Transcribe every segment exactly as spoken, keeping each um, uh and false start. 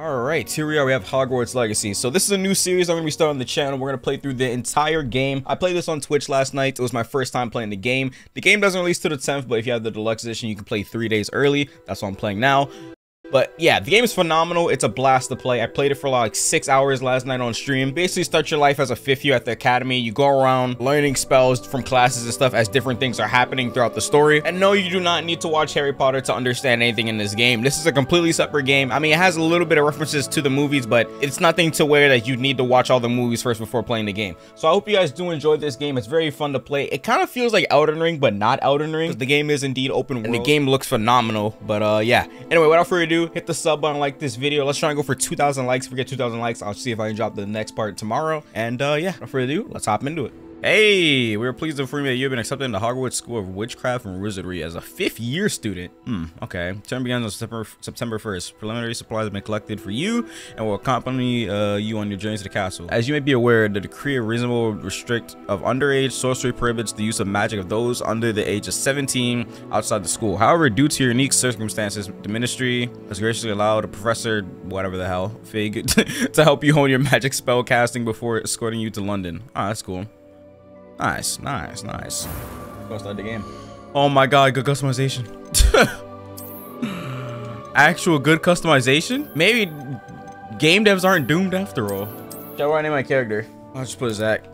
Alright, here we are. We have Hogwarts Legacy. So this is a new series I'm going to be starting on the channel. We're going to play through the entire game. I played this on Twitch last night. It was my first time playing the game. The game doesn't release till the tenth, but if you have the deluxe edition, you can play three days early. That's what I'm playing now. But yeah, the game is phenomenal. It's a blast to play. I played it for like six hours last night on stream. Basically, start your life as a fifth year at the academy. You go around learning spells from classes and stuff as different things are happening throughout the story. And no, you do not need to watch Harry Potter to understand anything in this game. This is a completely separate game. I mean, it has a little bit of references to the movies, but it's nothing to where that you need to watch all the movies first before playing the game. So I hope you guys do enjoy this game. It's very fun to play. It kind of feels like Elden Ring, but not Elden Ring. The game is indeed open world. And the game looks phenomenal. But uh, yeah. Anyway, without further ado, hit the sub button, like this video. Let's try and go for two thousand likes. If we get two thousand likes, I'll see if I can drop the next part tomorrow. And uh, yeah, without further ado, let's hop into it. Hey, we are pleased to inform you that you have been accepted into Hogwarts School of Witchcraft and Wizardry as a fifth-year student. Hmm, okay. Term begins on September, September first. Preliminary supplies have been collected for you and will accompany uh, you on your journey to the castle. As you may be aware, the decree of reasonable restrict of underage sorcery prohibits the use of magic of those under the age of seventeen outside the school. However, due to your unique circumstances, the ministry has graciously allowed a professor, whatever the hell, Fig, to help you hone your magic spell casting before escorting you to London. Ah, oh, that's cool. Nice, nice, nice. Go start the game. Oh my god, good customization. Actual good customization? Maybe game devs aren't doomed after all. Shall I name my character? I'll just put Zach.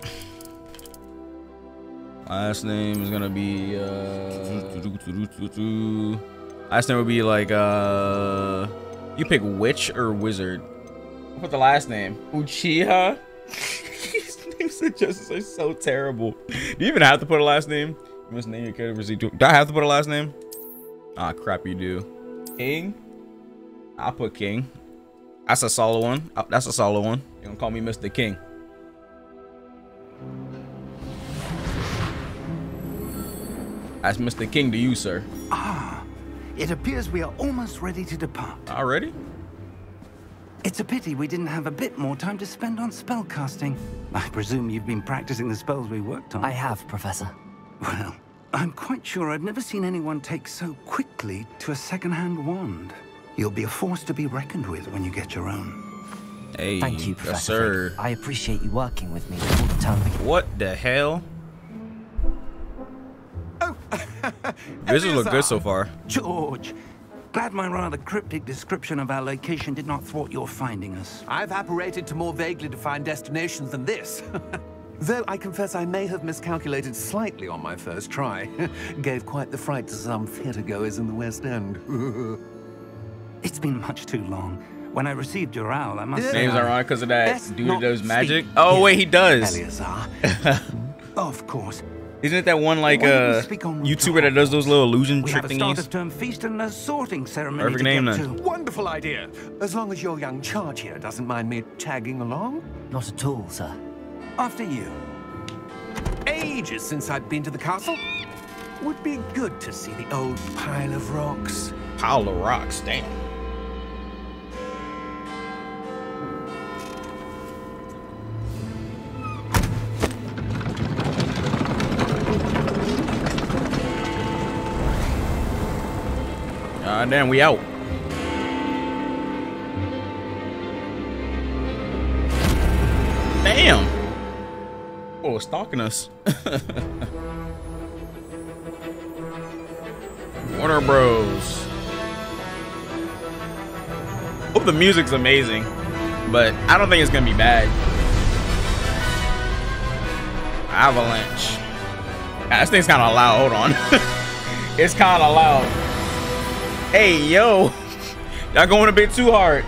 Last name is gonna be, uh... last name would be like, uh... you pick witch or wizard. What's the last name? Uchiha? Suggestions are so terrible. Do you even have to put a last name? You must name your character. Do I have to put a last name? Ah, crap, you do. King? I'll put King. That's a solid one. That's a solid one. You're gonna call me Mister King. That's Mister King to you, sir. Ah, it appears we are almost ready to depart. Already? It's a pity we didn't have a bit more time to spend on spellcasting. I presume you've been practicing the spells we worked on. I have, Professor. Well, I'm quite sure I've never seen anyone take so quickly to a second-hand wand. You'll be a force to be reckoned with when you get your own. Hey, thank you, Professor. Yes, sir. I appreciate you working with me all the time. What the hell? Oh, this looks good so far. George. Glad my rather cryptic description of our location did not thwart your finding us. I've apparated to more vaguely defined destinations than this. Though I confess I may have miscalculated slightly on my first try. Gave quite the fright to some theatergoers in the West End. It's been much too long. When I received your owl, I must yeah. say... Names are on because of that dude who does magic. Oh, wait, he does. Of course. Isn't it that one like uh, YouTuber that does those little illusion trick thingies? We have a start of term feast and a sorting ceremony. Perfect name then. Wonderful idea. As long as your young charge here doesn't mind me tagging along. Not at all, sir. After you. Ages since I've been to the castle. Would be good to see the old pile of rocks. Pile of rocks, damn. And then we out. Damn. Oh, it's stalking us. Warner Bros. Hope the music's amazing, but I don't think it's gonna be bad. Avalanche. Yeah, this thing's kind of loud. Hold on. It's kind of loud. Hey, yo, y'all going a bit too hard.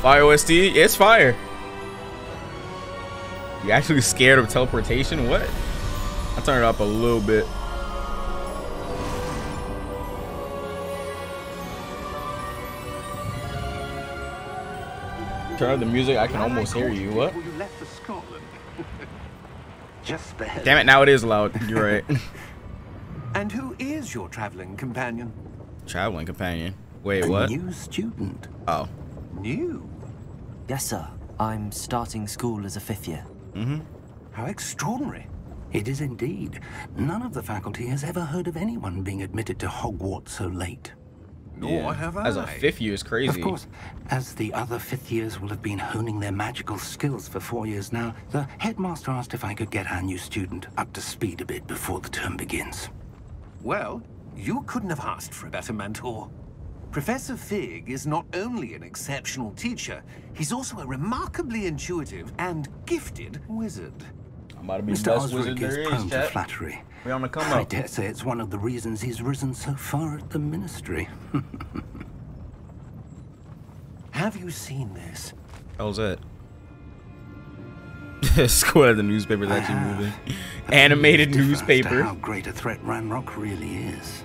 Fire O S T, it's fire. You actually scared of teleportation? What? I'll turn it up a little bit. Turn up the music, I can almost hear you. What? Damn it, now it is loud. You're right. And who is your traveling companion? Traveling companion? Wait, a what? New student. Oh. New? Yes, sir. I'm starting school as a fifth year. Mm-hmm. How extraordinary. It is indeed. None of the faculty has ever heard of anyone being admitted to Hogwarts so late. Nor yeah. have I. As a fifth year is crazy. Of course, as the other fifth years will have been honing their magical skills for four years now, the headmaster asked if I could get our new student up to speed a bit before the term begins. Well, you couldn't have asked for a better mentor. Professor Fig is not only an exceptional teacher, he's also a remarkably intuitive and gifted wizard. I might have been Mister Osric is prone to flattery. We on the come up. I dare say it's one of the reasons he's risen so far at the ministry. Have you seen this? How's it? Square the newspaper's actually moving. Animated newspaper. How great a threat Ranrok really is.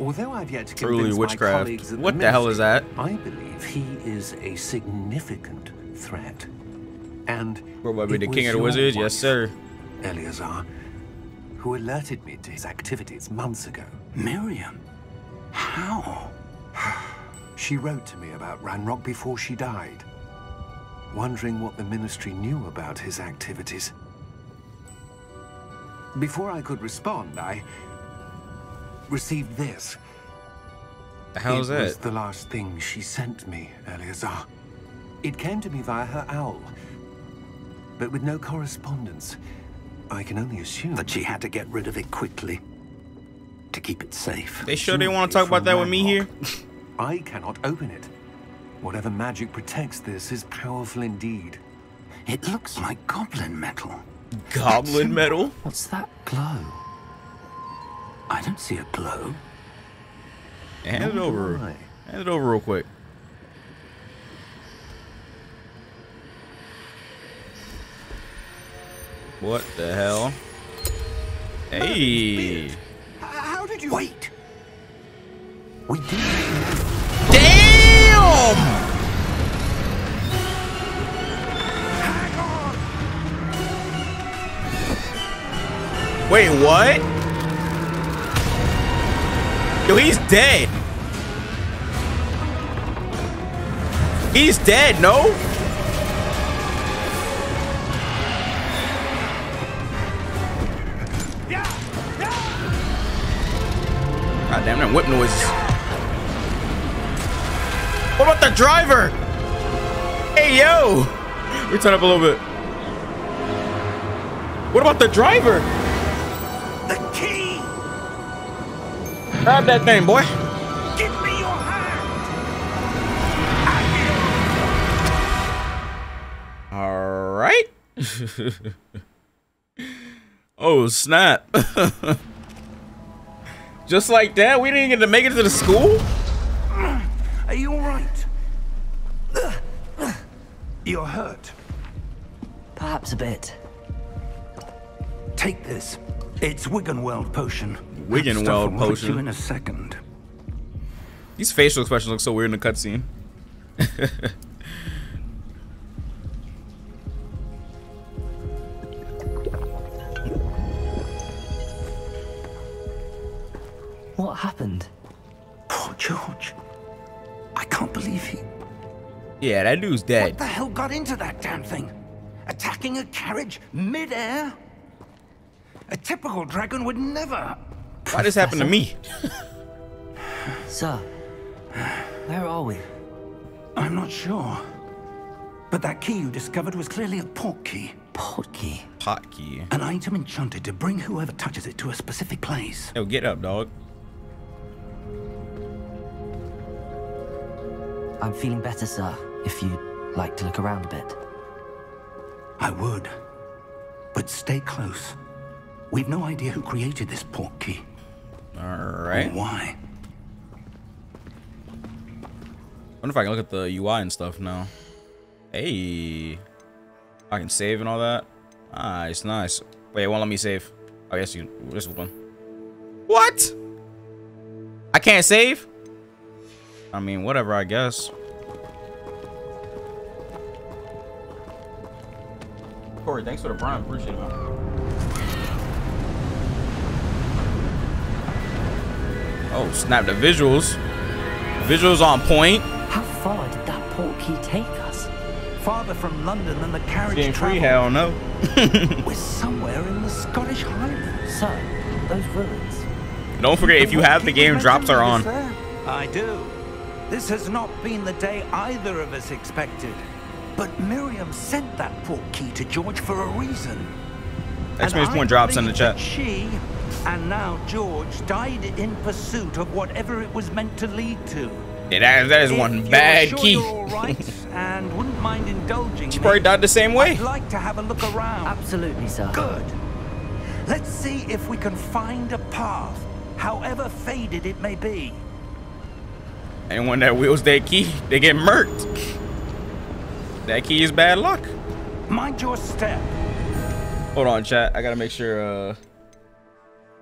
Although I've yet to convince Truly witchcraft. my colleagues at what the, the hell is that? I believe he is a significant threat. And what be the king of the wizards? Yes, sir. Eleazar, who alerted me to his activities months ago. Miriam? How? She wrote to me about Ranrok before she died, wondering what the ministry knew about his activities. Before I could respond, I received this. How's it? It was the last thing she sent me, Eleazar. It came to me via her owl, but with no correspondence. I can only assume that she had to get rid of it quickly to keep it safe. They sure didn't want to talk about that with me here? I cannot open it. Whatever magic protects this is powerful indeed. It looks like goblin metal. Goblin metal? What's that glow? I don't see a glow. Hand it over. Hand it over real quick. What the hell? Hey! How did you wait? We did. Damn! Hang on. Wait, what? Yo, he's dead. He's dead, no? God damn, that whip noises. What about the driver? Hey, yo. We turn up a little bit. What about the driver? The key. Grab that thing, boy. Give me your hand. All right. Oh, snap. Just like that, we didn't get to make it to the school? Are you all right? You're hurt. Perhaps a bit. Take this. It's Wiganweld potion. Wiganweld potion. You in a second. These facial expressions look so weird in the cutscene. What happened? Poor George. I can't believe he... Yeah, that dude's dead. What the hell got into that damn thing? Attacking a carriage mid-air? A typical dragon would never... Why this happened to me? Sir, where are we? I'm not sure. But that key you discovered was clearly a portkey. Portkey? Portkey. An item enchanted to bring whoever touches it to a specific place. Yo, get up, dog. I'm feeling better, sir, if you'd like to look around a bit. I would, but stay close. We've no idea who created this portkey. All right. Or why? I wonder if I can look at the U I and stuff now. Hey, I can save and all that. Nice, nice. Wait, it won't let me save. Oh, yes, you. This one. What? I can't save? I mean, whatever, I guess. Corey, thanks for the prime. Appreciate it, man. Oh, snap, the visuals. Visuals on point. How far did that portkey take us? Farther from London than the carriage travel. Hell no. We're somewhere in the Scottish Highlands. So, those ruins. Don't forget, if you have the game, drops are on. I do. This has not been the day either of us expected. But Miriam sent that portkey to George for a reason. Experience point drops in the chat. She, and now George, died in pursuit of whatever it was meant to lead to. Yeah, that, that is if one bad sure key. All right, and wouldn't mind indulging she probably died the same way. I'd like to have a look around. Absolutely, sir. Good. Let's see if we can find a path, however faded it may be. Anyone that wields that key, they get murked. That key is bad luck. Mind your step. Hold on, chat. I gotta make sure uh,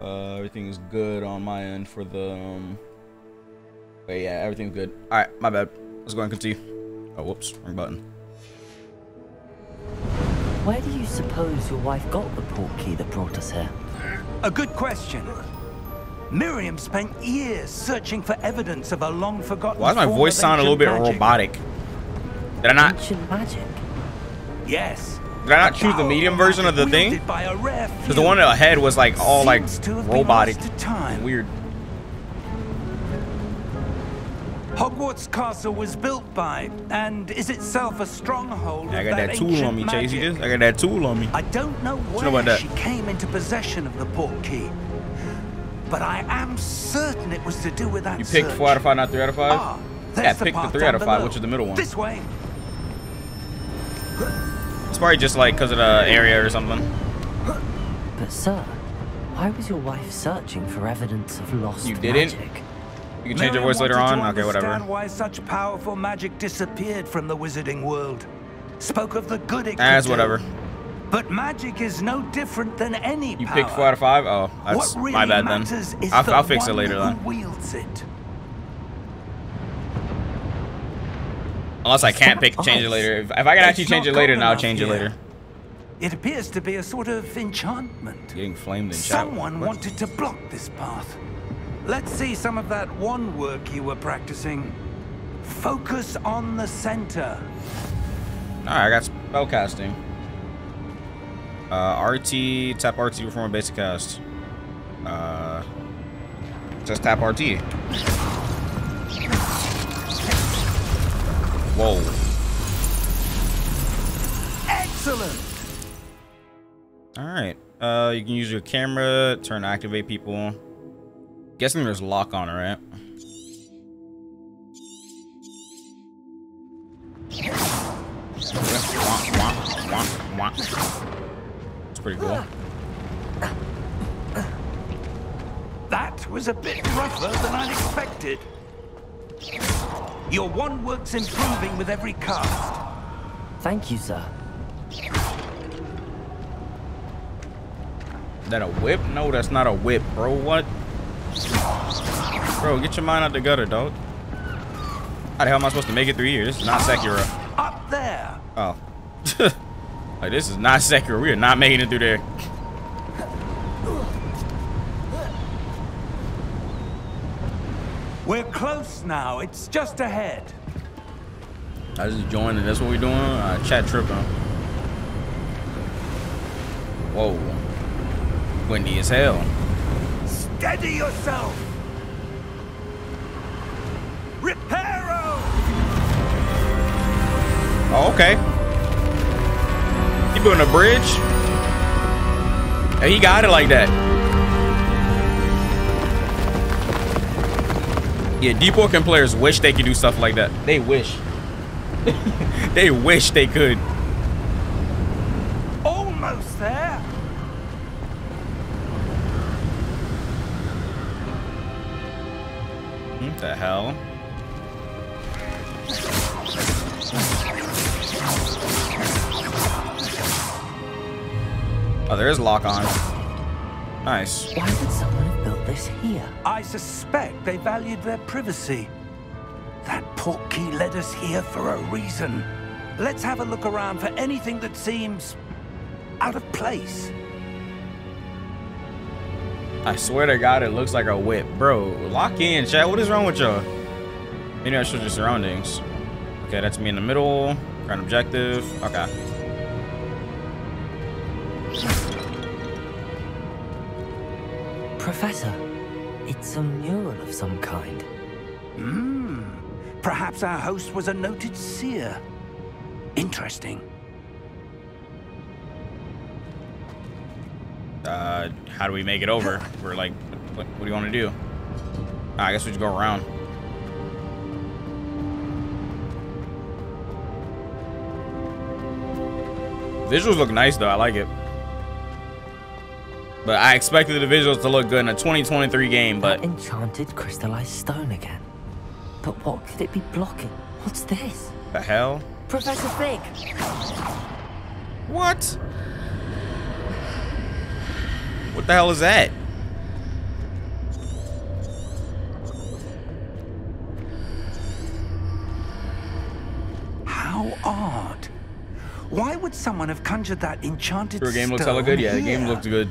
uh, everything is good on my end for the. Um... But yeah, everything's good. All right, my bad. Let's go and continue. Oh, whoops, wrong button. Where do you suppose your wife got the portkey that brought us here? A good question. Miriam spent years searching for evidence of a long-forgotten. Why does my voice sound a little bit magic. robotic? Did I not? Ancient magic. Yes. Did I not choose the medium version of the thing? Because the one ahead was like all like robotic, weird. Hogwarts Castle was built by, and is itself a stronghold of that ancient magic. I got that tool on me, Chase. You just, I got that tool on me. I don't know where she came into possession of the portkey, but I am certain it was to do with that. You picked four out of five, not three out of five. Ah, yeah, pick the three out of five, which is the middle one. This way. It's probably just like because of the area or something. But sir, why was your wife searching for evidence of lost magic? You didn't. Magic? You can change your voice later on. Okay, whatever. Why such powerful magic disappeared from the wizarding world? Spoke of the good it as whatever. Do. But magic is no different than any. You pick four out of five. Oh, that's really my bad then. I'll, the I'll fix it later then. It. Unless I can't pick change it later. If, if I can it's actually change it later, then I'll change here. it later. It appears to be a sort of enchantment. Getting flamed in chat. Someone what? wanted to block this path. Let's see some of that one work you were practicing. Focus on the center. All right, I got spellcasting. Uh, R T, tap R T to perform a basic cast. Uh, just tap R T. Whoa. Excellent. All right. Uh, you can use your camera, turn to activate people. Guessing there's lock on it, right? It's pretty cool. That was a bit rougher than I'd expected. Your wand works improving with every cast. Thank you, sir. Is that a whip? No, that's not a whip, bro. What? Bro, get your mind out the gutter, dog. How the hell am I supposed to make it through here? This is not Sekiro. Up there. Oh. Like, this is not Sekiro. We are not making it through there. We're close now. It's just ahead. I just joined and that's what we're doing? Uh, chat tripping. Whoa. Windy as hell. Steady yourself. Reparo. Oh, okay. You building a bridge? Hey, he got it like that. Yeah, deep walking players wish they could do stuff like that. They wish. They wish they could. Almost there. What the hell? Oh, there is lock on. Nice. Why would someone have built this here? I suspect they valued their privacy. That portkey led us here for a reason. Let's have a look around for anything that seems out of place. I swear to God, it looks like a whip. Bro, lock in, chat. What is wrong with y'all? Maybe I should your surroundings. Okay, that's me in the middle. Got an objective. Okay. Professor, it's a mural of some kind. Hmm. Perhaps our host was a noted seer. Interesting. Uh, how do we make it over? We're like, what, what do you want to do? Ah, I guess we just go around. Visuals look nice though, I like it. But I expected the visuals to look good in a twenty twenty-three game, but... That enchanted crystallized stone again. But what could it be blocking? What's this? The hell? Professor Fig! What? What the hell is that? How odd. Why would someone have conjured that enchanted stone? The game looks hella good. Yeah, the game looks good.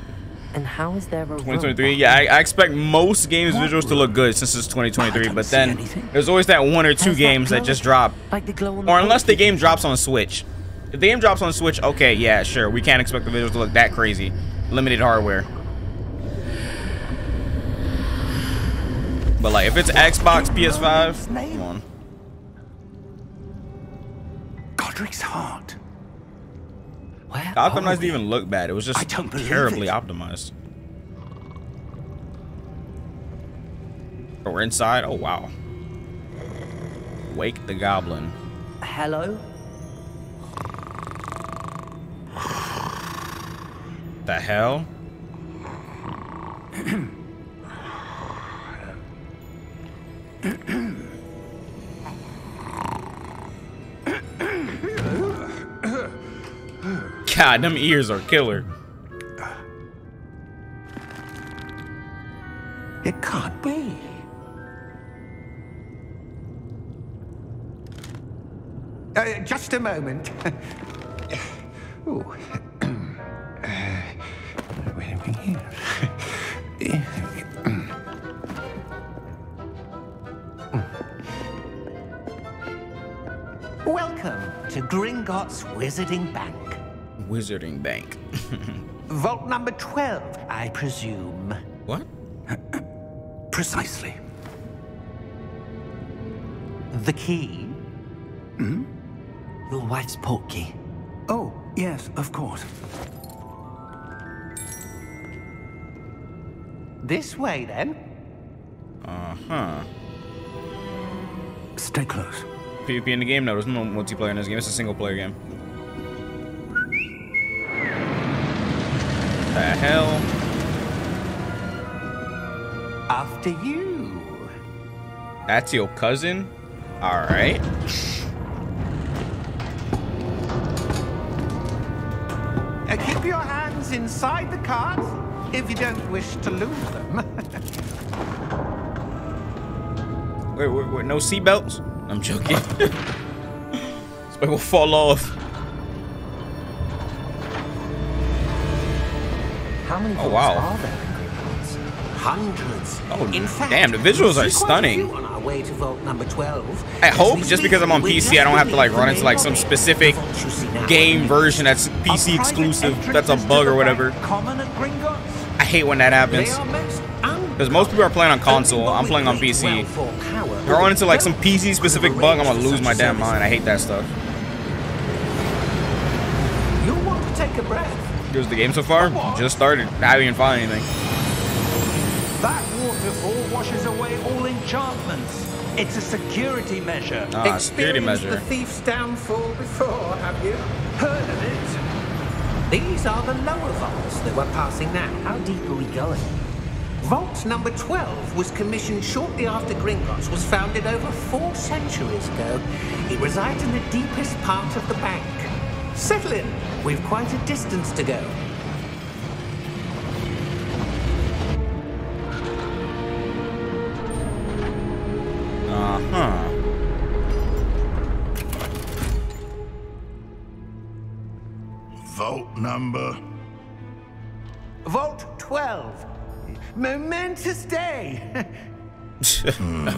And how is there a twenty twenty-three? Yeah, I, I expect most games' visuals to look good since it's twenty twenty-three, but then there's always that one or two games that just drop. Or unless the game drops on Switch. If the game drops on Switch, okay, yeah, sure. We can't expect the visuals to look that crazy. Limited hardware. But like, if it's Xbox, P S five, come on. Godric's heart. Where optimized didn't even look bad. It was just I don't terribly optimized. Oh, we're inside. Oh wow. Wake the goblin. Hello. The hell? God, them ears are killer. It can't be. Uh, just a moment. Ooh. Welcome to Gringotts Wizarding Bank. Wizarding Bank. Vault number twelve, I presume. What? Precisely. The key? Hmm? Your wife's portkey. Oh, yes, of course. This way, then. Uh-huh. Stay close. PvP in the game? No, there's no multiplayer in this game. It's a single-player game. The hell? After you. That's your cousin? All right. Uh, keep your hands inside the cards. If you don't wish to lose them. wait, wait, wait, no seatbelts? I'm joking. This bike will fall off. How many oh, wow. are there in Hundreds. Oh, in fact, damn, the visuals are stunning. On our way to vault number twelve, I hope just speak, because I'm on P C, I don't have to like run into like some specific game version that's P C exclusive, that's a bug or whatever. I hate when that happens. Because most people are playing on console, I'm playing on P C. If I run into like some P C specific bug, I'm gonna lose my damn mind. I hate that stuff. You'll want to take a breath. Here's the game so far. Just started. I haven't even found anything. That waterfall washes away all enchantments. It's a security measure. Ah, security measure. Experienced the thief's downfall before, have you? Heard of it? These are the lower vaults that we're passing now. How deep are we going? Vault number twelve was commissioned shortly after Gringotts was founded over four centuries ago. It resides in the deepest part of the bank. Settle in. We've quite a distance to go. Uh-huh. Vault number? Vault twelve. Momentous day. hmm.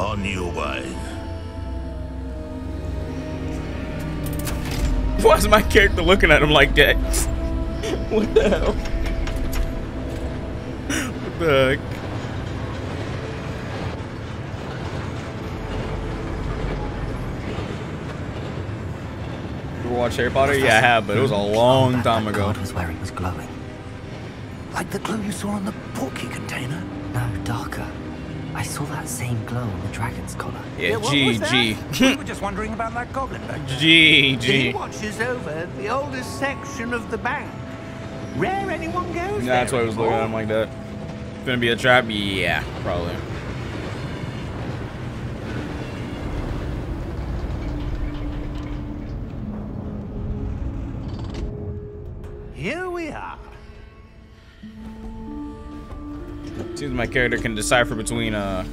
On your way. Why is my character looking at him like that? What the hell? What the heck? watched Harry Potter? Yeah, I have, but it was a long time ago. It was where it was glowing. Like the glow you saw on the Portkey container? No, darker. I saw that same glow on the dragon's collar. Yeah, G G. We were just wondering about that goblin back there. G G. He watches over the oldest section of the bank. Rare anyone goes there. That's why I was looking at him like that. It's gonna be a trap? Yeah, probably. Here we are. Seems my character can decipher between uh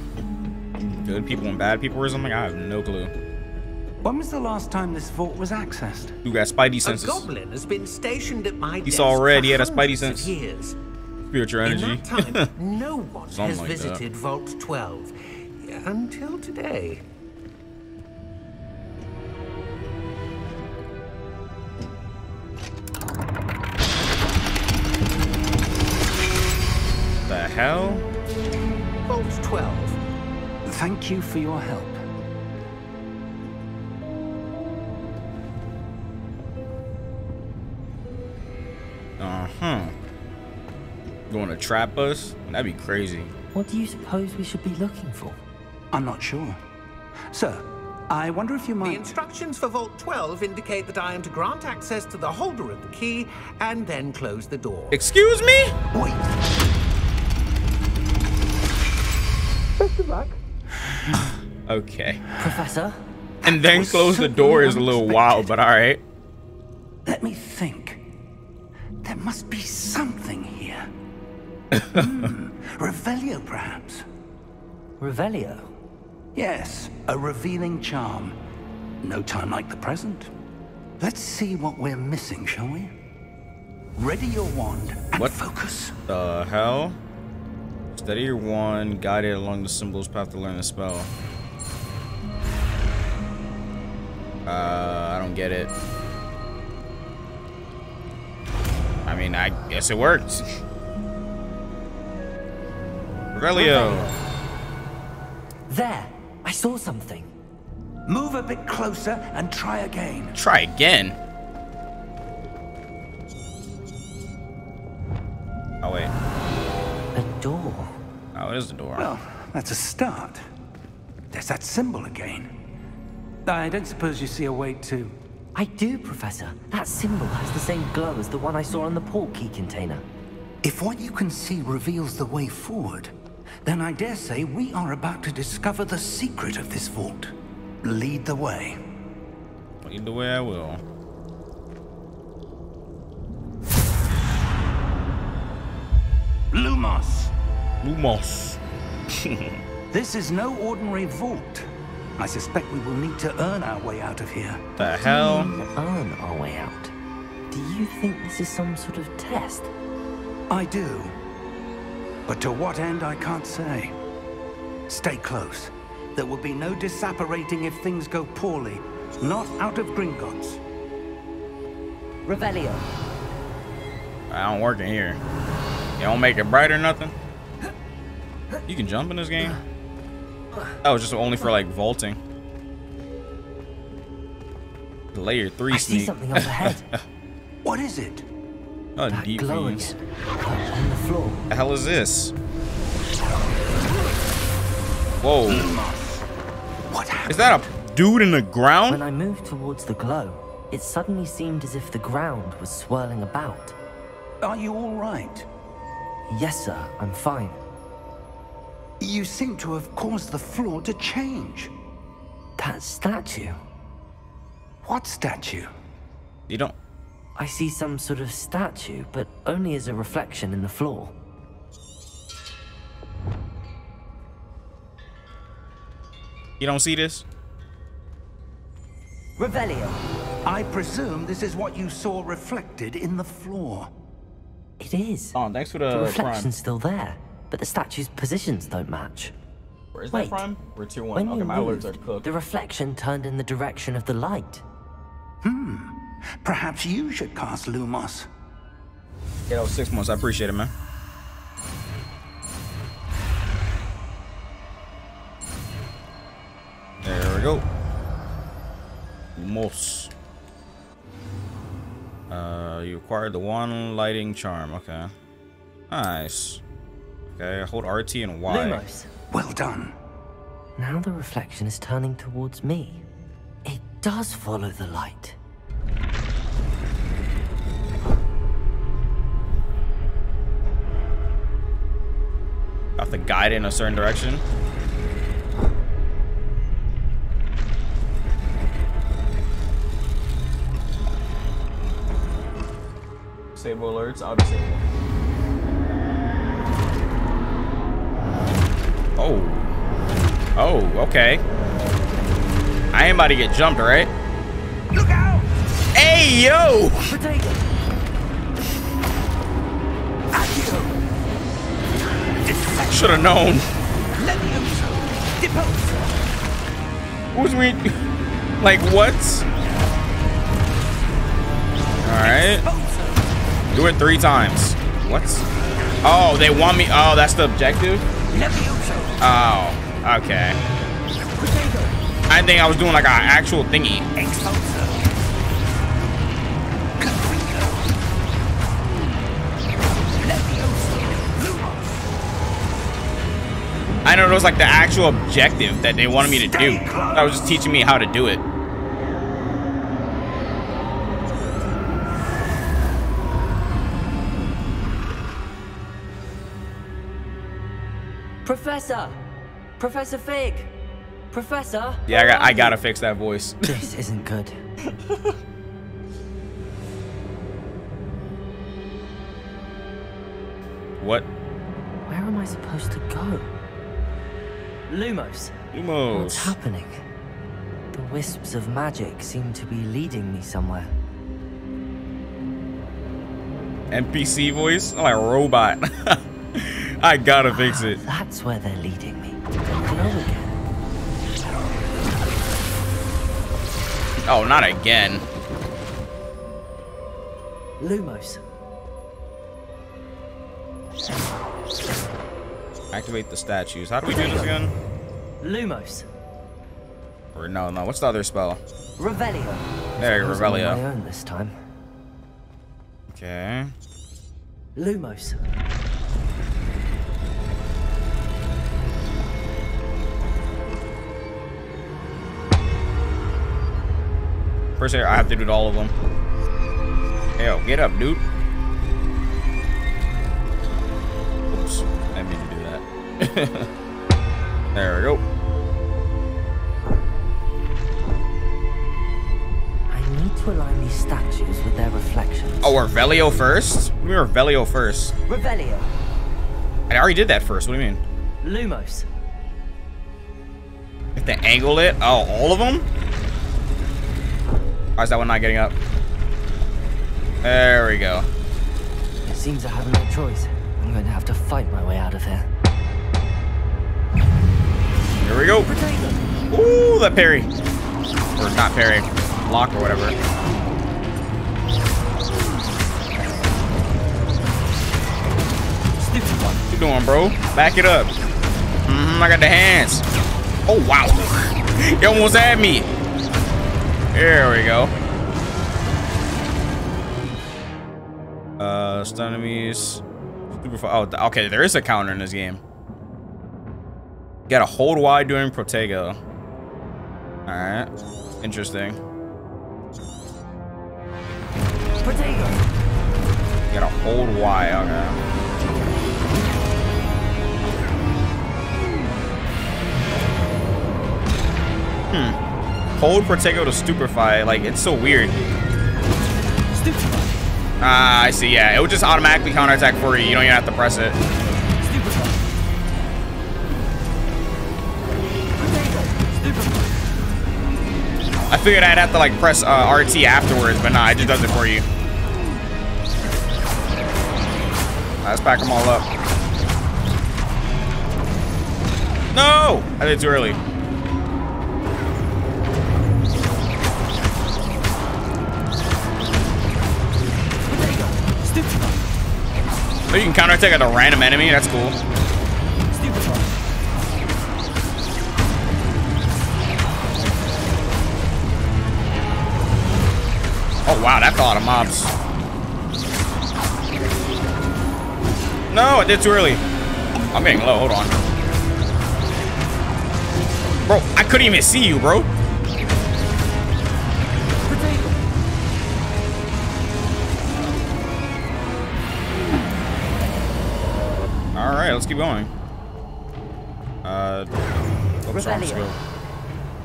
good people and bad people or something. I have no clue. When was the last time this vault was accessed? You got spidey senses. A goblin has been stationed at my. He saw red. He had a spidey sense. Spiritual energy. In that time, no one has like visited that. Vault twelve until today. The hell? Vault twelve. Thank you for your help. Uh-huh. You want to trap us? That'd be crazy. What do you suppose we should be looking for? I'm not sure. Sir, I wonder if you might... The instructions for Vault twelve indicate that I am to grant access to the holder of the key and then close the door. Excuse me? Wait. Best of luck. Okay. Professor? And then close the door is a little wild, but all right. Let me think. There must be something here. hmm. Revelio, perhaps. Revelio? Yes, a revealing charm. No time like the present. Let's see what we're missing, shall we? Ready your wand and what? Focus. The hell? Steady your wand, guided along the symbols path to learn the spell. Uh, I don't get it. I mean, I guess it worked. Relio. There, I saw something. Move a bit closer and try again. Try again? Oh, wait. A door. Oh, it is a door. Well, that's a start. There's that symbol again. I don't suppose you see a way to... I do, Professor. That symbol has the same glow as the one I saw on the Portkey container. If what you can see reveals the way forward, then I dare say we are about to discover the secret of this vault. Lead the way. Lead the way I will. Lumos. Lumos. This is no ordinary vault. I suspect we will need to earn our way out of here. The hell? Do you earn our way out? Do you think this is some sort of test? I do. But to what end, I can't say. Stay close. There will be no disapparating if things go poorly. Not out of Gringotts. Revelio. I don't work in here. You don't make it bright or nothing. You can jump in this game. Oh, just only for like vaulting. Layer three I sneak. See something up ahead. What is it? Oh, that deep veins. On the floor. The hell is this? Whoa. What happened? Is that a dude in the ground? When I moved towards the glow, it suddenly seemed as if the ground was swirling about. Are you all right? Yes, sir. I'm fine. You seem to have caused the floor to change. That statue. What statue? You don't... I see some sort of statue, but only as a reflection in the floor. You don't see this? Revelio. I presume this is what you saw reflected in the floor. It is. Oh, thanks for the, the reflection's prime. Still there, but the statue's positions don't match. Where is Wait, that from? We're tier one. Okay, my alerts are cooked. The reflection turned in the direction of the light. Hmm. Perhaps you should cast Lumos. Yeah, that was six months. I appreciate it, man. There we go. Lumos. Uh, you acquired the one lighting charm. Okay. Nice. Okay, hold R T and Y. Lumos. Well done. Now the reflection is turning towards me. It does follow the light. Got to guide it in a certain direction. Disable alerts, I'll disable. Oh. Oh, okay. I ain't about to get jumped, right? Look out! Hey, yo! Protego! Accio! Should have known. Levioso! Depose! Who's we? Like, what? Alright. Do it three times. What? Oh, they want me. Oh, that's the objective? Oh, okay. I think I was doing like an actual thingy. I know it was like the actual objective that they wanted me to do. That was just teaching me how to do it. Professor! Professor Fig! Professor! Yeah, I, got, I gotta fix that voice. This isn't good. What? Where am I supposed to go? Lumos. Lumos. What's happening? The wisps of magic seem to be leading me somewhere. N P C voice? I'm like a robot. I gotta fix it. Ah, that's where they're leading me. Oh, not again. Lumos. Activate the statues. How do we do this again? Lumos. Or no, no. What's the other spell? Revelio. There you go, Revelio. I own this time. Okay. Lumos. First, I have to do all of them. Yo, get up, dude. Oops, I mean to do that. There we go. I need to align these statues with their reflections. Oh, Revelio first? We were Revelio first. Revelio. I already did that first. What do you mean? Lumos. If they angle it, oh, all of them? Why is that one not getting up? There we go. It seems I have no choice. I'm going to have to fight my way out of here. Here we go. Ooh, that parry. Or not parry. Block or whatever. What you doing, bro? Back it up. Mm-hmm, I got the hands. Oh, wow. You almost had me. Here we go. Uh, stun enemies. Oh, okay. There is a counter in this game. You gotta hold Y during Protego. All right. Interesting. Protego. You gotta hold Y. Okay. Hmm. Hold Protego to Stupefy, like, it's so weird. Stupefy. Ah, I see, yeah. It would just automatically counterattack for you. You don't even have to press it. Stupefy. I figured I'd have to, like, press uh, R T afterwards, but nah, it just does it for you. Right, let's pack them all up. No! I did it too early. Oh, you can counterattack at a random enemy? That's cool. Oh, wow, that fell out of mobs. No, I did too early. I'm getting low. Hold on. Bro, I couldn't even see you, bro. All right, let's keep going. Uh, oops, wrong skill.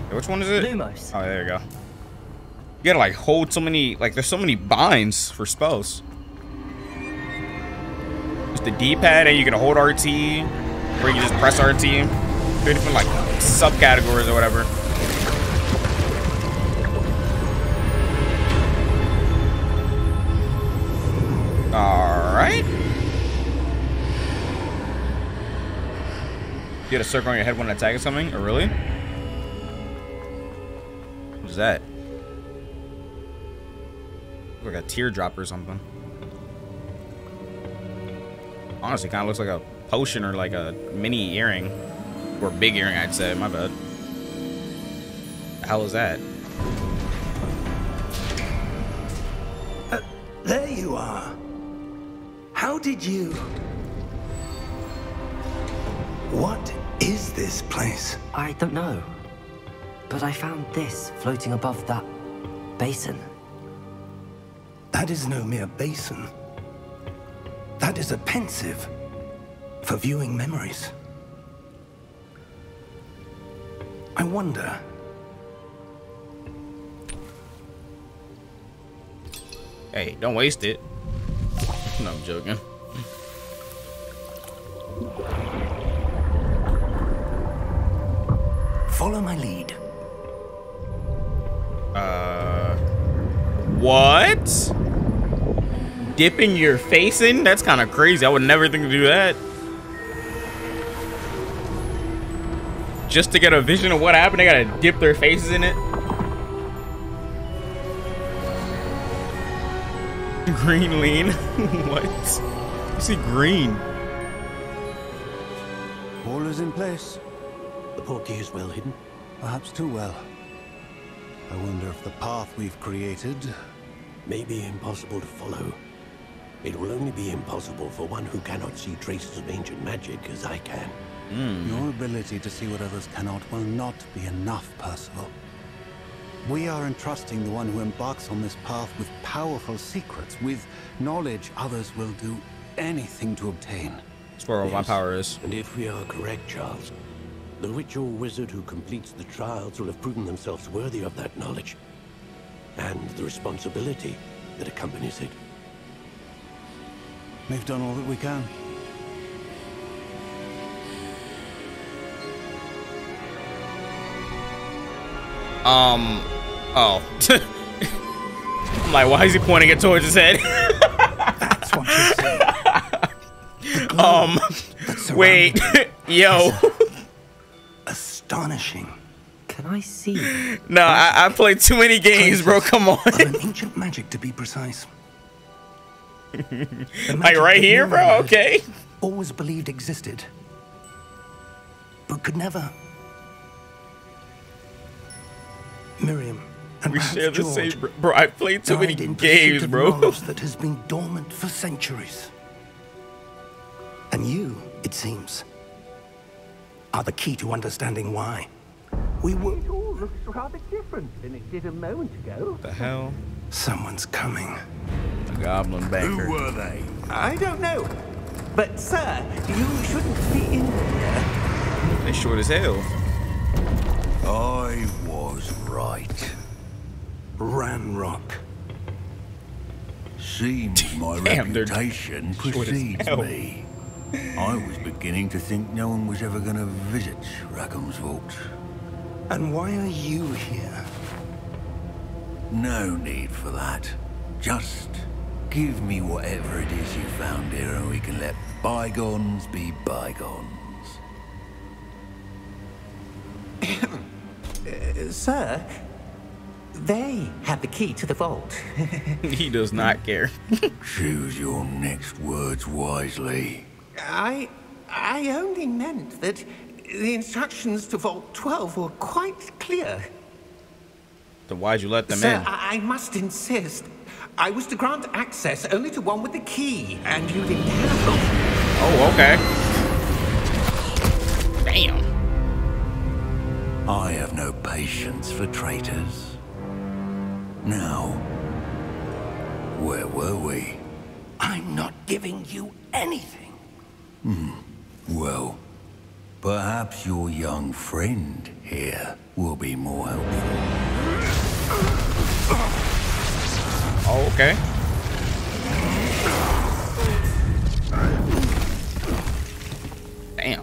Hey, which one is it? Lumos. Oh, there you go. You gotta like hold so many. Like, there's so many binds for spells. Just the D-pad, and you can hold R T, or you can just press R T. Three different like subcategories or whatever. All right. You get a circle on your head when attacking something? Oh, really? What's that? Looks like a teardrop or something. Honestly, kind of looks like a potion or like a mini earring. Or big earring, I'd say. My bad. The hell is that? Uh, there you are. How did you... What is this place? I don't know, but I found this floating above that basin. That is no mere basin. That is a pensieve for viewing memories. I wonder... Hey, don't waste it. No, I'm joking. Follow my lead. Uh, what? Dipping your face in? That's kind of crazy. I would never think to do that. Just to get a vision of what happened, they gotta dip their faces in it. Green lean? What? You see green. All is in place. The Portkey is well hidden. Perhaps too well. I wonder if the path we've created may be impossible to follow. It will only be impossible for one who cannot see traces of ancient magic as I can. Mm. Your ability to see what others cannot will not be enough, Percival. We are entrusting the one who embarks on this path with powerful secrets, with knowledge others will do anything to obtain. That's where all yes. my power is. And if we are correct, Charles, the witch or wizard who completes the trials will have proven themselves worthy of that knowledge and the responsibility that accompanies it. We've done all that we can. Um, oh. I'm like, why is he pointing it towards his head? That's what you say. Um, wait, yo. Astonishing. Can I see? No, I, I played too many games, bro. Come on. Of an ancient magic, to be precise. Like right here, bro. Okay. Always believed existed, but could never. Miriam and we share the George same, bro. bro. I played too many games, bro. That has been dormant for centuries, and you, it seems, are the key to understanding why. We were... It all looks rather different than it did a moment ago. What the hell? Someone's coming. The goblin banker. Who were they? I don't know. But, sir, you shouldn't be in here. They short as hell. I was right. Ranrok. Seems my Damn, reputation precedes me. I was beginning to think no one was ever going to visit Rackham's vault. And why are you here? No need for that. Just give me whatever it is you found here and we can let bygones be bygones. uh, sir, they have the key to the vault. He does not care. Choose your next words wisely. I... I only meant that the instructions to Vault twelve were quite clear. Then why'd you let them Sir, in? I, I must insist. I was to grant access only to one with the key, and you didn't have them. Oh, okay. Damn. I have no patience for traitors. Now, where were we? I'm not giving you anything. Hmm. Well, perhaps your young friend here will be more helpful. Oh, okay. Damn.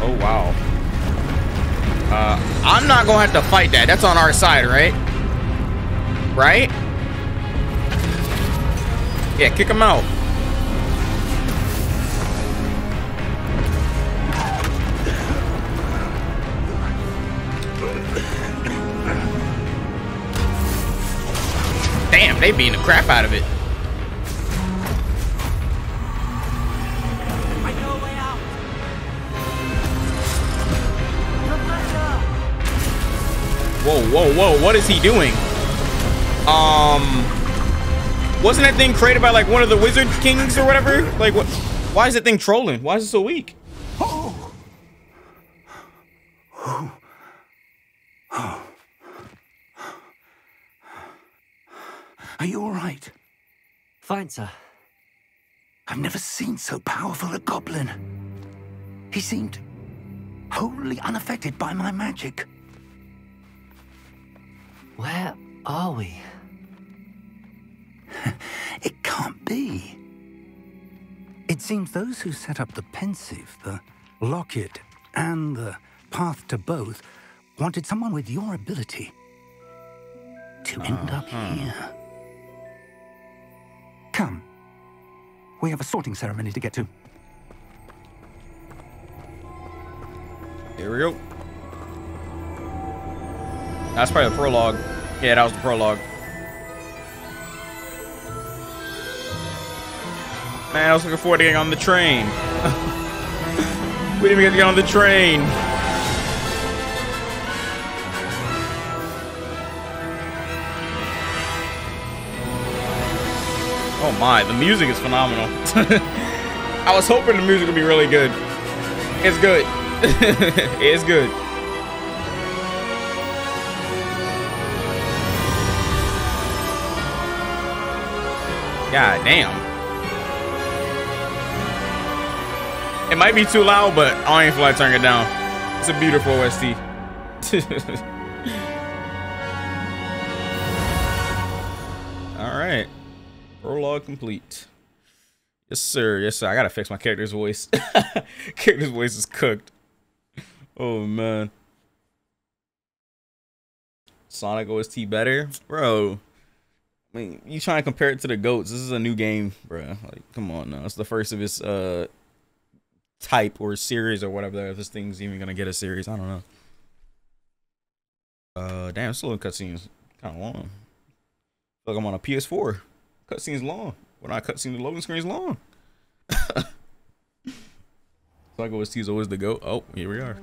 Oh, wow. Uh, I'm not gonna have to fight that. That's on our side, right? Right? Yeah, kick him out. Damn, they beating the crap out of it. Whoa, whoa, whoa, what is he doing? Um, wasn't that thing created by like one of the Wizard Kings or whatever? Like what? Why is that thing trolling? Why is it so weak? Oh. Oh. Oh. Are you all right? Fine, sir. I've never seen so powerful a goblin. He seemed wholly unaffected by my magic. Where are we? It can't be. It seems those who set up the pensive, the locket, and the path to both wanted someone with your ability to end uh-huh. up here. Come. We have a sorting ceremony to get to. Here we go. That's probably the prologue. Yeah, that was the prologue. Man, I was looking forward to getting on the train. We didn't even get to get on the train. Oh my, the music is phenomenal. I was hoping the music would be really good. It's good. It's good. God damn. It might be too loud, but I ain't feel like turning it down. It's a beautiful O S T. Alright. Prologue complete. Yes, sir. Yes, sir. I gotta fix my character's voice. Character's voice is cooked. Oh, man. Sonic O S T better? Bro. I mean, you trying to compare it to the GOATs. This is a new game, bruh. Like, come on now. It's the first of its uh, type or series or whatever. If this thing's even going to get a series, I don't know. Uh, damn, it's a little cutscenes. Kind of long. I feel like I'm on a P S four. Cutscenes long. When I cutscene, the loading screen's long. Like O S T's always the GOAT. Oh, here we are.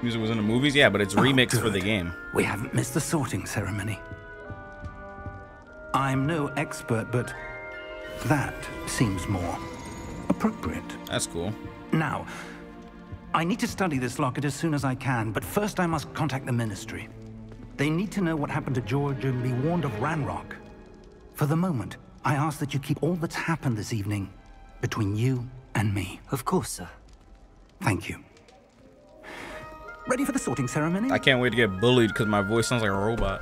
Music was in the movies, yeah, but it's remixed oh, for the game. We haven't missed the sorting ceremony. I'm no expert, but that seems more appropriate. That's cool. Now, I need to study this locket as soon as I can, but first I must contact the Ministry. They need to know what happened to George and be warned of Ranrok. For the moment, I ask that you keep all that's happened this evening between you and me. Of course, sir. Thank you. Ready for the sorting ceremony? I can't wait to get bullied because my voice sounds like a robot.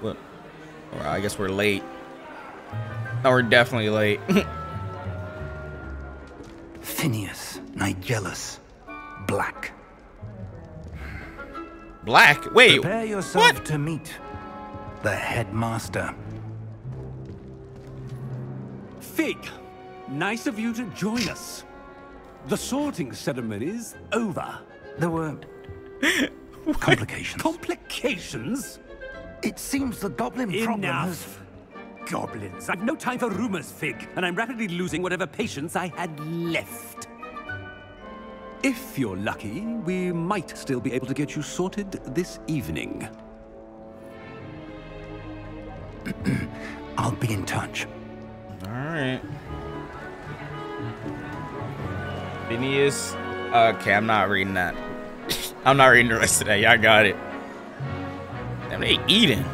What? Well, I guess we're late. No, we're definitely late. Phineas, Nigellus, Black. Black? Wait, prepare yourself what? To meet the headmaster. Fig, nice of you to join us. The sorting ceremony's over. There were Complications. Complications? It seems the goblin Enough. problem has... Goblins. I've no time for rumors, Fig, and I'm rapidly losing whatever patience I had left. If you're lucky, we might still be able to get you sorted this evening. I'll be in touch. All right. Phineas. Okay, I'm not reading that. I'm not reading the rest of that. Y'all got it. Damn, they eating.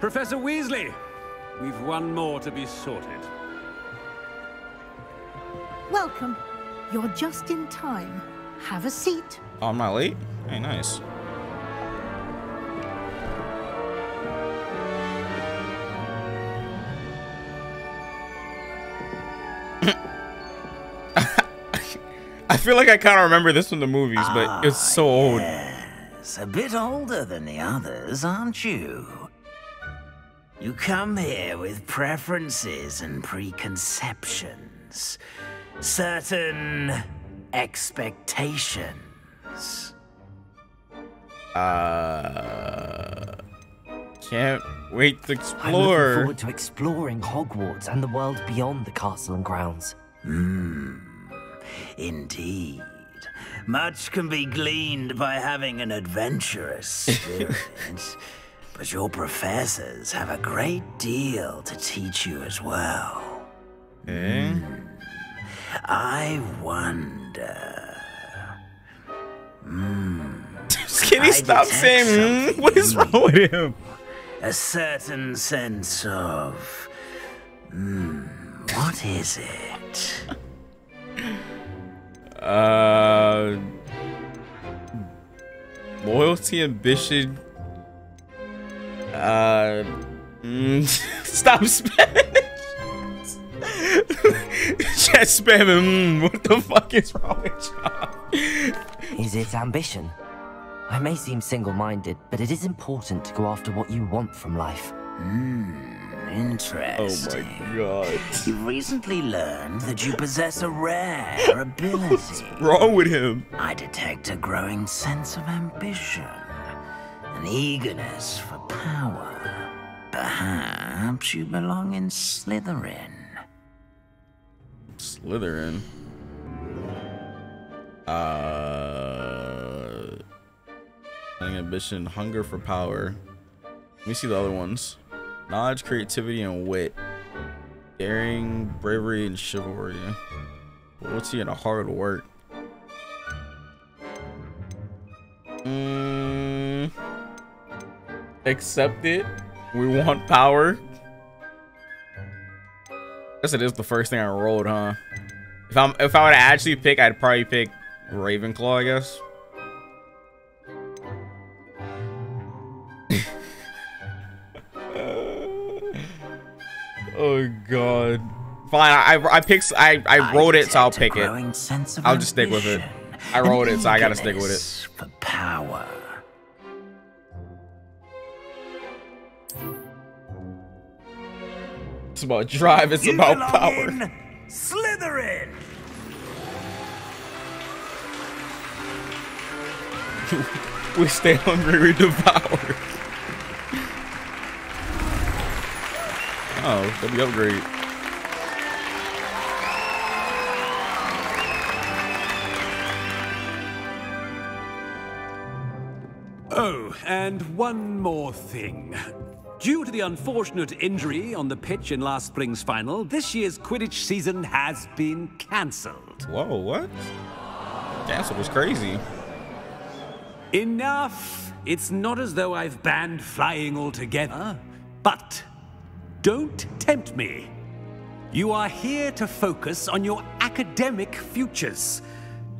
Professor Weasley, we've one more to be sorted. Welcome. You're just in time. Have a seat. Oh, I'm not late? Hey, nice. I feel like I kind of remember this from the movies, but ah, it's so old. Yes, a bit older than the others, aren't you? You come here with preferences and preconceptions. Certain expectations. Uh, can't wait to explore. I'm looking forward to exploring Hogwarts and the world beyond the castle and grounds. Hmm, indeed. Much can be gleaned by having an adventurous spirit. But your professors have a great deal to teach you as well. Eh? Mm. I wonder. Mm. Can he stop saying, mm? What is wrong with him? A certain sense of. Mm, what is it? uh. Loyalty, ambition. Uh, mm, stop spamming it. Just spamming. Mm, what the fuck is wrong with y'all? Is it ambition? I may seem single-minded, but it is important to go after what you want from life. Mm, interesting. Oh my god. You recently learned that you possess a rare ability. What's wrong with him? I detect a growing sense of ambition. An eagerness for power. Perhaps you belong in Slytherin. Slytherin? Uh... Ambition, hunger for power. Let me see the other ones. Knowledge, creativity, and wit. Daring, bravery, and chivalry. Loyalty and hard work. Mmm... Accept it. We want power. Guess it is the first thing I rolled, huh? If I'm if I were to actually pick, I'd probably pick Ravenclaw, I guess. Oh god. Fine. I I picked. I I rolled it, so I'll pick it. I'll just stick with it. I rolled it, so I gotta stick with it. For power. It's about drive, it's you about power. Slytherin! We stay hungry, we devour. Oh, that'd be upgrade. Oh, and one more thing. Due to the unfortunate injury on the pitch in last spring's final, this year's Quidditch season has been cancelled. Whoa, what? Cancelled was crazy. Enough! It's not as though I've banned flying altogether, but don't tempt me. You are here to focus on your academic futures.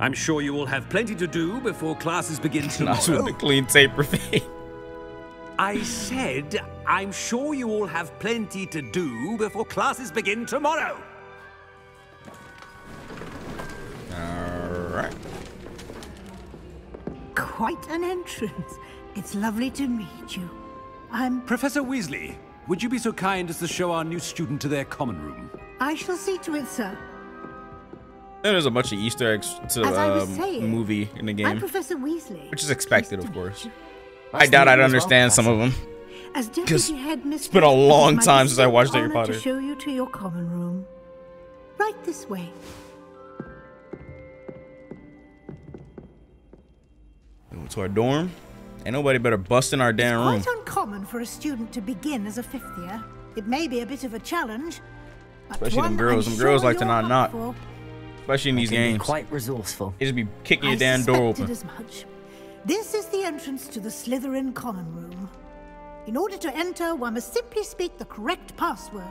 I'm sure you will have plenty to do before classes begin tomorrow. Not with the clean tape review. I said, I'm sure you all have plenty to do before classes begin tomorrow. All right. Quite an entrance. It's lovely to meet you. I'm... Professor Weasley, would you be so kind as to show our new student to their common room? I shall see to it, sir. There's a bunch of Easter eggs to the um, movie in the game. I'm Professor Weasley, which is expected, of course. I doubt I'd understand some of them. Because it's been a long time since I watched Harry Potter. To show you to your common room, right this way. We went to our dorm. Ain't nobody better bust in our damn room. It's quite uncommon for a student to begin as a fifth year. It may be a bit of a challenge, but especially them girls. Some girls like to not knock. Especially in these games. Quite resourceful. They just be kicking your damn door open. As much. This is the entrance to the Slytherin common room. In order to enter, one must simply speak the correct password.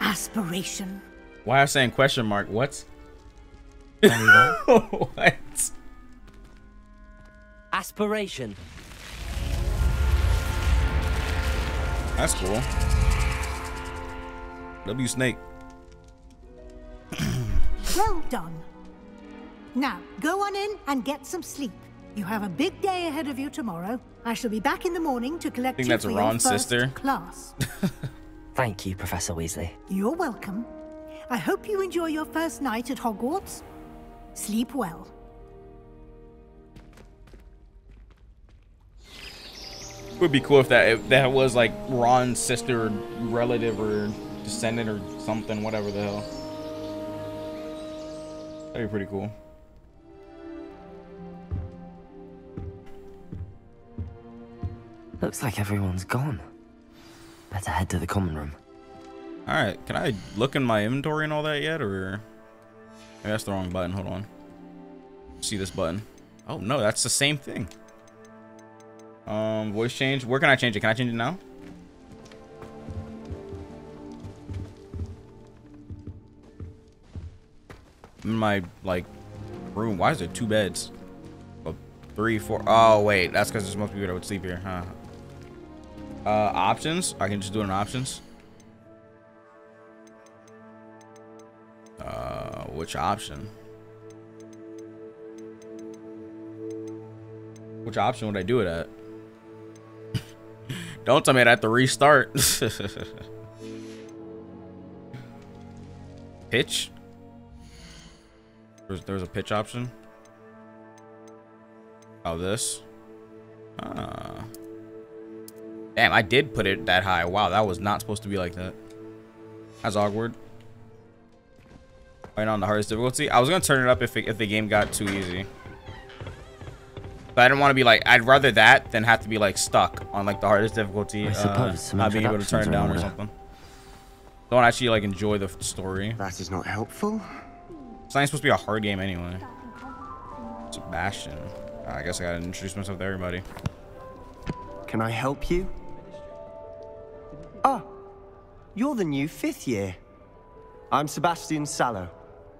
Aspiration. Why are you saying question mark? What? What? Aspiration. That's cool. W Snake. Well done. Now, go on in and get some sleep. You have a big day ahead of you tomorrow. I shall be back in the morning to collect you for your first class. Thank you, Professor Weasley. You're welcome. I hope you enjoy your first night at Hogwarts. Sleep well. It would be cool if that if that was like Ron's sister, or relative, or descendant, or something, whatever the hell. That'd be pretty cool. Looks like everyone's gone. Better head to the common room. Alright, can I look in my inventory and all that yet, or... Maybe that's the wrong button, hold on. See this button. Oh no, that's the same thing. Um, voice change. Where can I change it? Can I change it now? In my like room. Why is there two beds? Oh, three, four. Oh wait, that's because there's most people that would sleep here, huh? Uh, options. I can just do it in options. Uh, which option? Which option would I do it at? Don't tell me I have to restart. Pitch. There's, there's a pitch option. Oh, this. Ah. Damn, I did put it that high. Wow, that was not supposed to be like that. That's awkward. Right on the hardest difficulty. I was gonna turn it up if it, if the game got too easy. But I didn't want to be like. I'd rather that than have to be like stuck on like the hardest difficulty. I suppose uh, not being able to turn it down or something. Don't actually like enjoy the story. That is not helpful. It's not supposed to be a hard game anyway. Sebastian. I guess I gotta introduce myself to everybody. Can I help you? Ah, you're the new fifth year. I'm Sebastian Sallow.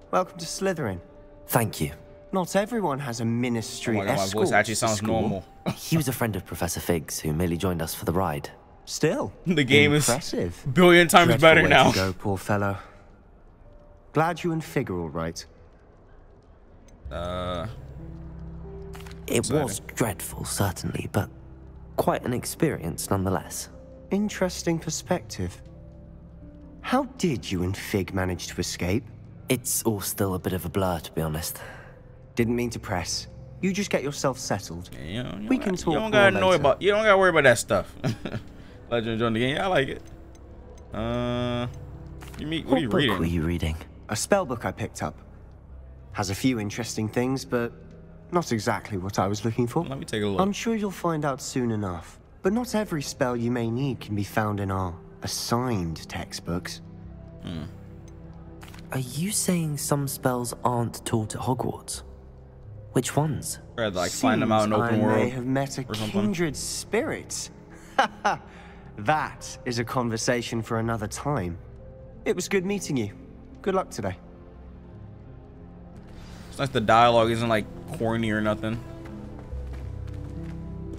Welcome to Slytherin. Thank you. Not everyone has a ministry escort. Oh my God, my voice actually sounds normal. He was a friend of Professor Fig's who merely joined us for the ride. Still, the game impressive. Is a billion times dreadful better way now. To go, poor fellow. Glad you and Fig are all right. Uh, it was dreadful, certainly, but quite an experience nonetheless. Interesting perspective. How did you and Fig manage to escape? It's all still a bit of a blur, to be honest. Didn't mean to press. You just get yourself settled. Yeah, you don't, you we can talk. You don't gotta annoy about. You don't gotta worry about that stuff. Glad you enjoyed the game. Yeah, I like it. Uh, you meet. What, what are you book reading? Were you reading? A spell book I picked up. Has a few interesting things, but not exactly what I was looking for. Let me take a look. I'm sure you'll find out soon enough. But not every spell you may need can be found in our assigned textbooks. Hmm. Are you saying some spells aren't taught at Hogwarts? Which ones? I'd like find them out in open world. I may have met a kindred spirit. That is a conversation for another time. It was good meeting you. Good luck today. It's nice the dialogue isn't like corny or nothing.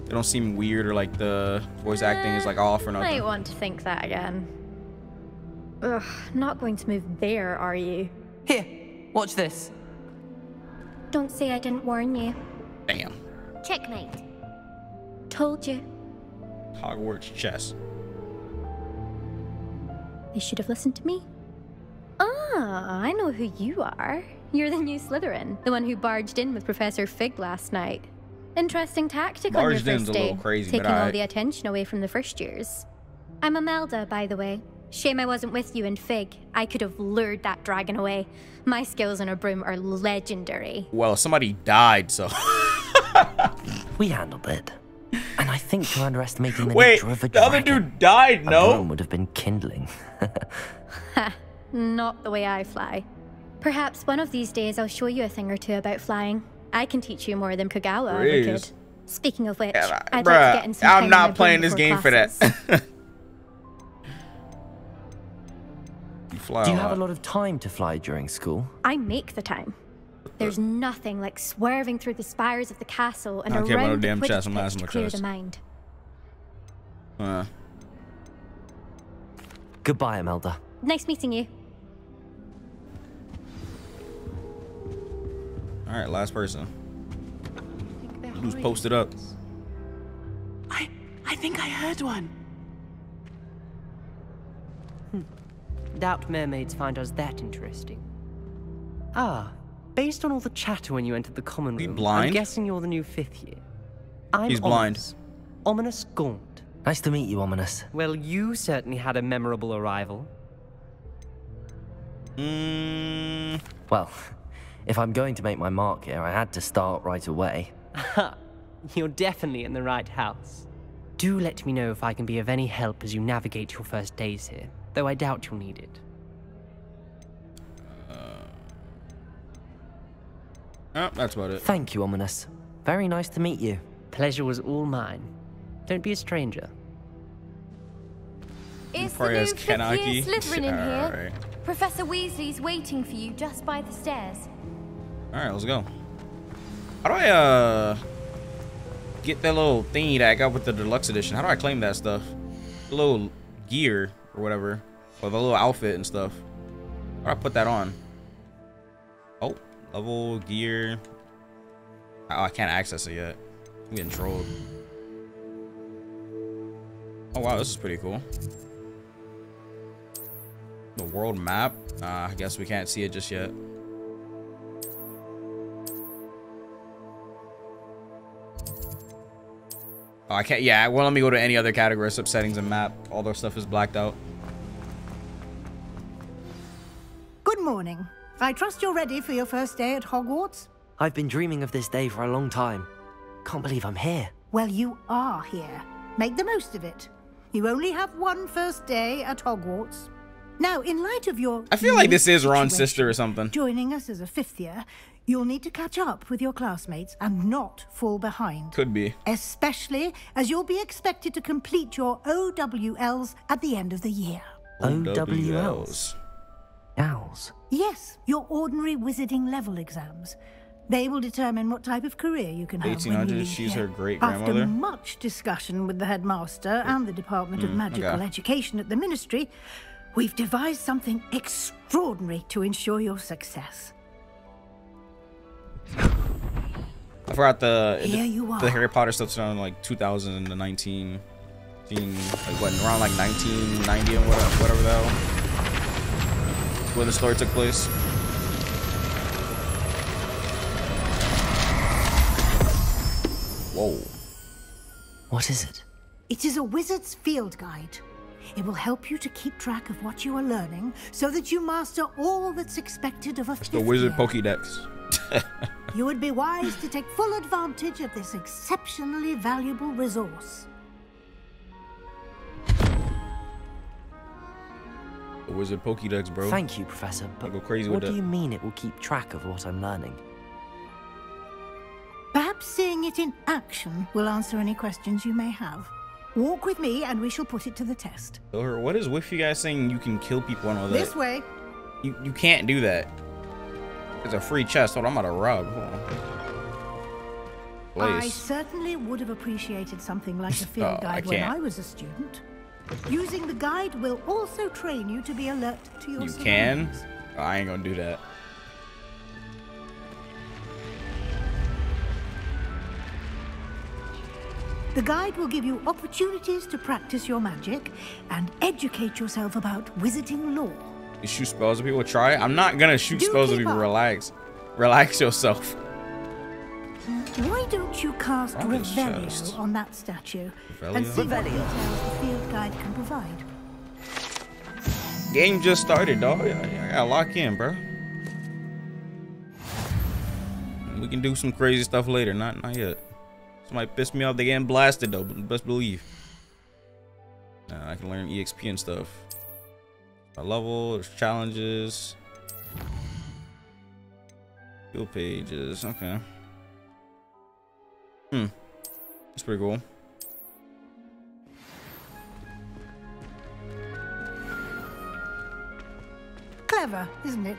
They don't seem weird, or like the voice uh, acting is like off or nothing. I want to think that again. Ugh, not going to move there, are you? Here, watch this. Don't say I didn't warn you. Damn. Checkmate. Told you. Hogwarts chess. They should have listened to me. Ah, I know who you are. You're the new Slytherin, the one who barged in with Professor Fig last night. Interesting tactic barged on your first day, a little crazy, taking all I... the attention away from the first years. I'm Imelda, by the way. Shame I wasn't with you and Fig. I could have lured that dragon away. My skills on a broom are legendary. Well, somebody died, so... We handled it. And I think you're underestimating the Wait, nature of a dragon. Wait, the other dude died, no? A broom would have been kindling. Ha, not the way I fly. Perhaps one of these days I'll show you a thing or two about flying. I can teach you more than Kagawa ever could. Speaking of which, yeah, like, I'd bruh, like to get in some I'm time not playing this game classes. For that. You fly Do you a have lot. a lot of time to fly during school? I make the time. There's nothing like swerving through the spires of the castle and okay, around the Twitch chest, pitch to clear the mind. Uh. Goodbye, Imelda. Nice meeting you. All right, last person. Who's posted up? I, I think I heard one. Hmm. Doubt mermaids find us that interesting. Ah, based on all the chatter when you entered the common room, blind? I'm guessing you're the new fifth year. I'm He's Ominous. blind. Ominous Gaunt. Nice to meet you, Ominous. Well, you certainly had a memorable arrival. Mm. Well. If I'm going to make my mark here, I had to start right away. You're definitely in the right house. Do let me know if I can be of any help as you navigate your first days here, though I doubt you'll need it. Uh... Oh, that's about it. Thank you, Ominous. Very nice to meet you. Pleasure was all mine. Don't be a stranger. Is the new fifth year Slytherin in here? Right. Professor Weasley's waiting for you just by the stairs. All right, let's go. How do I uh get that little thingy that I got with the deluxe edition? How do I claim that stuff? The little gear or whatever, or the little outfit and stuff. How do I put that on? Oh, level gear. Oh, I can't access it yet. I'm getting trolled. Oh wow, this is pretty cool. The world map. Uh, I guess we can't see it just yet. Oh, I can't. Yeah, well, let me go to any other category, sub settings and map. All their stuff is blacked out. Good morning. I trust you're ready for your first day at Hogwarts. I've been dreaming of this day for a long time. Can't believe I'm here. Well, you are here. Make the most of it. You only have one first day at Hogwarts. Now, in light of your... I feel like this is Ron's sister or something. Joining us as a fifth year... You'll need to catch up with your classmates and not fall behind. Could be. Especially as you'll be expected to complete your O W Ls at the end of the year. O W Ls? Owls? Yes, your ordinary wizarding level exams. They will determine what type of career you can have eighteen hundred, when you leave she's here. Her great-grandmother. After much discussion with the headmaster and the Department mm, of Magical okay. Education at the Ministry, we've devised something extraordinary to ensure your success. I forgot the the, the Harry Potter stuff's around like two thousand nineteen, like what, around like nineteen ninety and whatever, whatever that was, where the story took place. Whoa! What is it? It is a wizard's field guide. It will help you to keep track of what you are learning, so that you master all that's expected of a. It's the wizard Pokédex. You would be wise to take full advantage of this exceptionally valuable resource. The wizard Pokédex, bro. Thank you, Professor. But I go crazy with that. What do you mean it will keep track of what I'm learning? Perhaps seeing it in action will answer any questions you may have. Walk with me, and we shall put it to the test. What is with you guys saying you can kill people and all that? This way. You you can't do that. It's a free chest. Hold on, I'm gonna rob. Hold on. I certainly would have appreciated something like a field oh, guide I when I was a student. Using the guide will also train you to be alert to your. You can? Oh, I ain't gonna do that. The guide will give you opportunities to practice your magic and educate yourself about wizarding lore. You shoot spells at people. Try it. I'm not gonna shoot do spells at people. Up. Relax. Relax yourself. Why don't you cast Revelio on that statue Revelio? and see what details the field guide can provide? Game just started, dog. I, I gotta lock in, bro. We can do some crazy stuff later. Not, not yet. Somebody pissed me off. They getting blasted though. Best believe. Uh, I can learn E X P and stuff. My level. There's challenges. Skill pages. Okay. Hmm. That's pretty cool. Clever, isn't it?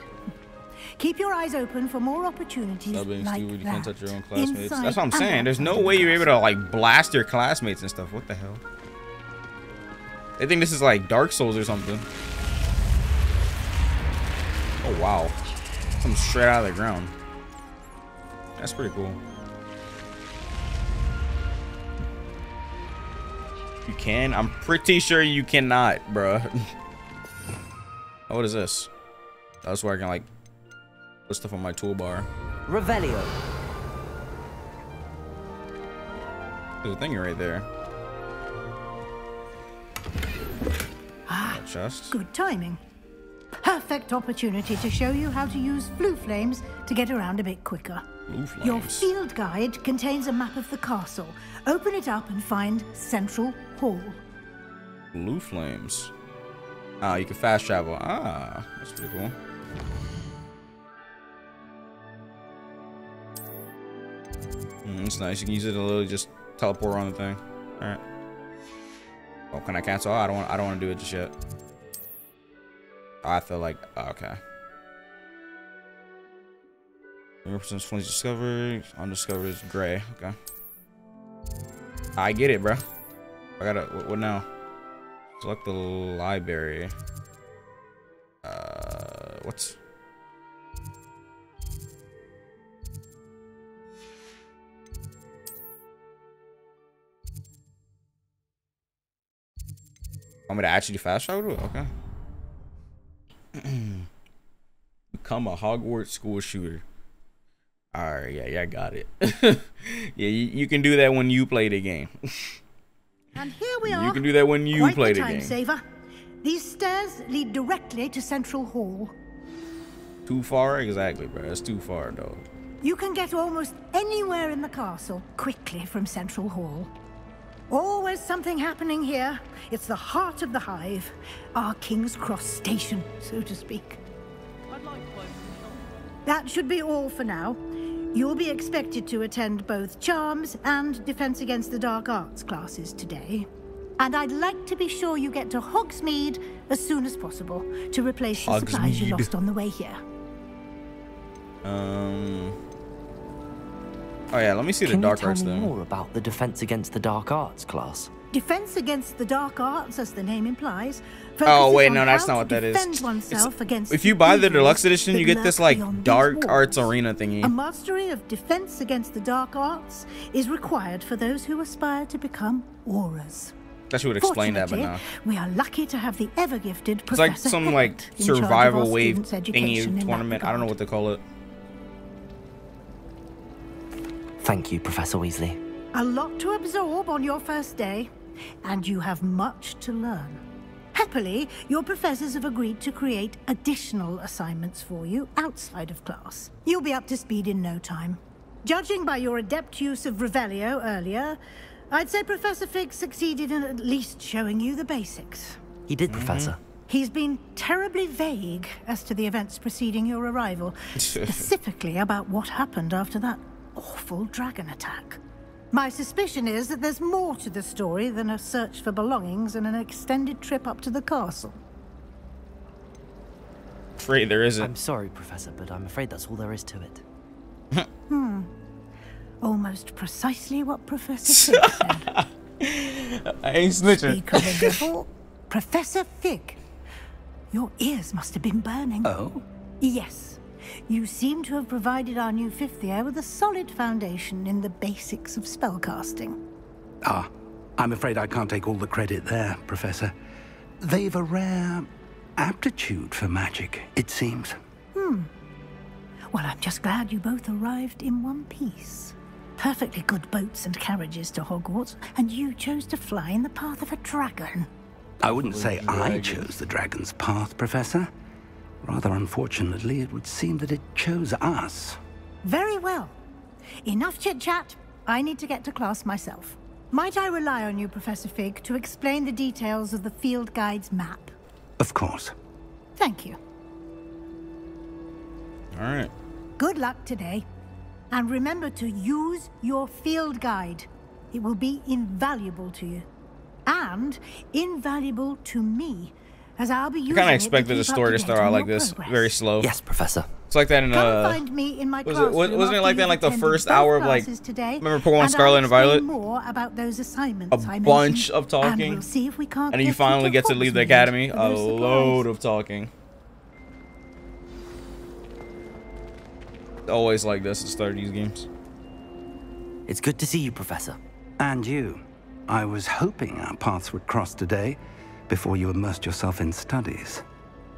Keep your eyes open for more opportunities Dubbing, like you that. Can't touch your own classmates. Inside That's what I'm saying. There's no way you're able to like blast your classmates and stuff. What the hell? They think this is like Dark Souls or something. Oh wow! Comes straight out of the ground. That's pretty cool. You can? I'm pretty sure you cannot, bruh. Oh, what is this? That's where I can like put stuff on my toolbar. Revelio. There's a thing right there. Ah, chest. Good timing. Perfect opportunity to show you how to use blue flames to get around a bit quicker. Your field guide contains a map of the castle. Open it up and find Central Hall. Blue flames. Ah, you can fast travel. Ah, that's pretty cool. Mm, that's nice. You can use it to literally just teleport around the thing. All right. Oh, can I cancel? Oh, I don't want. I don't want to do it just yet. Oh, I feel like oh, okay. Represents flames discovered. Undiscovered is gray. Okay. I get it, bro. I gotta. What, what now? Select the library. Uh, what's? I'm gonna actually fast travel. Okay. Become a Hogwarts school shooter. All right, yeah, yeah, I got it. yeah, you, you can do that when you play the game. And here we are. You can do that when you Quite play the, time the game. Saver. These stairs lead directly to Central Hall. Too far, exactly, bro. That's too far, though. You can get almost anywhere in the castle quickly from Central Hall. Always something happening here. It's the heart of the hive, our King's Cross station, so to speak. I'd like to that should be all for now. You'll be expected to attend both Charms and Defense Against the Dark Arts classes today. And I'd like to be sure you get to Hogsmeade as soon as possible to replace the supplies you lost on the way here. Um. Oh yeah, let me see the Dark Arts thing. Can you tell me more about the Defense Against the Dark Arts class? Defense Against the Dark Arts, as the name implies. Oh wait, no, that's not what that is. If you buy the deluxe edition, you get this like Dark Arts Arena thingy. A mastery of Defense Against the Dark Arts is required for those who aspire to become Aurors. That would explain that, but no. We are lucky to have the ever gifted Professor Heckett. It's like some like survival wave thingy tournament. I don't know what they call it. Thank you, Professor Weasley. A lot to absorb on your first day, and you have much to learn. Happily, your professors have agreed to create additional assignments for you outside of class. You'll be up to speed in no time. Judging by your adept use of Revelio earlier, I'd say Professor Fig succeeded in at least showing you the basics. He did, mm-hmm. Professor. He's been terribly vague as to the events preceding your arrival, specifically about what happened after that awful dragon attack. My suspicion is that there's more to the story than a search for belongings and an extended trip up to the castle. Afraid there isn't. I'm sorry, Professor, but I'm afraid that's all there is to it. hmm. Almost precisely what Professor Fig said. I ain't snitching. Before, Professor Fig, your ears must have been burning. Oh? Yes. You seem to have provided our new fifth year with a solid foundation in the basics of spellcasting. Ah, I'm afraid I can't take all the credit there, Professor. They've a rare aptitude for magic, it seems. Hmm. Well, I'm just glad you both arrived in one piece. Perfectly good boats and carriages to Hogwarts, and you chose to fly in the path of a dragon. I wouldn't say I chose the dragon's path, Professor. Rather unfortunately, it would seem that it chose us. Very well. Enough chit-chat. I need to get to class myself. Might I rely on you, Professor Fig, to explain the details of the field guide's map? Of course. Thank you. All right. Good luck today. And remember to use your field guide. It will be invaluable to you. And invaluable to me, as I'll be using it to keep up to date on my progress. I kind of expected the story to start out like this, very slow. Yes, Professor. It's like that in uh. Come find me in my classroom. Wasn't it like that in like the first hour of like? Remember Pokemon Scarlet and Violet? More about those assignments. A bunch of talking. We'll see if we can't. And you finally get to leave the academy. A load of talking. Always like this to start these games. It's good to see you, Professor. And you. I was hoping our paths would cross today before you immersed yourself in studies.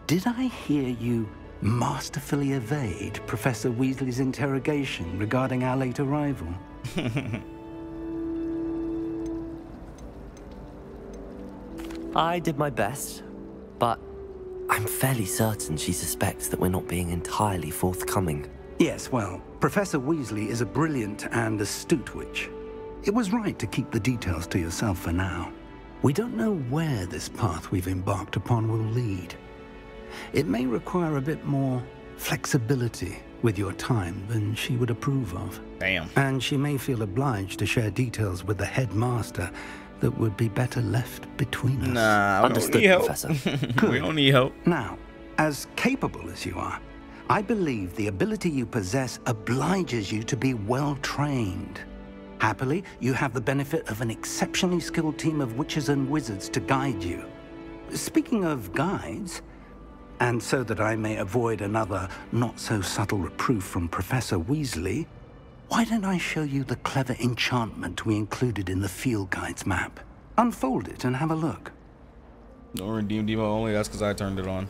Did I hear you masterfully evade Professor Weasley's interrogation regarding our late arrival? I did my best, but I'm fairly certain she suspects that we're not being entirely forthcoming. Yes, well, Professor Weasley is a brilliant and astute witch. It was right to keep the details to yourself for now. We don't know where this path we've embarked upon will lead. It may require a bit more flexibility with your time than she would approve of. Damn. And she may feel obliged to share details with the headmaster that would be better left between us. Nah, understood, Professor. We don't need help. Now, as capable as you are, I believe the ability you possess obliges you to be well-trained. Happily, you have the benefit of an exceptionally skilled team of witches and wizards to guide you. Speaking of guides, and so that I may avoid another not-so-subtle reproof from Professor Weasley, why don't I show you the clever enchantment we included in the field guide's map? Unfold it and have a look. No redeem demo only, that's because I turned it on.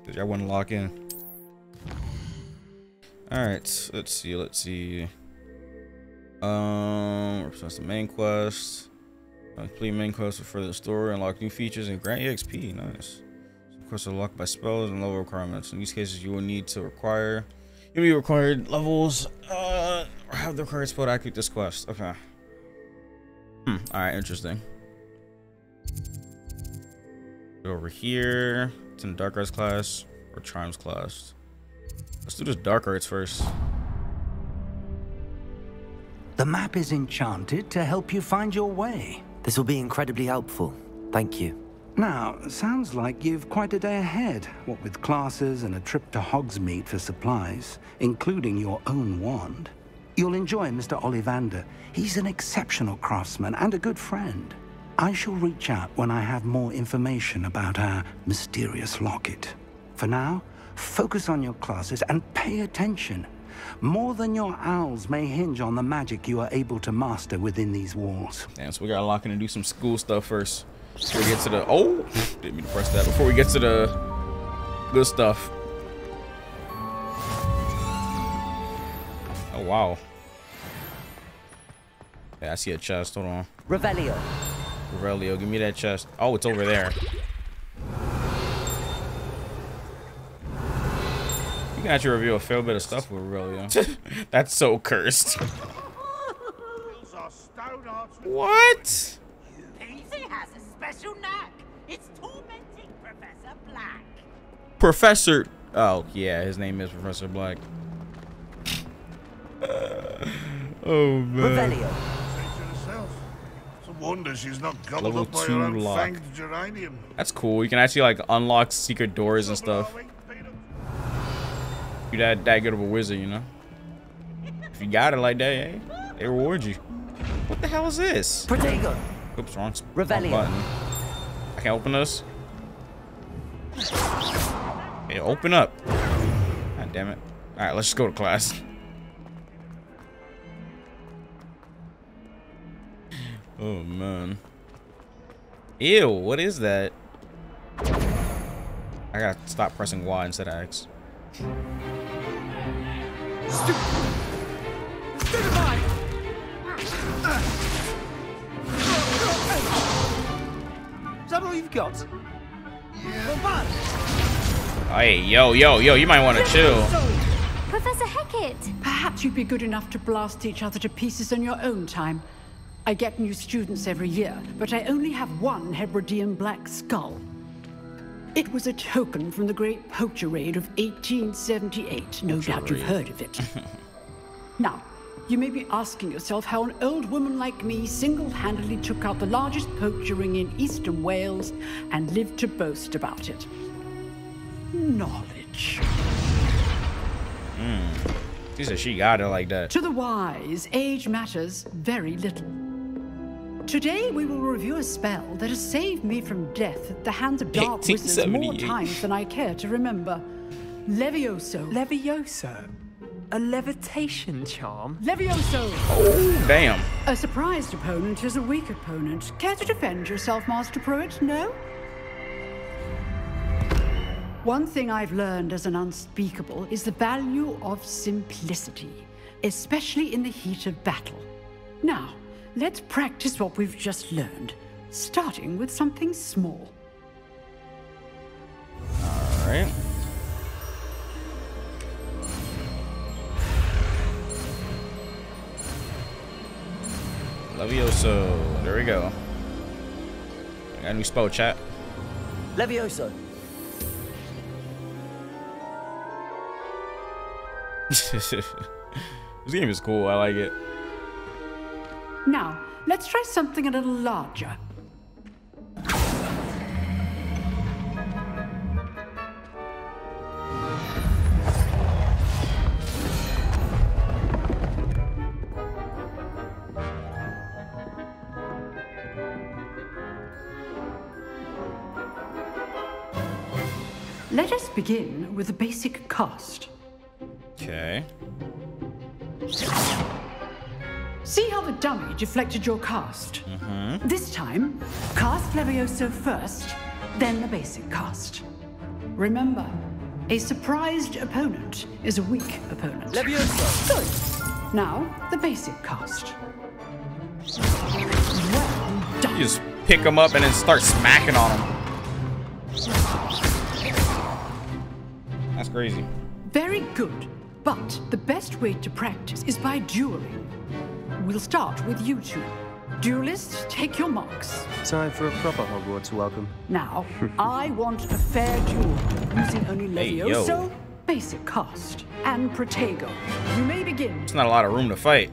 Because I wouldn't lock in. Alright, let's see, let's see. Um, represents the main quest. Uh, complete main quest for the story, unlock new features, and grant E X P. Nice. Of course, unlocked by spells and level requirements. In these cases, you will need to require. You'll be required levels. Uh, or have the required spell to activate this quest. Okay. Hmm. All right. Interesting. Go over here. It's in the Dark Arts class or Charms class. Let's do this Dark Arts first. The map is enchanted to help you find your way. This will be incredibly helpful. Thank you. Now, sounds like you've quite a day ahead, what with classes and a trip to Hogsmeade for supplies, including your own wand. You'll enjoy Mister Ollivander. He's an exceptional craftsman and a good friend. I shall reach out when I have more information about our mysterious locket. For now, focus on your classes and pay attention. More than your owls may hinge on the magic you are able to master within these walls. Damn, so we gotta lock in and do some school stuff first. Before we get to the... Oh! Didn't mean to press that. Before we get to the good stuff. Oh, wow. Yeah, I see a chest. Hold on. Revelio. Revelio. Give me that chest. Oh, it's over there. You can actually reveal a fair bit of stuff with Revelio. That's so cursed. What? Peeves has a special knack. It's tormenting Professor Black. Professor. Oh, yeah, his name is Professor Black. Uh, oh, man. Revelio. It's a wonder she's not gobbled up by her own fanged geranium. That's cool. You can actually, like, unlock secret doors and stuff. You that that good of a wizard, you know. If you got it like that, eh? They reward you. What the hell is this? Protego. Oops, wrong, wrong button. I can't open this. Hey, open up. God damn it. All right, let's just go to class. Oh man. Ew. What is that? I gotta stop pressing Y instead of X. Is that all you've got? Yeah. Hey, yo, yo, yo, you might want to chill. Professor Heckett! Perhaps you'd be good enough to blast each other to pieces on your own time. I get new students every year, but I only have one Hebridean black skull. It was a token from the Great Poacher Raid of eighteen seventy-eight. No doubt you've heard of it. Now, you may be asking yourself how an old woman like me single-handedly took out the largest poacher ring in eastern Wales and lived to boast about it. Knowledge. Mm. She said she got it like that. To the wise, age matters very little. Today we will review a spell that has saved me from death at the hands of dark wizards more times than I care to remember. Levioso. Levioso? A levitation charm? Levioso! Oh, damn. A surprised opponent is a weak opponent. Care to defend yourself, Master Pruitt? No? One thing I've learned as an unspeakable is the value of simplicity, especially in the heat of battle. Now, let's practice what we've just learned, starting with something small. All right. Levioso. There we go. I got a new spell, chat. Levioso. This game is cool. I like it. Now, let's try something a little larger. Let us begin with the basic cost. Okay. See how the dummy deflected your cast. Mm-hmm. This time, cast Levioso first, then the basic cast. Remember, a surprised opponent is a weak opponent. Levioso. Good. Now, the basic cast. Well done. You just pick him up and then start smacking on him. That's crazy. Very good. But the best way to practice is by dueling. We'll start with you two. Duelists, take your marks. Time for a proper Hogwarts welcome. Now, I want a fair duel using only Levioso, hey, basic cast, and Protego. You may begin. It's not a lot of room to fight.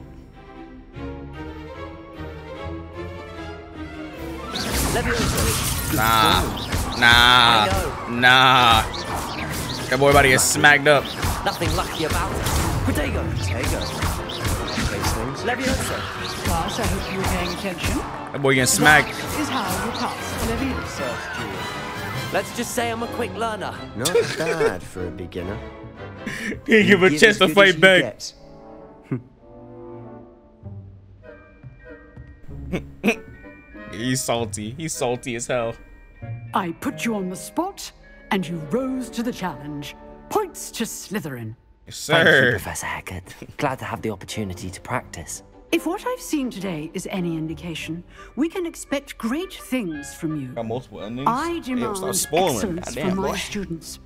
Levioso. Nah, nah, nah. That boy buddy is smacked up. Nothing lucky about it. Protego. Protego. Levioso. Class, I hope you were paying attention. That boy getting smacked. That is how you pass Levioso. Let's just say I'm a quick learner. Not bad for a beginner. Can't give a chance to fight back. He's salty. He's salty as hell. I put you on the spot, and you rose to the challenge. Points to Slytherin. Sir. Thank you, Professor Hackett. Glad to have the opportunity to practice. If what I've seen today is any indication, we can expect great things from you. Got multiple endings? I demand yeah, excellence from my boy. students.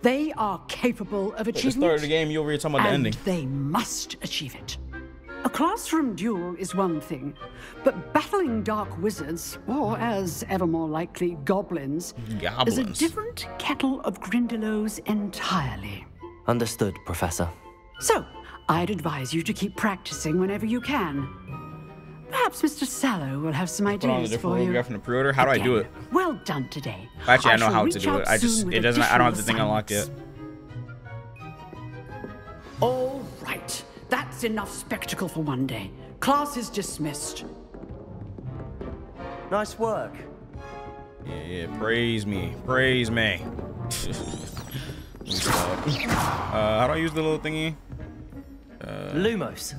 They are capable of achievement. At the start of the game, you'll read about the ending. They must achieve it. A classroom duel is one thing, but battling dark wizards, or as ever more likely, goblins, goblins. is a different kettle of Grindelows entirely. Understood, Professor. So, I'd advise you to keep practicing whenever you can. Perhaps Mister Sallow will have some ideas for you. From the pre-order. How do Again, I do it? Well done today. Actually, I, I know how to do it. I just it doesn't. I don't have the thing unlocked yet. All right, that's enough spectacle for one day. Class is dismissed. Nice work. Yeah, yeah. Praise me. Praise me. Uh, how do I use the little thingy? Uh, Lumos.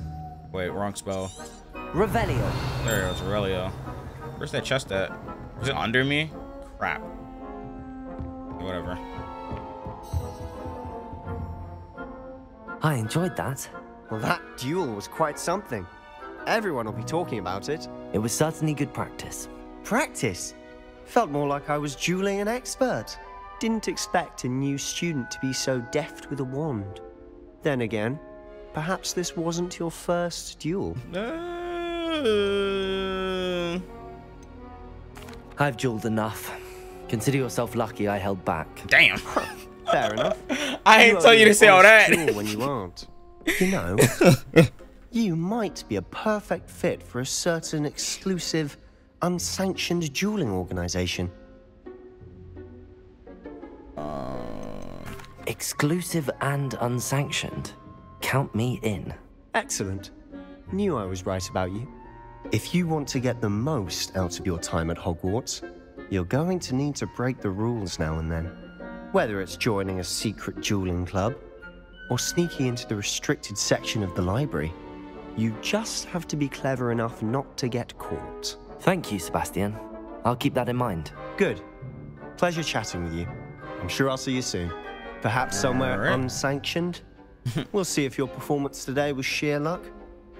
Wait, wrong spell. Revelio. There it goes, Revelio. Where's that chest at? Is it under me? Crap. Whatever. I enjoyed that. Well, that duel was quite something. Everyone will be talking about it. It was certainly good practice. Practice? Felt more like I was dueling an expert. Didn't expect a new student to be so deft with a wand. Then again, perhaps this wasn't your first duel. Uh... I've dueled enough. Consider yourself lucky I held back. Damn. Fair enough. I ain't told you to say all that. When you aren't. You know, you might be a perfect fit for a certain exclusive, unsanctioned dueling organization. Uh... Exclusive and unsanctioned. Count me in. Excellent. Knew I was right about you. If you want to get the most out of your time at Hogwarts, you're going to need to break the rules now and then. Whether it's joining a secret dueling club, or sneaking into the restricted section of the library, you just have to be clever enough not to get caught. Thank you, Sebastian. I'll keep that in mind. Good. Pleasure chatting with you. I'm sure I'll see you soon. Perhaps somewhere right. unsanctioned. We'll see if your performance today was sheer luck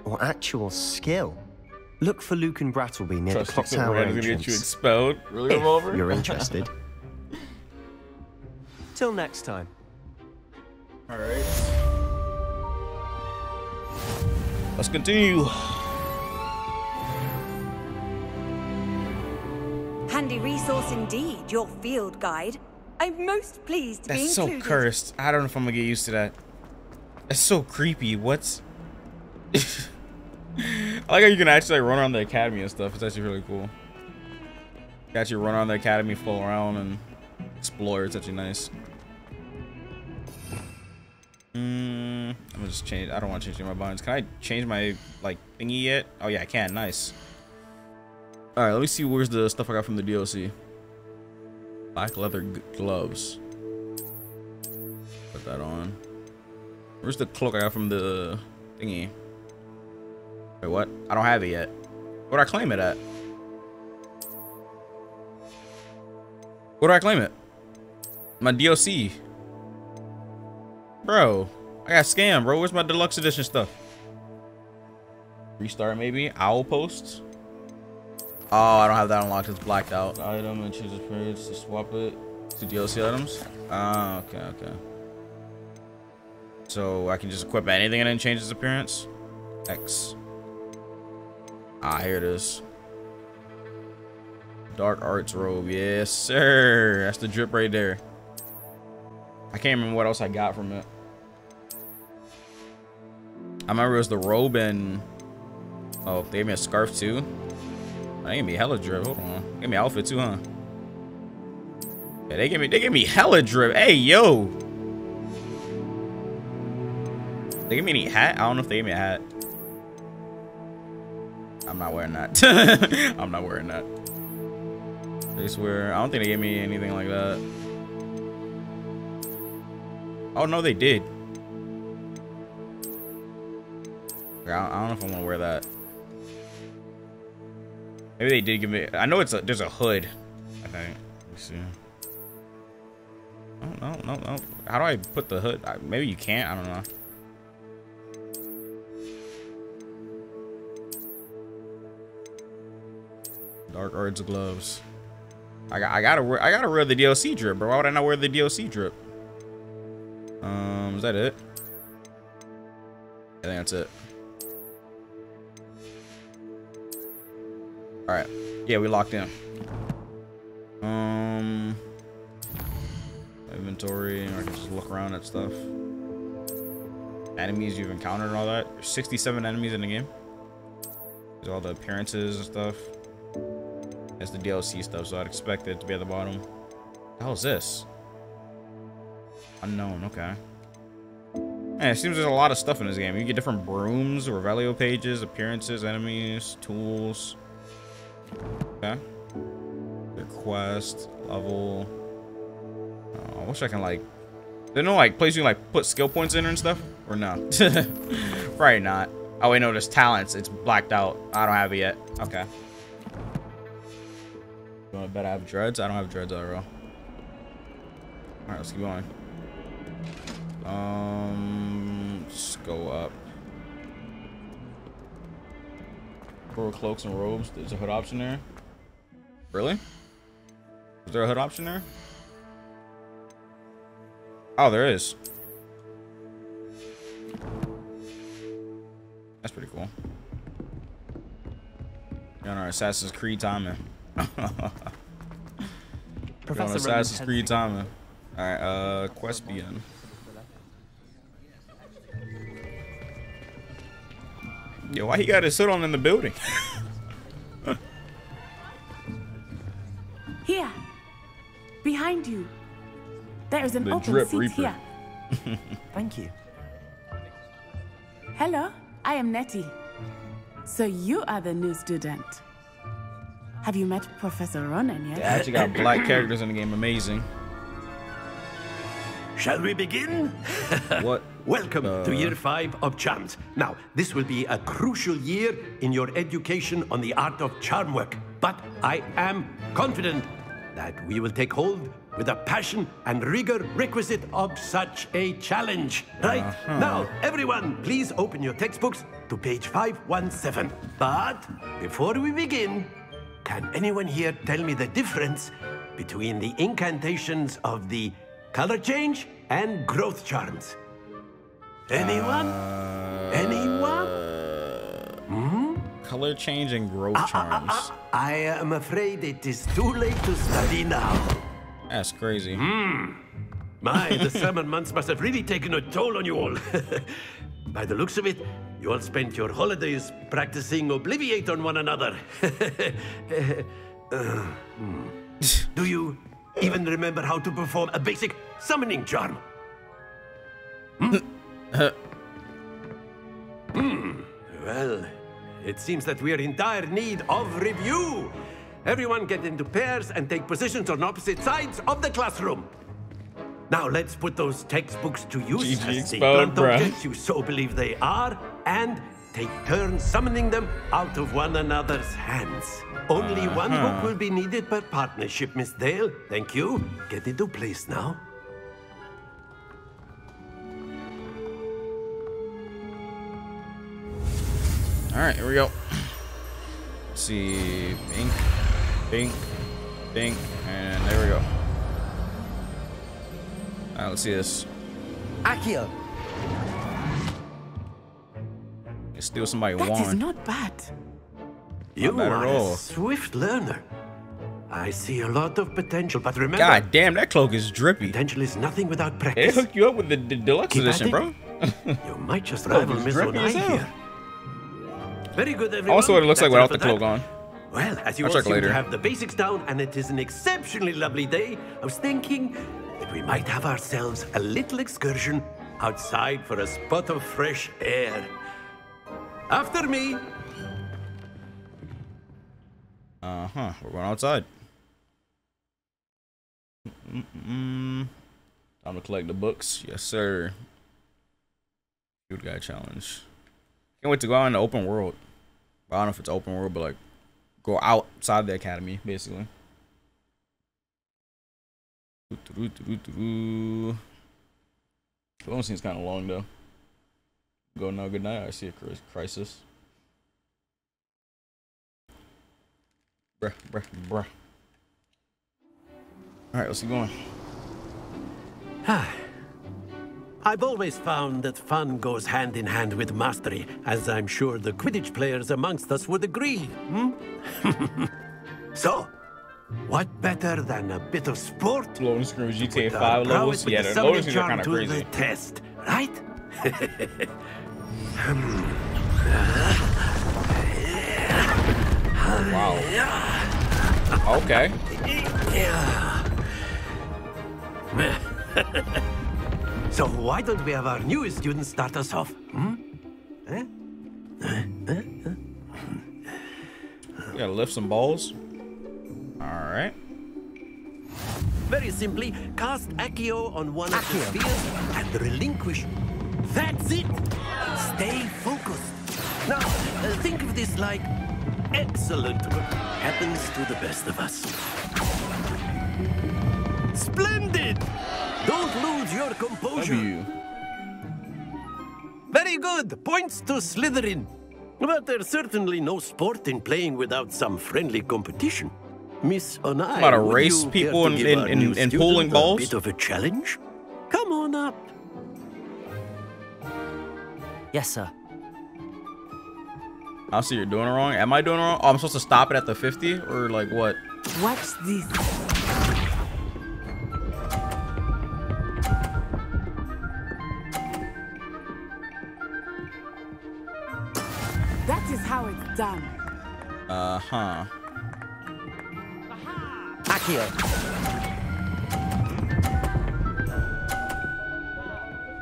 or actual skill. Look for Luke and Brattleby near so the clock tower entrance. Get you expelled. Really if you're interested. Till next time. All right. Let's continue. Handy resource indeed, your field guide. I'm most pleased to be included. That's so cursed. I don't know if I'm gonna get used to that. That's so creepy. What's? I like how you can actually like, run around the academy and stuff. It's actually really cool. You actually run around the academy, fall around, and explore. It's actually nice. Mm, I'm gonna just change. I don't want to change my binds. Can I change my like thingy yet? Oh yeah, I can. Nice. All right, let me see. Where's the stuff I got from the D L C? Black leather gloves. Put that on. Where's the cloak I got from the thingy? Wait, what? I don't have it yet. Where do I claim it at? Where do I claim it? My D L C. Bro, I got scammed, bro. Where's my deluxe edition stuff? Restart maybe? Owl posts? Oh, I don't have that unlocked. It's blacked out. Item and choose a page to swap it to D L C items. Ah, uh, okay, okay. So I can just equip anything and then change its appearance. X. Ah, here it is. Dark Arts robe. Yes, sir. That's the drip right there. I can't remember what else I got from it. I remember it was the robe and... Oh, they gave me a scarf too. They gave me hella drip. Hold on. They gave me an outfit too, huh? Yeah, they gave me they gave me hella drip. Hey, yo. They gave me any hat? I don't know if they gave me a hat. I'm not wearing that. I'm not wearing that. They swear. I don't think they gave me anything like that. Oh no, they did. Yeah, I don't know if I want to wear that. Maybe they did give me. I know it's a, there's a hood. I think. Let me see. Oh no no no! How do I put the hood? I, maybe you can't. I don't know. Dark Arts gloves. I got. I gotta wear. I gotta wear the D L C drip, bro. Why would I not wear the D L C drip? Um, is that it? I think that's it. All right. Yeah, we locked in. Um, inventory. I can just look around at stuff. Enemies you've encountered and all that. There's sixty-seven enemies in the game. There's all the appearances and stuff. That's the D L C stuff, so I'd expect it to be at the bottom. The hell is this? Unknown. Okay. Man, it seems there's a lot of stuff in this game. You get different brooms, Revelio pages, appearances, enemies, tools. Okay. Request level. Oh, I wish I can like. There's no like place you can like put skill points in and stuff, or no? Probably not. Oh wait, no, there's talents. It's blacked out. I don't have it yet. Okay. You want to bet I have dreads? I don't have dreads, bro. All right, let's keep going. Um. go up. Borrow cloaks and robes. There's a hood option there. Really? Is there a hood option there? Oh, there is. That's pretty cool. You're on our Assassin's Creed timing. You're on Assassin's Creed timing. Alright, uh, quest begin. Yo, why he got his hood on in the building? Here, behind you, there is an the open drip seat reaper. Here. Thank you. Hello, I am Nettie. So you are the new student. Have you met Professor Ronan yet? Yeah, you got black characters in the game. Amazing. Shall we begin? What? Welcome uh... to year five of charms. Now, this will be a crucial year in your education on the art of charm work. But I am confident that we will take hold with the passion and rigor requisite of such a challenge. Right? Uh-huh. Now, everyone, please open your textbooks to page five one seven. But before we begin, can anyone here tell me the difference between the incantations of the color change and growth charms? Anyone? Uh, Anyone? Hmm? Color change and growth ah, charms. Ah, ah, ah. I am afraid it is too late to study now. That's crazy. Hmm. My, the summer months must have really taken a toll on you all. By the looks of it, you all spent your holidays practicing Obliviate on one another. uh, hmm. Do you even remember how to perform a basic summoning charm? Hmm? Hmm. Well, it seems that we are in dire need of review. Everyone get into pairs and take positions on opposite sides of the classroom. Now let's put those textbooks to use as the blunt objects you so believe they are, and take turns summoning them out of one another's hands. Only uh-huh. one book will be needed per partnership, Miss Dale. Thank you. Get into place now. Alright, here we go. Let's see. Bink, bink, bink, and there we go. Alright, let's see this. Accio. Can steal somebody one. That is not bad. You not bad are a swift learner. I see a lot of potential, but remember. God damn, that cloak is drippy. Potential is nothing without practice. They hooked you up with the, the deluxe Keep edition, bro. You might just rival Miss Onai here. Very good, everyone. Also, it looks That's like without the cloak on. Well, as you all seem to have the basics down, and it is an exceptionally lovely day, I was thinking that we might have ourselves a little excursion outside for a spot of fresh air. After me. Uh huh. We're going outside. Mm -mm. Time to collect the books. Yes, sir. Good guy challenge. Can't wait to go out in the open world. I don't know if it's open world, but like go outside the academy, basically. The one seems kind of long though. Go now, good night. I see a crisis. Bruh, bruh, bruh. All right, let's keep going. Ah. I've always found that fun goes hand in hand with mastery, as I'm sure the Quidditch players amongst us would agree, hmm? So, what better than a bit of sport? Loading screen G T A five levels? Yeah, the loading screens are kind of crazy. The test, right? Wow. Okay. So why don't we have our newest student start us off? Hmm? Huh? Huh? Huh? Huh? You gotta lift some balls. Alright. Very simply, cast Accio on one of the spheres and relinquish. That's it! Stay focused. Now, uh, think of this like excellent work happens to the best of us. Splendid! Don't lose your composure. W. Very Very good. Points to Slytherin. But there's certainly no sport in playing without some friendly competition. Miss Onai, about a race people in, in, in, in pulling balls? A bit of a challenge? Come on up. Yes, sir. I see you're doing it wrong. Am I doing it wrong? Oh, I'm supposed to stop it at the fifty? Or like what? What's this? That is how it's done. Uh-huh. Accio.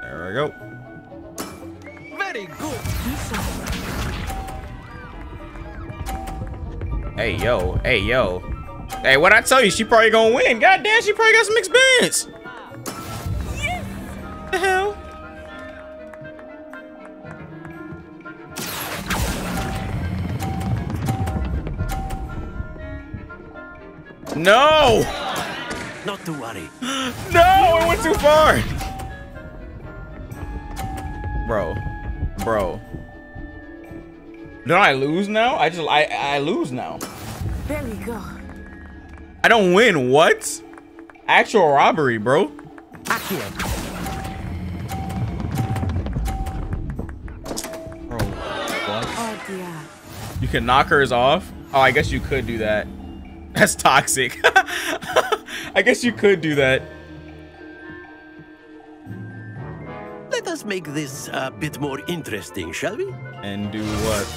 There we go. Very good. Hey, yo. Hey, yo. Hey, what I tell you, she probably gonna win. God damn, she probably got some experience. Yes. What the hell? No! Not to worry. No, it went too far! Bro. Bro. Did I lose now? I just I I lose now. There we go. I don't win, what? Actual robbery, bro. I can't. Bro, what? Oh dear. You can knock hers off? Oh, I guess you could do that. That's toxic. I guess you could do that. Let us make this a bit more interesting, shall we? And do what?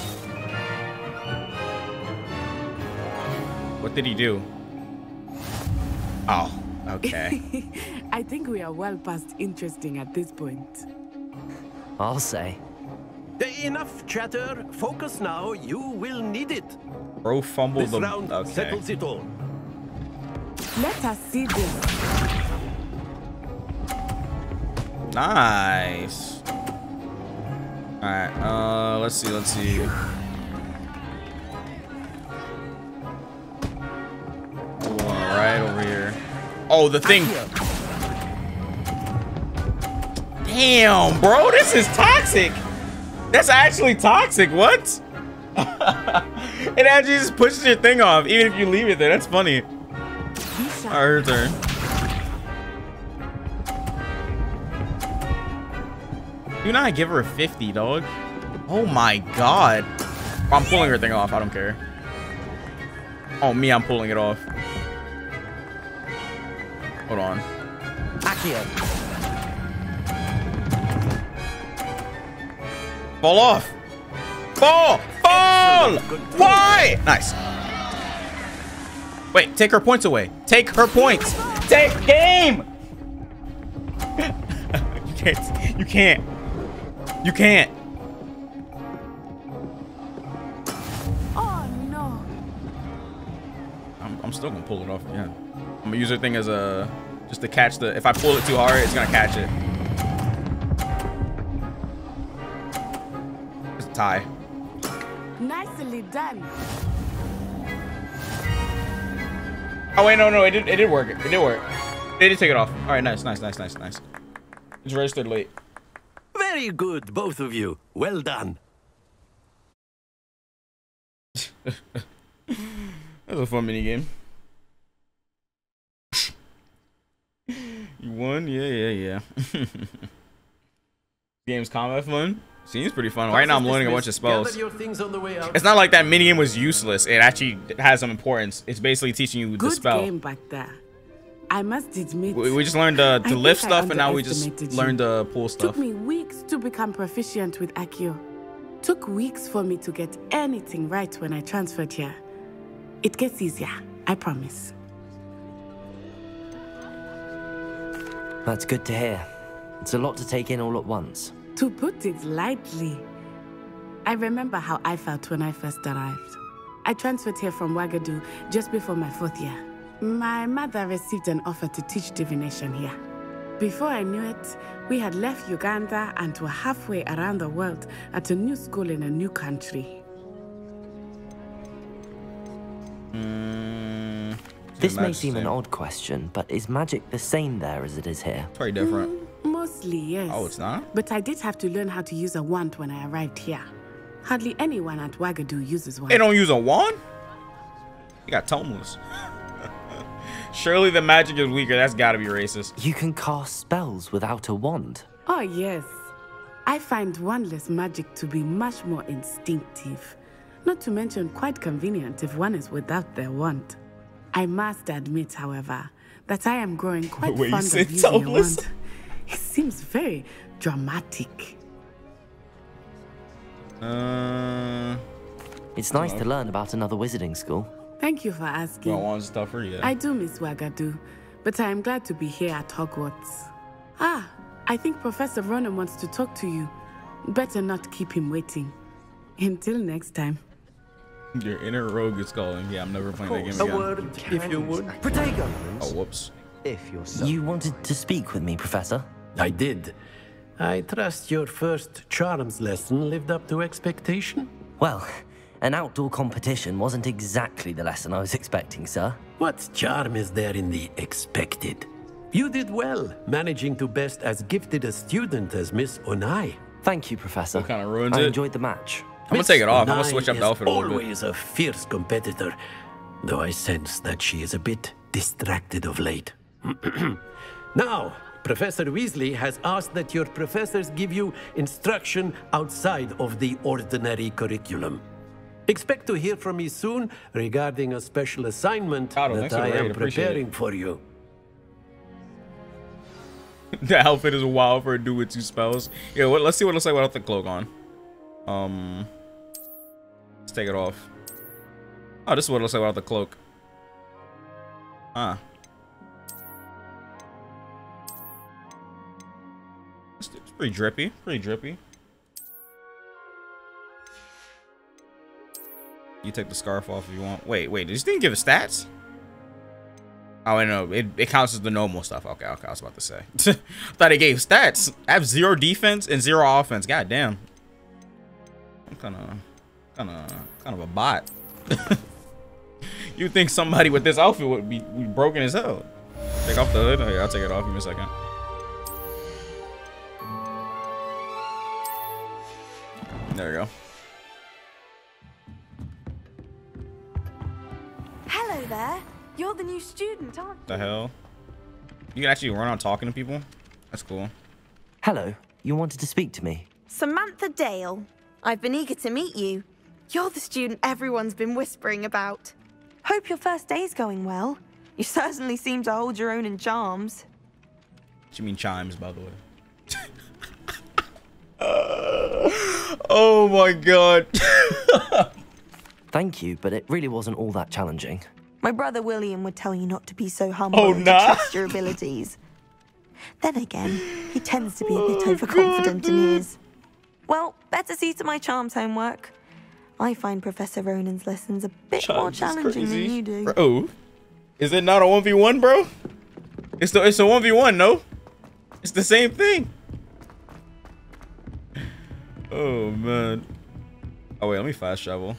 What did he do? Oh, okay. I think we are well past interesting at this point. I'll say. Enough chatter. Focus now. You will need it. Bro, fumble the round. Okay. Settles it all. Let us see this. Nice. All right. Uh, let's see. Let's see. Hold on, right over here. Oh, the thing. Damn, bro, this is toxic. That's actually toxic. What? It actually just pushes your thing off, even if you leave it there. That's funny. All right, her turn. Do not give her a fifty, dog. Oh my god. I'm pulling her thing off. I don't care. Oh me, I'm pulling it off. Hold on. Accio. Fall off! Fall! Fall! Why? Nice. Wait, take her points away. Take her points. Take game! You can't. You can't. You can't. Oh no. I'm, I'm still gonna pull it off again. I'm gonna use her thing as a... Just to catch the... If I pull it too hard, it's gonna catch it. Tie. Nicely done. Oh wait, no, no, it did, it did work. It did work. They did take it off. All right, nice, nice, nice, nice, nice. It's registered late. Very good, both of you. Well done. That was a fun mini game. You won, yeah, yeah, yeah. Game's combat fun. Seems pretty fun. Right now, I'm learning a bunch of spells. It's not like that minigame was useless. It actually has some importance. It's basically teaching you the spell. Good game back there. I must admit. We, we just learned uh, to lift stuff, and now we just learned to uh, pull stuff. Took me weeks to become proficient with Accio. Took weeks for me to get anything right when I transferred here. It gets easier, I promise. That's good to hear. It's a lot to take in all at once. To put it lightly, I remember how I felt when I first arrived. I transferred here from Ouagadougou just before my fourth year. My mother received an offer to teach divination here. Before I knew it, we had left Uganda and were halfway around the world at a new school in a new country. Mm, this may seem an odd question, but is magic the same there as it is here? Pretty different. Mm, Mostly, yes. Oh, it's not? But I did have to learn how to use a wand when I arrived here. Hardly anyone at Wagadu uses one. They don't use a wand? They got tomos. Surely the magic is weaker. That's got to be racist. You can cast spells without a wand. Oh, yes. I find wandless magic to be much more instinctive. Not to mention quite convenient if one is without their wand. I must admit, however, that I am growing quite Wait, fond of using a wand. It seems very dramatic. Uh, it's nice to learn about another wizarding school. Thank you for asking. Well, on stuff for you. I do miss Wagadu, but I am glad to be here at Hogwarts. Ah, I think Professor Ronan wants to talk to you. Better not keep him waiting. Until next time. Your inner rogue is calling. Yeah, I'm never playing that game again. A word of if you would. Protego. Oh, whoops. If you're so you wanted to speak with me, Professor? I did. I trust your first charms lesson lived up to expectation? Well, an outdoor competition wasn't exactly the lesson I was expecting, sir. What charm is there in the expected? You did well, managing to best as gifted a student as Miss Onai. Thank you, Professor. What kind of ruins I it? enjoyed the match. I'm gonna take it off. I'm gonna switch up the outfit a little bit. Always a fierce competitor, though I sense that she is a bit distracted of late. Now, Professor Weasley has asked that your professors give you instruction outside of the ordinary curriculum. Expect to hear from me soon regarding a special assignment I that I am preparing it. for you. The outfit is wild for a dude with two spells. Yeah, well, let's see what it looks like without the cloak on. Um... Let's take it off. Oh, this is what it looks like without the cloak. Ah. It's pretty drippy. Pretty drippy. You take the scarf off if you want. Wait, wait. Did you give it stats? Oh, I know. It, it counts as the normal stuff. Okay, okay. I was about to say. I thought it gave stats. I have zero defense and zero offense. God damn. I'm kind of... Kind of, kind of a bot. You think somebody with this outfit would be broken as hell? Take off the hood. Oh, yeah, I'll take it off in a second. There we go. Hello there. You're the new student, aren't you? The hell? You can actually run on talking to people. That's cool. Hello. You wanted to speak to me? Samantha Dale. I've been eager to meet you. You're the student everyone's been whispering about. Hope your first day's going well. You certainly seem to hold your own in charms. What do you mean chimes, by the way? uh, oh my god. Thank you, but it really wasn't all that challenging. My brother William would tell you not to be so humble oh, and nah. to trust your abilities. Then again, he tends to be a bit oh, overconfident god, in his. Well, better see to my charms homework. I find Professor Ronan's lessons a bit Child more challenging than you do. Bro, is it not a one v one, bro? It's the, it's a one v one, no? It's the same thing. Oh, man. Oh, wait, let me fast travel.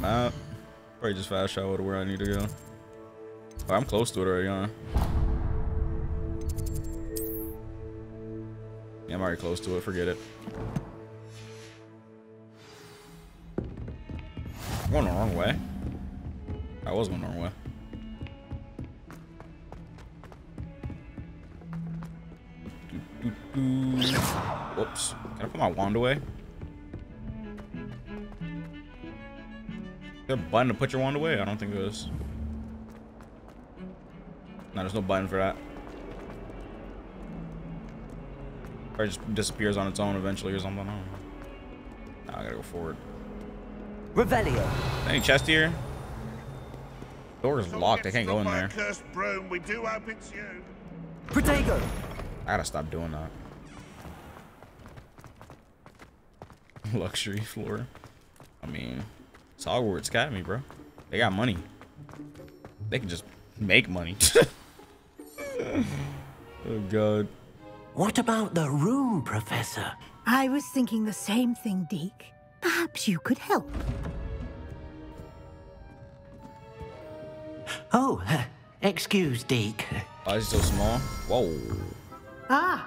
Map. Probably just fast travel to where I need to go. Oh, I'm close to it already, huh? Yeah, I'm already close to it. Forget it. I'm going the wrong way. I was going the wrong way. Do, do, do. Whoops. Can I put my wand away? Is there a button to put your wand away? I don't think there is. No, there's no button for that. Or it just disappears on its own eventually or something. I don't know. Nah, I gotta go forward. Revelio. Any chest here? Door is locked. I can't go in there. Cursed broom. We do hope it's you. Protego. I gotta stop doing that. Luxury floor. I mean, it's Hogwarts Academy, bro. They got money. They can just make money. Oh god. What about the room, Professor? I was thinking the same thing, Deke. Perhaps you could help. Oh, excuse Deke. Eyes so small. Whoa. Ah,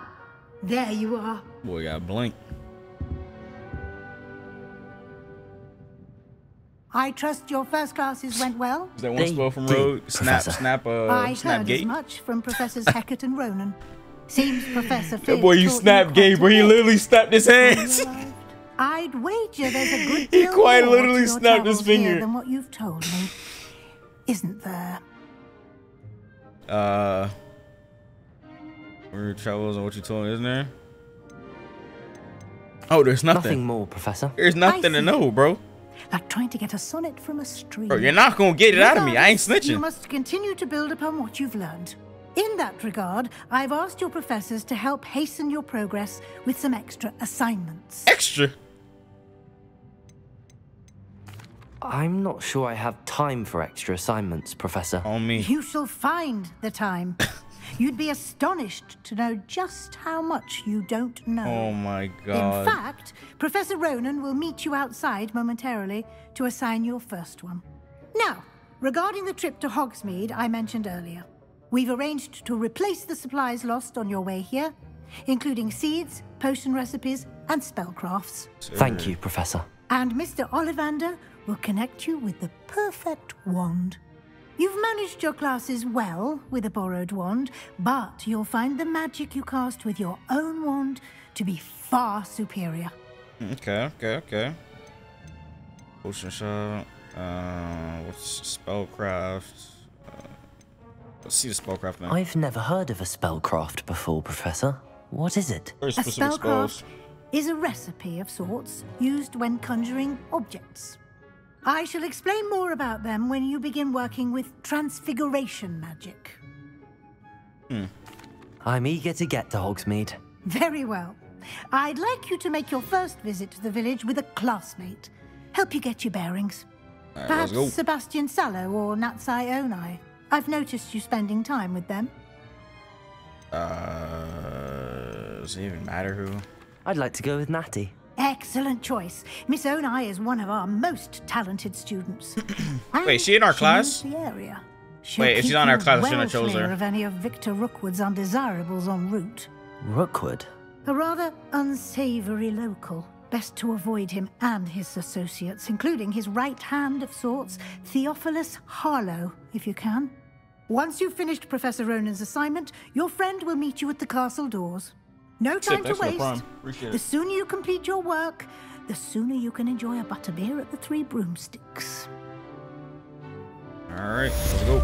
there you are. Boy, got blank. I trust your first classes went well. Is that one spell from Rogue? Snap, snap, uh, I snap gate. I heard as much from Professors Heckett and Ronan. Seems Professor Fig. That boy, you snap gate, but he literally snapped his hands. I'd wager there's a good deal. He quite literally snapped his finger. Than what you've told me, isn't there? Uh, your travels and what you told me, isn't there? Oh, there's nothing. Nothing more, Professor. There's nothing to know, bro. Like trying to get a sonnet from a stream. Bro, you're not gonna get it out of me. I ain't snitching. You must continue to build upon what you've learned. In that regard, I've asked your professors to help hasten your progress with some extra assignments. Extra? I'm not sure I have time for extra assignments, Professor. On me. You shall find the time. You'd be astonished to know just how much you don't know. Oh my God. In fact, Professor Ronan will meet you outside momentarily to assign your first one. Now, regarding the trip to Hogsmeade I mentioned earlier, we've arranged to replace the supplies lost on your way here, including seeds, potion recipes, and spellcrafts. Thank you, Professor. And Mister Ollivander will connect you with the perfect wand. You've managed your classes well with a borrowed wand, but you'll find the magic you cast with your own wand to be far superior. Okay, okay, okay. Potion shot. Uh, what's spellcraft? Uh, let's see the spellcraft now. I've never heard of a spellcraft before, Professor. What is it? A spellcraft spells. is a recipe of sorts used when conjuring objects. I shall explain more about them when you begin working with transfiguration magic. Hmm. I'm eager to get to Hogsmeade. Very well. I'd like you to make your first visit to the village with a classmate. Help you get your bearings. Right, perhaps Sebastian Sallow or Natsai Onai. I've noticed you spending time with them. Uh, does it even matter who? I'd like to go with Natty. Excellent choice. Miss Onai is one of our most talented students. Wait, is she in our she class? The area. Wait, if she's not in our class, well I shouldn't have chosen her. Of any of Victor Rookwood's undesirables en route. Rookwood? A rather unsavory local. Best to avoid him and his associates, including his right hand of sorts, Theophilus Harlow, if you can. Once you've finished Professor Ronan's assignment, your friend will meet you at the castle doors. No time to waste. The sooner you complete your work, the sooner you can enjoy a butterbeer at the Three Broomsticks. All right, let's go.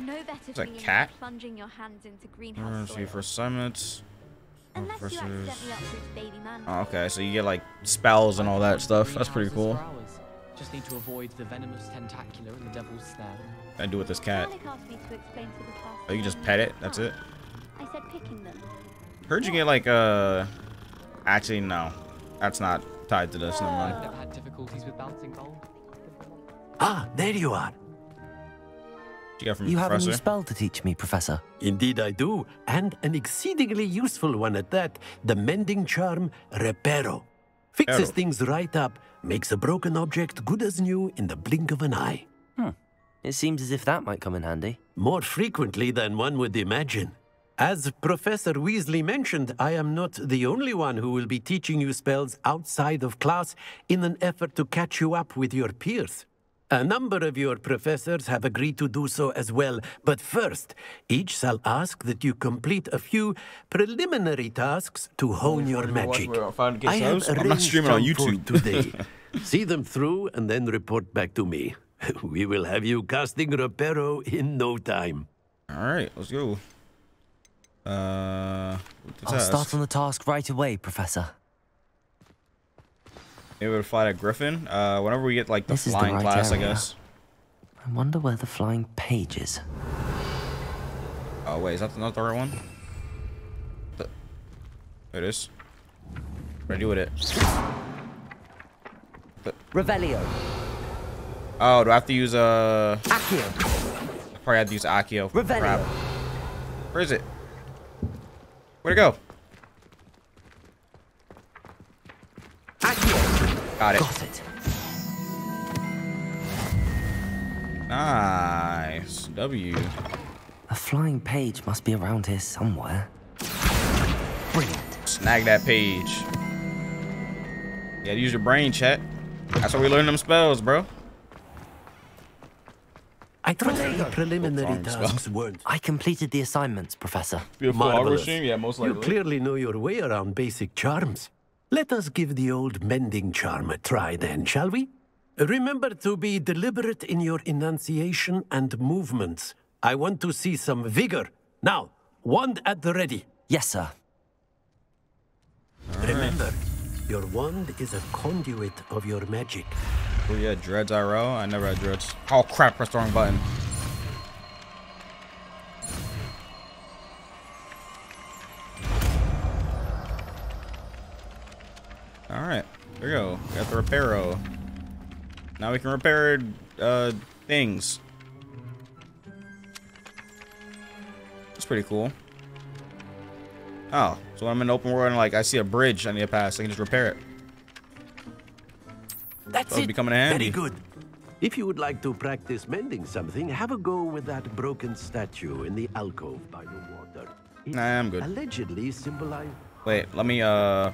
No better it's a cat. Plunging your hands into greenhouse soil for assignments. Versus... Oh, okay, so you get like spells and all that stuff. That's pretty cool. Just need to avoid the venomous tentacular and the devil's snare. I do with this cat. Oh, you can just pet it. That's it. I said picking them. Heard you get like uh. Actually, no, that's not tied to this. Never mind. I've never had difficulties with bouncing ball. Ah, there you are. You, got from you have a new spell to teach me, Professor. Indeed, I do, and an exceedingly useful one at that. The mending charm, Reparo. Fixes things right up, makes a broken object good as new in the blink of an eye. Hmm. It seems as if that might come in handy. More frequently than one would imagine. As Professor Weasley mentioned, I am not the only one who will be teaching you spells outside of class in an effort to catch you up with your peers. A number of your professors have agreed to do so as well, but first, each shall ask that you complete a few preliminary tasks to hone your magic. I have arranged them on YouTube today. See them through and then report back to me. We will have you casting Reparo in no time. All right, let's go. Uh, I'll start on the task right away, Professor. Able to fly a griffin. Uh, whenever we get like the this flying right class, area. I guess. I wonder where the flying page is. Oh wait, is that not the right one? There it is. What do I do with it? Revelio. Oh, do I have to use a? Uh... Accio. I probably have to use Accio. Revelio. Crap. Where is it? Where'd it go? Got it. Got it. Nice. W. A flying page must be around here somewhere. Brilliant. Snag that page. You gotta use your brain, chat. That's how we learn them spells, bro. I thought the preliminary tasks weren't. I completed the assignments, Professor. Marvelous. Yeah, most likely. You clearly know your way around basic charms. Let us give the old mending charm a try then, shall we? Remember to be deliberate in your enunciation and movements. I want to see some vigor. Now, wand at the ready. Yes, sir. All right. Remember, your wand is a conduit of your magic. Oh yeah, dreads I R L. I never had dreads. Oh crap, press the wrong button. Alright, there we go. We got the Reparo. Now we can repair uh things. That's pretty cool. Oh, so when I'm in the open world and like I see a bridge I need to pass, I can just repair it. That's it. Very good. If you would like to practice mending something, have a go with that broken statue in the alcove by the water. It nah, I'm good. Allegedly symbolized. Wait, let me uh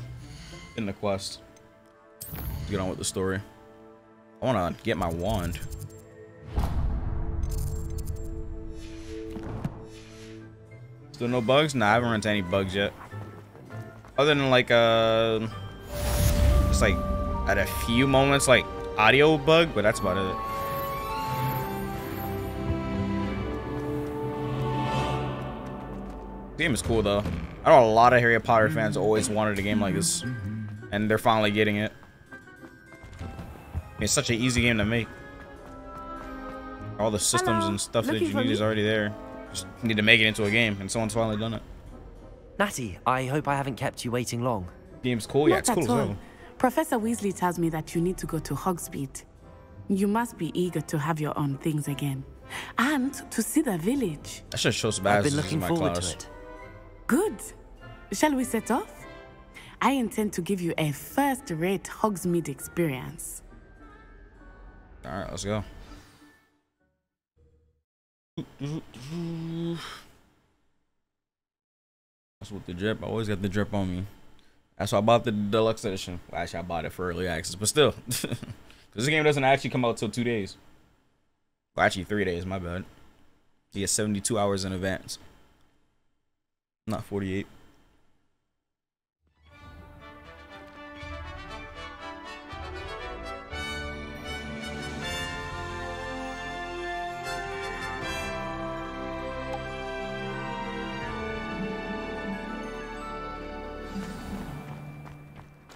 in the quest. Let's get on with the story. I wanna get my wand. Still no bugs? Nah, I haven't run into any bugs yet. Other than like uh it's like at a few moments like audio bug, but that's about it. The game is cool though. I know a lot of Harry Potter fans always wanted a game like this, and they're finally getting it. It's such an easy game to make. All the systems Hello. and stuff Looking that you need me? is already there. Just need to make it into a game, and someone's finally done it. Natty, I hope I haven't kept you waiting long. Game's cool, yeah, Not it's cool as well. Professor Weasley tells me that you need to go to Hogsmeade. You must be eager to have your own things again, and to see the village. I should show Sebastian. I've been looking forward class. to it. Good. Shall we set off? I intend to give you a first-rate Hogsmeade experience. All right, let's go. That's with the drip. I always got the drip on me. That's why I bought the deluxe edition. Well, actually, I bought it for early access, but still. This game doesn't actually come out till two days. Well, actually, three days, my bad. You get seventy-two hours in advance. Not forty-eight.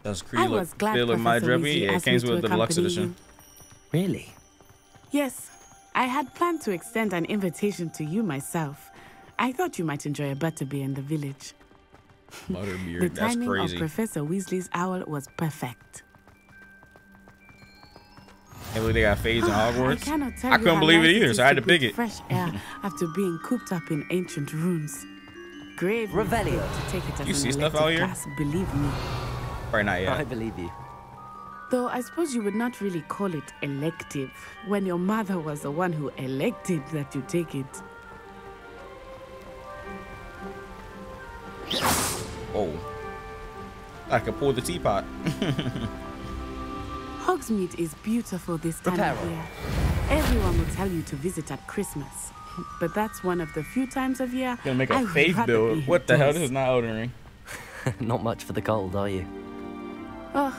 That's creepy. Look, feeling my drippy. It came with the deluxe edition. Really? Yes. I had planned to extend an invitation to you myself. I thought you might enjoy a butterbeer in the village. Butterbeer? The timing That's crazy. of Professor Weasley's owl was perfect. Can't believe they got phased in Hogwarts. I cannot tell I couldn't believe it either, so I had to pick it. Fresh air after being cooped up in ancient rooms. Grave Revelio to take it as You see stuff out here? Class, believe me. Probably not yet. I believe you. Though I suppose you would not really call it elective when your mother was the one who elected that you take it. Oh, I could pour the teapot. Hogsmeade is beautiful this time Reparo. of year. Everyone will tell you to visit at Christmas, but that's one of the few times of year. Gonna make a I faith build. What the hell? This is not Elden Ring. Not much for the cold, are you? Oh,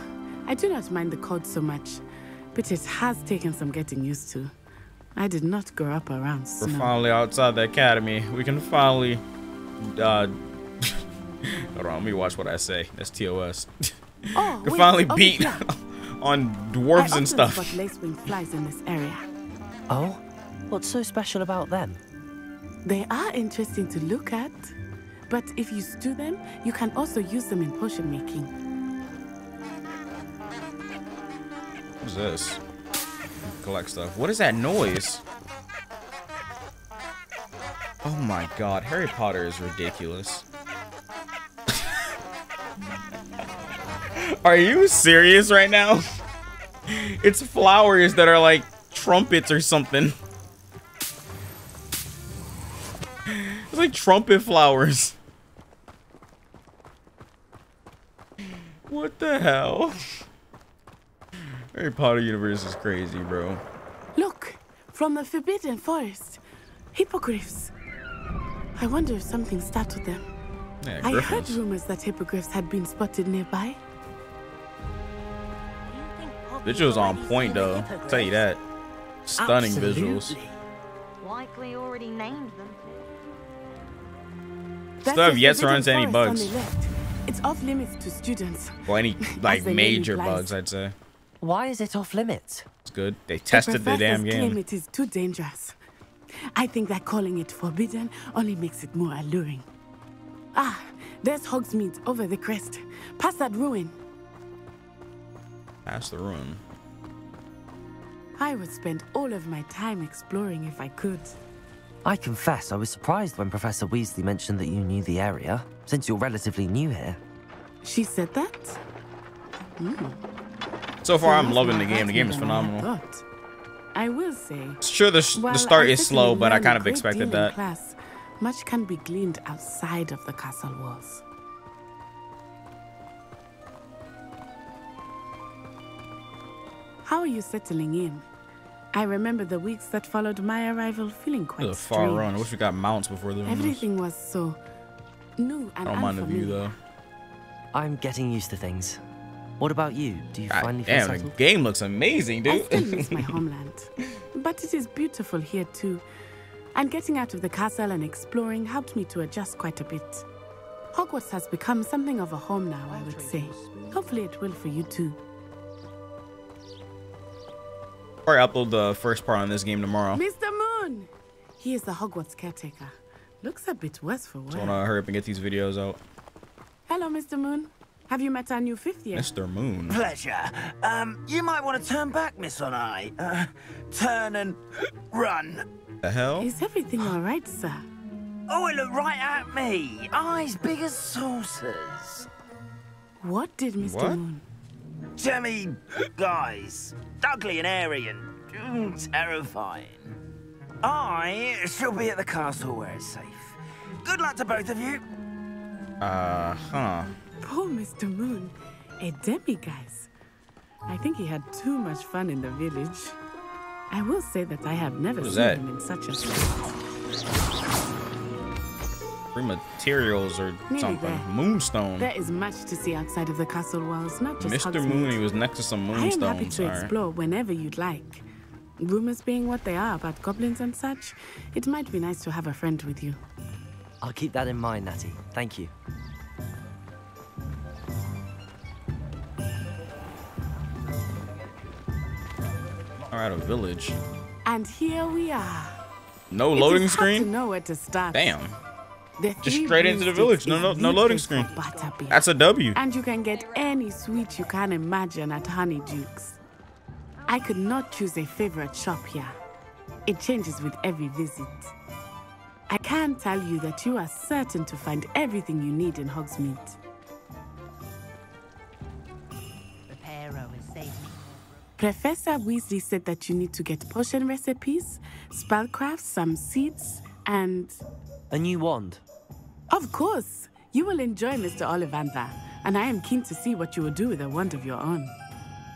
I do not mind the cold so much, but it has taken some getting used to. I did not grow up around snow. We're finally outside the academy. We can finally. Uh, Hold on, let me watch what I say. That's T O S. Oh, Could wait, finally oh, beat yeah. on dwarves I and stuff. Spot lacewing flies in this area. Oh, what's so special about them? They are interesting to look at, but if you stew them, you can also use them in potion making. What's this? Collect stuff. What is that noise? Oh my God, Harry Potter is ridiculous. Are you serious right now? It's flowers that are like trumpets or something. like trumpet flowers. What the hell? Harry Potter universe is crazy, bro. Look, from the Forbidden Forest, hippogriffs. I wonder if something startled them. Yeah, I heard rumors that hippogriffs had been spotted nearby. Visuals on point, though. I'll tell you that. Stunning visuals. Likely already named them. Still have yet to run into any bugs. It's off limits to students. Well, any like major bugs, I'd say. Why is it off limits? It's good. They tested the damn game. Claim it is too dangerous. I think that calling it forbidden only makes it more alluring. Ah, there's Hogsmeade over the crest. Past that ruin. Past the ruin. I would spend all of my time exploring if I could. I confess I was surprised when Professor Weasley mentioned that you knew the area, since you're relatively new here. She said that? Mm. So far, I'm loving the game. The game is phenomenal. I will say. Sure, the, sh well, the start is slow, but I kind of expected that. Class, much can be gleaned outside of the castle walls. How are you settling in? I remember the weeks that followed my arrival feeling quite strange. Far run. I wish we got mounts before the Everything was so new and unfamiliar. I don't mind the view, though. I'm getting used to things. What about you? Do you God finally feel damn, settled? The game looks amazing, dude. I still miss my homeland, but it is beautiful here too. And getting out of the castle and exploring helped me to adjust quite a bit. Hogwarts has become something of a home now, I would say. Hopefully it will for you too. Or upload the first part on this game tomorrow. Mister Moon! He is the Hogwarts caretaker. Looks a bit worse for wear. So I want to hurry up and get these videos out. Hello, Mister Moon. Have you met our new fifth year? Mister Moon. Pleasure. Um, you might want to turn back, Miss Onai. Uh, turn and run. The hell? Is everything all right, sir? Oh, it looked right at me. Eyes big as saucers. What did Mister What? Moon? Jemmy guys. Ugly and airy and terrifying. I shall be at the castle where it's safe. Good luck to both of you. Uh-huh. Poor Mister Moon, a demiguise. I think he had too much fun in the village. I will say that I have never seen that? him in such a place. Free materials or Maybe something. There. Moonstone. There is much to see outside of the castle walls, not just Mister Hogsmeade. Moon, he was next to some moonstones. I am happy to explore whenever you'd like. Rumors being what they are about goblins and such, it might be nice to have a friend with you. I'll keep that in mind, Natty. Thank you. Out of village, and here we are. No loading screen. To know where to start. Damn, just straight into the village. No, no, no loading screen. That's a W. And you can get any sweet you can imagine at Honeydukes. I could not choose a favorite shop here. It changes with every visit. I can tell you that you are certain to find everything you need in Hogsmeade. Professor Weasley said that you need to get potion recipes, spellcrafts, some seeds, and... A new wand. Of course. You will enjoy Mister Ollivander, and I am keen to see what you will do with a wand of your own.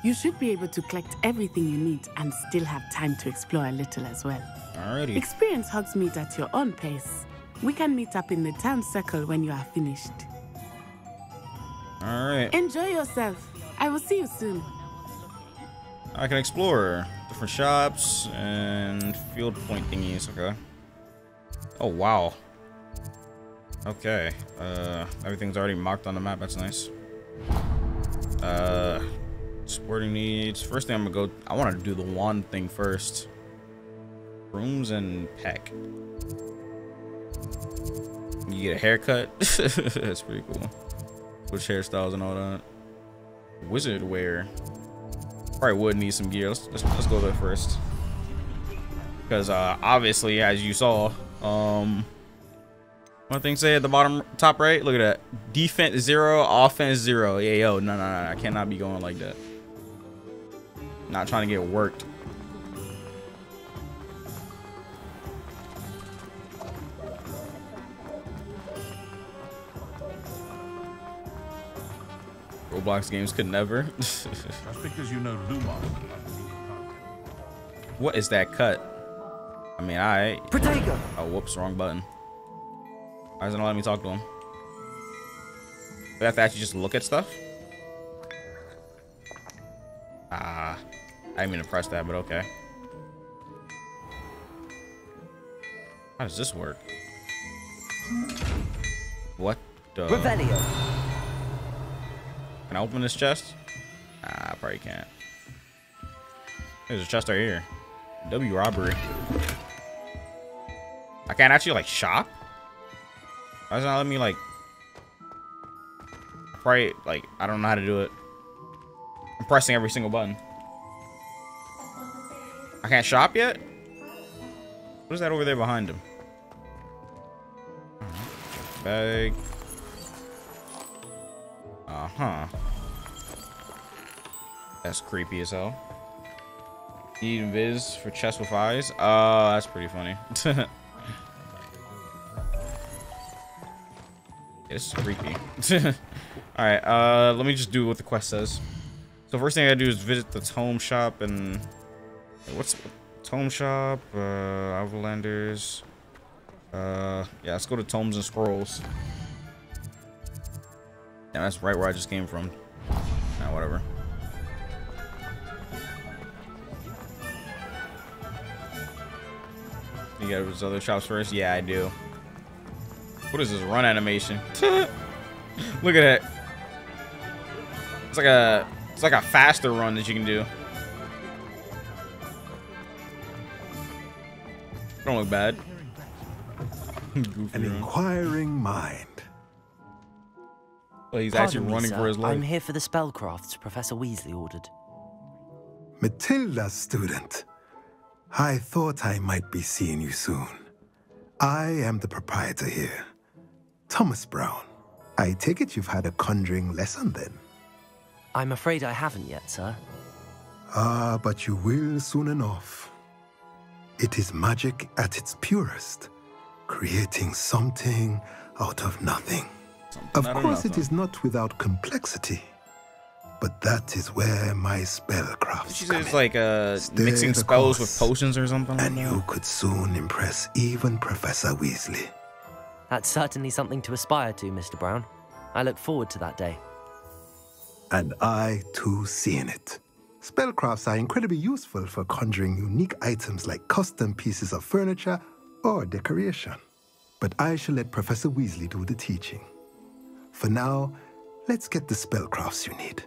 You should be able to collect everything you need and still have time to explore a little as well. Alrighty. Experience Hogsmeade at your own pace. We can meet up in the town circle when you are finished. Alright. Enjoy yourself. I will see you soon. I can explore different shops and field point thingies. Okay. Oh, wow. Okay. Uh, everything's already marked on the map. That's nice. Uh, sporting needs. First thing I'm gonna go. I want to do the wand thing first. Rooms and pack. You get a haircut. That's pretty cool. Switch hairstyles and all that. Wizard wear. Probably would need some gear. Let's, let's, let's go there first, because uh, obviously, as you saw, um, one thing say at the bottom top right. Look at that. Defense zero, offense zero. Yeah, yo, no, no, no, I cannot be going like that. Not trying to get worked. Roblox games could never. That's because you know Lumos. What is that cut? I mean, I. Protego. Oh, whoops! Wrong button. Why doesn't it let me talk to him? We have to actually just look at stuff. Ah, I didn't mean to press that, but okay. How does this work? What the? Revelio. Can I open this chest? Nah, I probably can't. There's a chest right here. W robbery. I can't actually like shop. Why does it not let me like? Probably like I don't know how to do it. I'm pressing every single button. I can't shop yet. What is that over there behind him? Bag. Uh huh. That's creepy as hell. Need invis for chest with eyes. Oh, uh, that's pretty funny. Yeah, this is creepy. All right. Uh, let me just do what the quest says. So first thing I gotta do is visit the tome shop and what's tome shop? Uh, Ollivander's. Uh, yeah, let's go to Tomes and Scrolls. Yeah, that's right where I just came from. Nah, whatever. You got those other shops first? Yeah, I do. What is this run animation? Look at it. It's like a, it's like a faster run that you can do. Don't look bad. Goofy An run. Inquiring mind. Well, he's Pardon actually me, running sir. for his life. I'm here for the spellcrafts Professor Weasley ordered. Matilda, student. I thought I might be seeing you soon. I am the proprietor here, Thomas Brown. I take it you've had a conjuring lesson then? I'm afraid I haven't yet, sir. Ah, but you will soon enough. It is magic at its purest. Creating something out of nothing. Something of course, it is not without complexity, but that is where my spellcraft comes in. It's like uh, mixing spells with potions or something. And you could soon impress even Professor Weasley. That's certainly something to aspire to, Mister Brown. I look forward to that day. And I too seeing it. Spellcrafts are incredibly useful for conjuring unique items like custom pieces of furniture or decoration. But I shall let Professor Weasley do the teaching. For now, let's get the spellcrafts you need.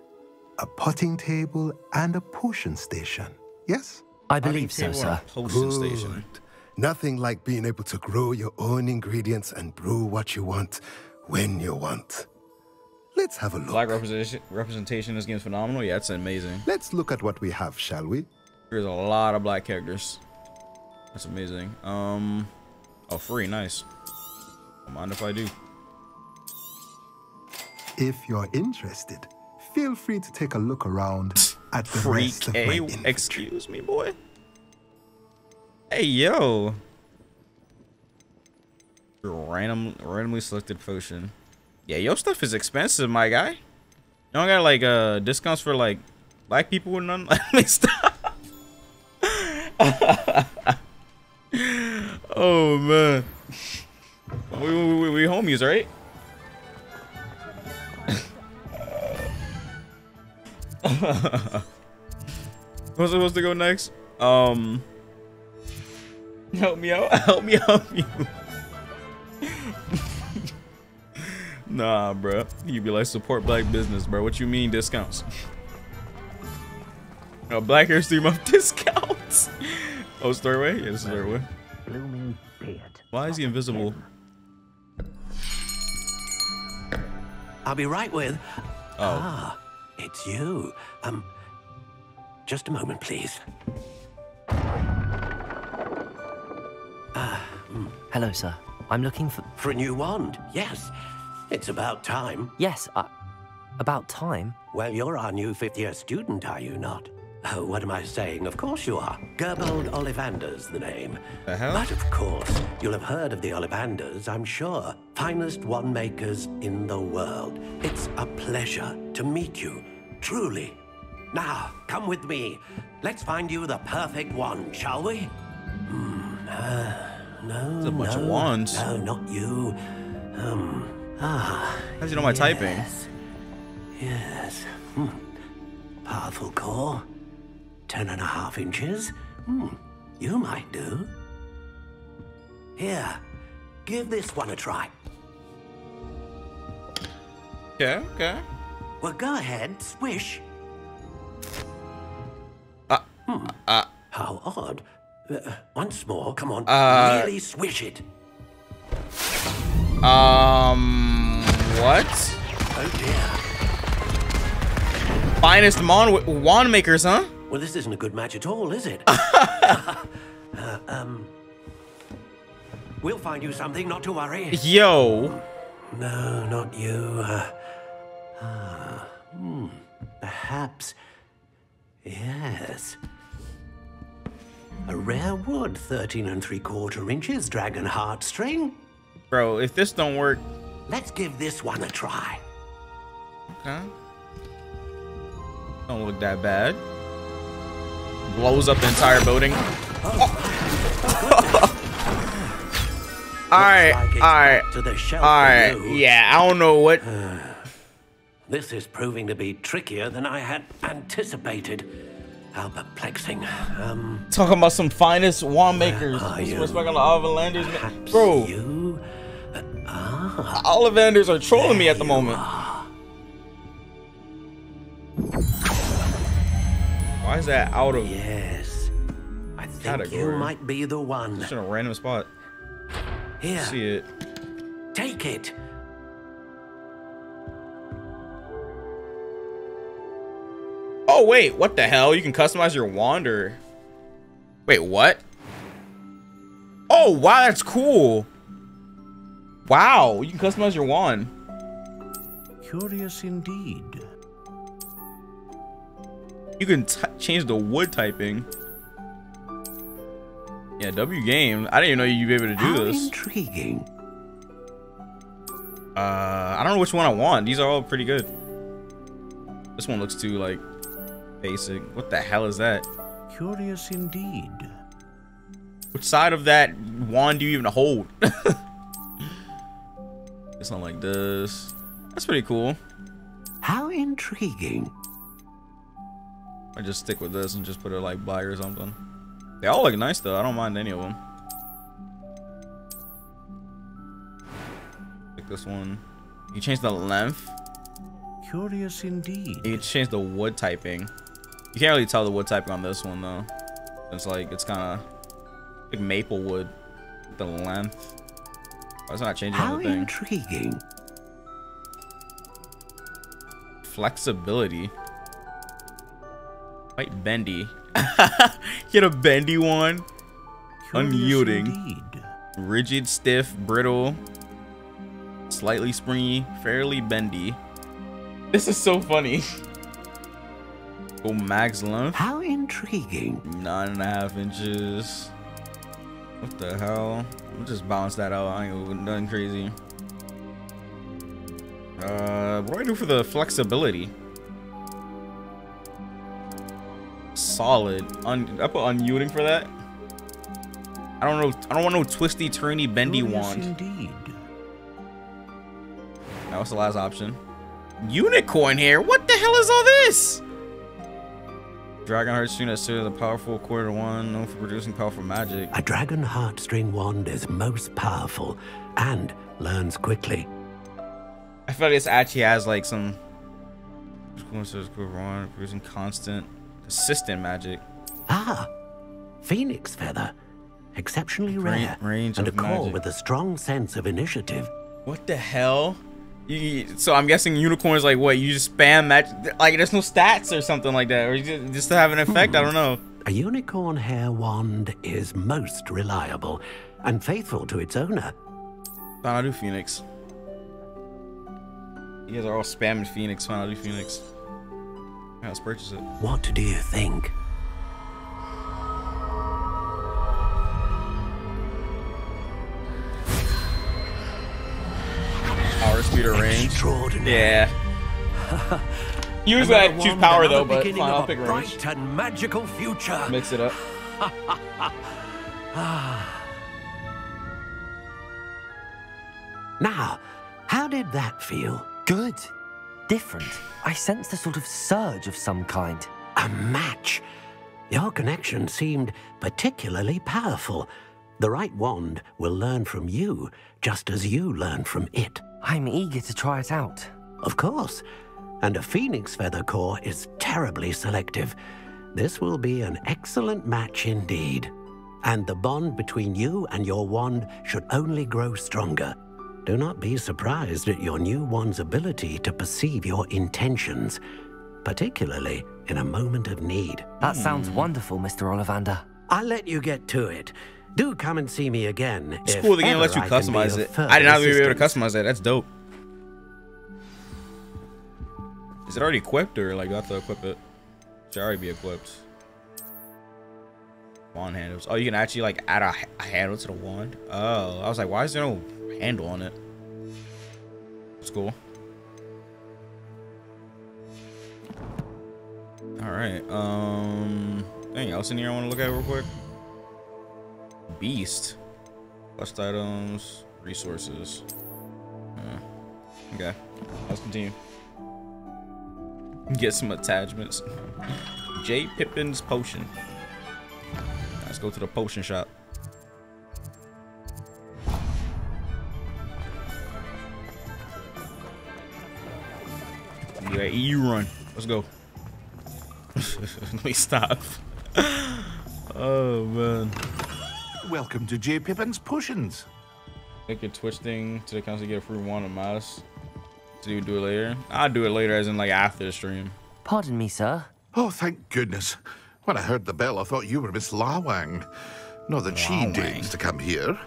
A potting table and a potion station, yes? I believe so, sir. Potion station. Nothing like being able to grow your own ingredients and brew what you want, when you want. Let's have a look. Black representation, representation in this game is phenomenal. Yeah, it's amazing. Let's look at what we have, shall we? There's a lot of black characters. That's amazing. Um, oh, free, nice. Don't mind if I do. If you're interested, feel free to take a look around at the Freak rest of a? my Excuse me, boy. Hey, yo. Random, randomly selected potion. Yeah, your stuff is expensive, my guy. You don't got like uh discounts for like black people and none like stuff. Oh man, we we, we homies, right? What's supposed to go next? Um, help me out! Help me! Help me! Nah, bro, you be like support black business, bro. What you mean discounts? A Black History Month discounts. Oh, it's third way. Yeah, it's third way. Blooming beard. Why is he invisible? I'll be right with. Oh. Ah, it's you. Um, just a moment, please. Ah, uh, mm. Hello, sir. I'm looking for for a new wand. Yes, it's about time. Yes, uh, about time. Well, you're our new fifth year student, are you not? Oh, what am I saying? Of course you are. Gerbold Ollivander's the name. The hell? But of course, you'll have heard of the Ollivanders, I'm sure. Finest wand makers in the world. It's a pleasure to meet you, truly. Now, come with me. Let's find you the perfect wand, shall we? Hmm, uh, no, There's a bunch no, of wands. No, not you. Um, ah. How's you know my yes, typing? Yes. Hmm. Powerful core. Ten and a half inches. Hmm. You might do. Here. Give this one a try. Yeah, okay. Well, go ahead. Swish. Uh, hmm. uh, How odd. Uh, once more, come on. Uh, really swish it. Um, what? Oh dear. Finest wand makers, huh? Well, this isn't a good match at all, is it? uh, um, we'll find you something, not to worry. Yo. No, not you. Uh, uh, hmm, perhaps. Yes. A rare wood, thirteen and three quarter inches, dragon heartstring. Bro, if this don't work, let's give this one a try. Okay. Don't look that bad. Blows up the entire building. Oh. All right, like all right, all right. Yeah, I don't know what. This is proving to be trickier than I had anticipated. How perplexing. Um, Talking about some finest wand makers. Respect on the Ollivanders, bro. You? Uh, ah, Ollivanders are trolling me at the moment. Are. Why is that out of? Yes, I think category? You might be the one. Just in a random spot. Here, see it. Take it. Oh wait, what the hell? You can customize your wand or... Wait, what? Oh wow, that's cool. Wow, you can customize your wand. Curious indeed. You can t change the wood typing. Yeah, W game. I didn't even know you'd be able to do How this. Intriguing. Uh, I don't know which one I want. These are all pretty good. This one looks too like... basic. What the hell is that? Curious indeed. Which side of that wand do you even hold? It's not like this. That's pretty cool. How intriguing. I just stick with this and just put it like black or something. They all look nice though. I don't mind any of them. Like this one. You change the length. Curious indeed. You can change the wood typing. You can't really tell the wood typing on this one though. It's like it's kind of like maple wood. The length. Oh, it's not changing How anything. Intriguing. Flexibility. Quite bendy. Get a bendy one. Curious Unyielding. Indeed. Rigid, stiff, brittle. Slightly springy, fairly bendy. This is so funny. Oh, max length. How intriguing. Nine and a half inches. What the hell? We'll just bounce that out. I ain't gonna do nothing crazy. Uh, what do I do for the flexibility? Solid. Un I put unyielding for that. I don't know. I don't want no twisty, turny, bendy Curious wand. Indeed. That was the last option. Unicorn hair? What the hell is all this? Dragon heartstring that serves a powerful quarter one known for producing powerful magic. A dragon heartstring wand is most powerful and learns quickly. I feel like this actually has like some producing constant, consistent magic. Ah, phoenix feather, exceptionally rare, range and a core with a strong sense of initiative. What the hell? You, so I'm guessing unicorns like what you just spam magic like there's no stats or something like that or you just, just to have an effect. Mm. I don't know. A unicorn hair wand is most reliable and faithful to its owner. Fine, I'll do Phoenix. You guys are all spamming Phoenix. Fine, I'll do Phoenix. Yeah, let's purchase it. What do you think? Power speeder range. Yeah. Usually I choose power though, but fine, I'll pick range. And magical future. Mix it up. Now, how did that feel? Good. Different. I sensed a sort of surge of some kind. A match. Your connection seemed particularly powerful. The right wand will learn from you, just as you learn from it. I'm eager to try it out. Of course. And a phoenix feather core is terribly selective. This will be an excellent match indeed. And the bond between you and your wand should only grow stronger. Do not be surprised at your new wand's ability to perceive your intentions, particularly in a moment of need. That sounds wonderful, Mister Ollivander. I'll let you get to it. Do come and see me again. It's cool the game lets you customize it. I did not even be able to customize that. That's dope. Is it already equipped or like do I have to equip it? Should already be equipped. Wand handles. Oh, you can actually like add a, a handle to the wand. Oh, I was like, why is there no handle on it? That's cool. All right. Um, anything else in here I want to look at real quick? Beast. Quest items. Resources. Uh, okay. Let's continue. Get some attachments. J. Pippin's potion. Let's go to the potion shop. Yeah, you run. Let's go. Let me stop. Oh man. Welcome to J. Pippin's potions. Make a Twitch thing to the council to get a free wand and mouse. Do you do it later? I'll do it later, as in like after the stream. Pardon me, sir. Oh, thank goodness. When I heard the bell, I thought you were Miss Lawang. Not that she deigns to come here.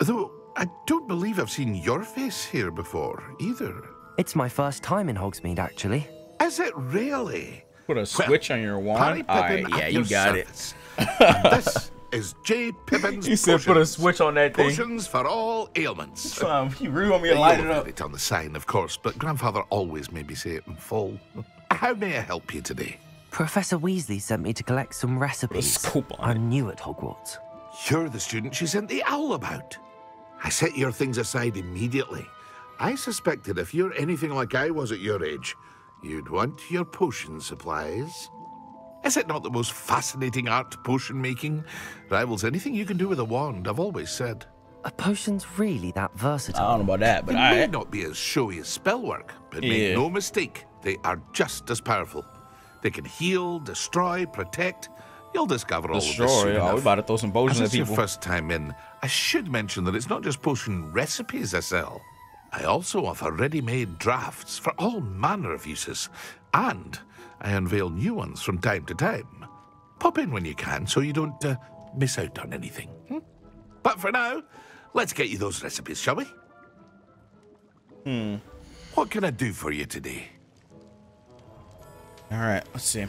Though, I don't believe I've seen your face here before, either. It's my first time in Hogsmeade, actually. Is it really? Put a switch well, on your wand? All right, yeah, you got service. It. This is J. Pippin's You said put a switch on that thing. Potions for all ailments. Um, you really want me to light it up? It's on the sign, of course, but Grandfather always made me say it in full. How may I help you today? Professor Weasley sent me to collect some recipes. I'm new at Hogwarts. You're the student she sent the owl about. I set your things aside immediately. I suspected if you're anything like I was at your age, you'd want your potion supplies. Is it not the most fascinating art, potion making? Rivals anything you can do with a wand, I've always said. Are potions really that versatile? I don't know about that, but I... They may not be as showy as spellwork, but yeah. Make no mistake, they are just as powerful. They can heal, destroy, protect. You'll discover all destroy, of this soon yeah. enough. We're about to throw some potions at people. As it's your first time in, I should mention that it's not just potion recipes I sell. I also offer ready-made drafts for all manner of uses, and I unveil new ones from time to time. Pop in when you can so you don't uh, miss out on anything. Hmm? But for now, let's get you those recipes, shall we? Hmm. What can I do for you today? All right, let's see.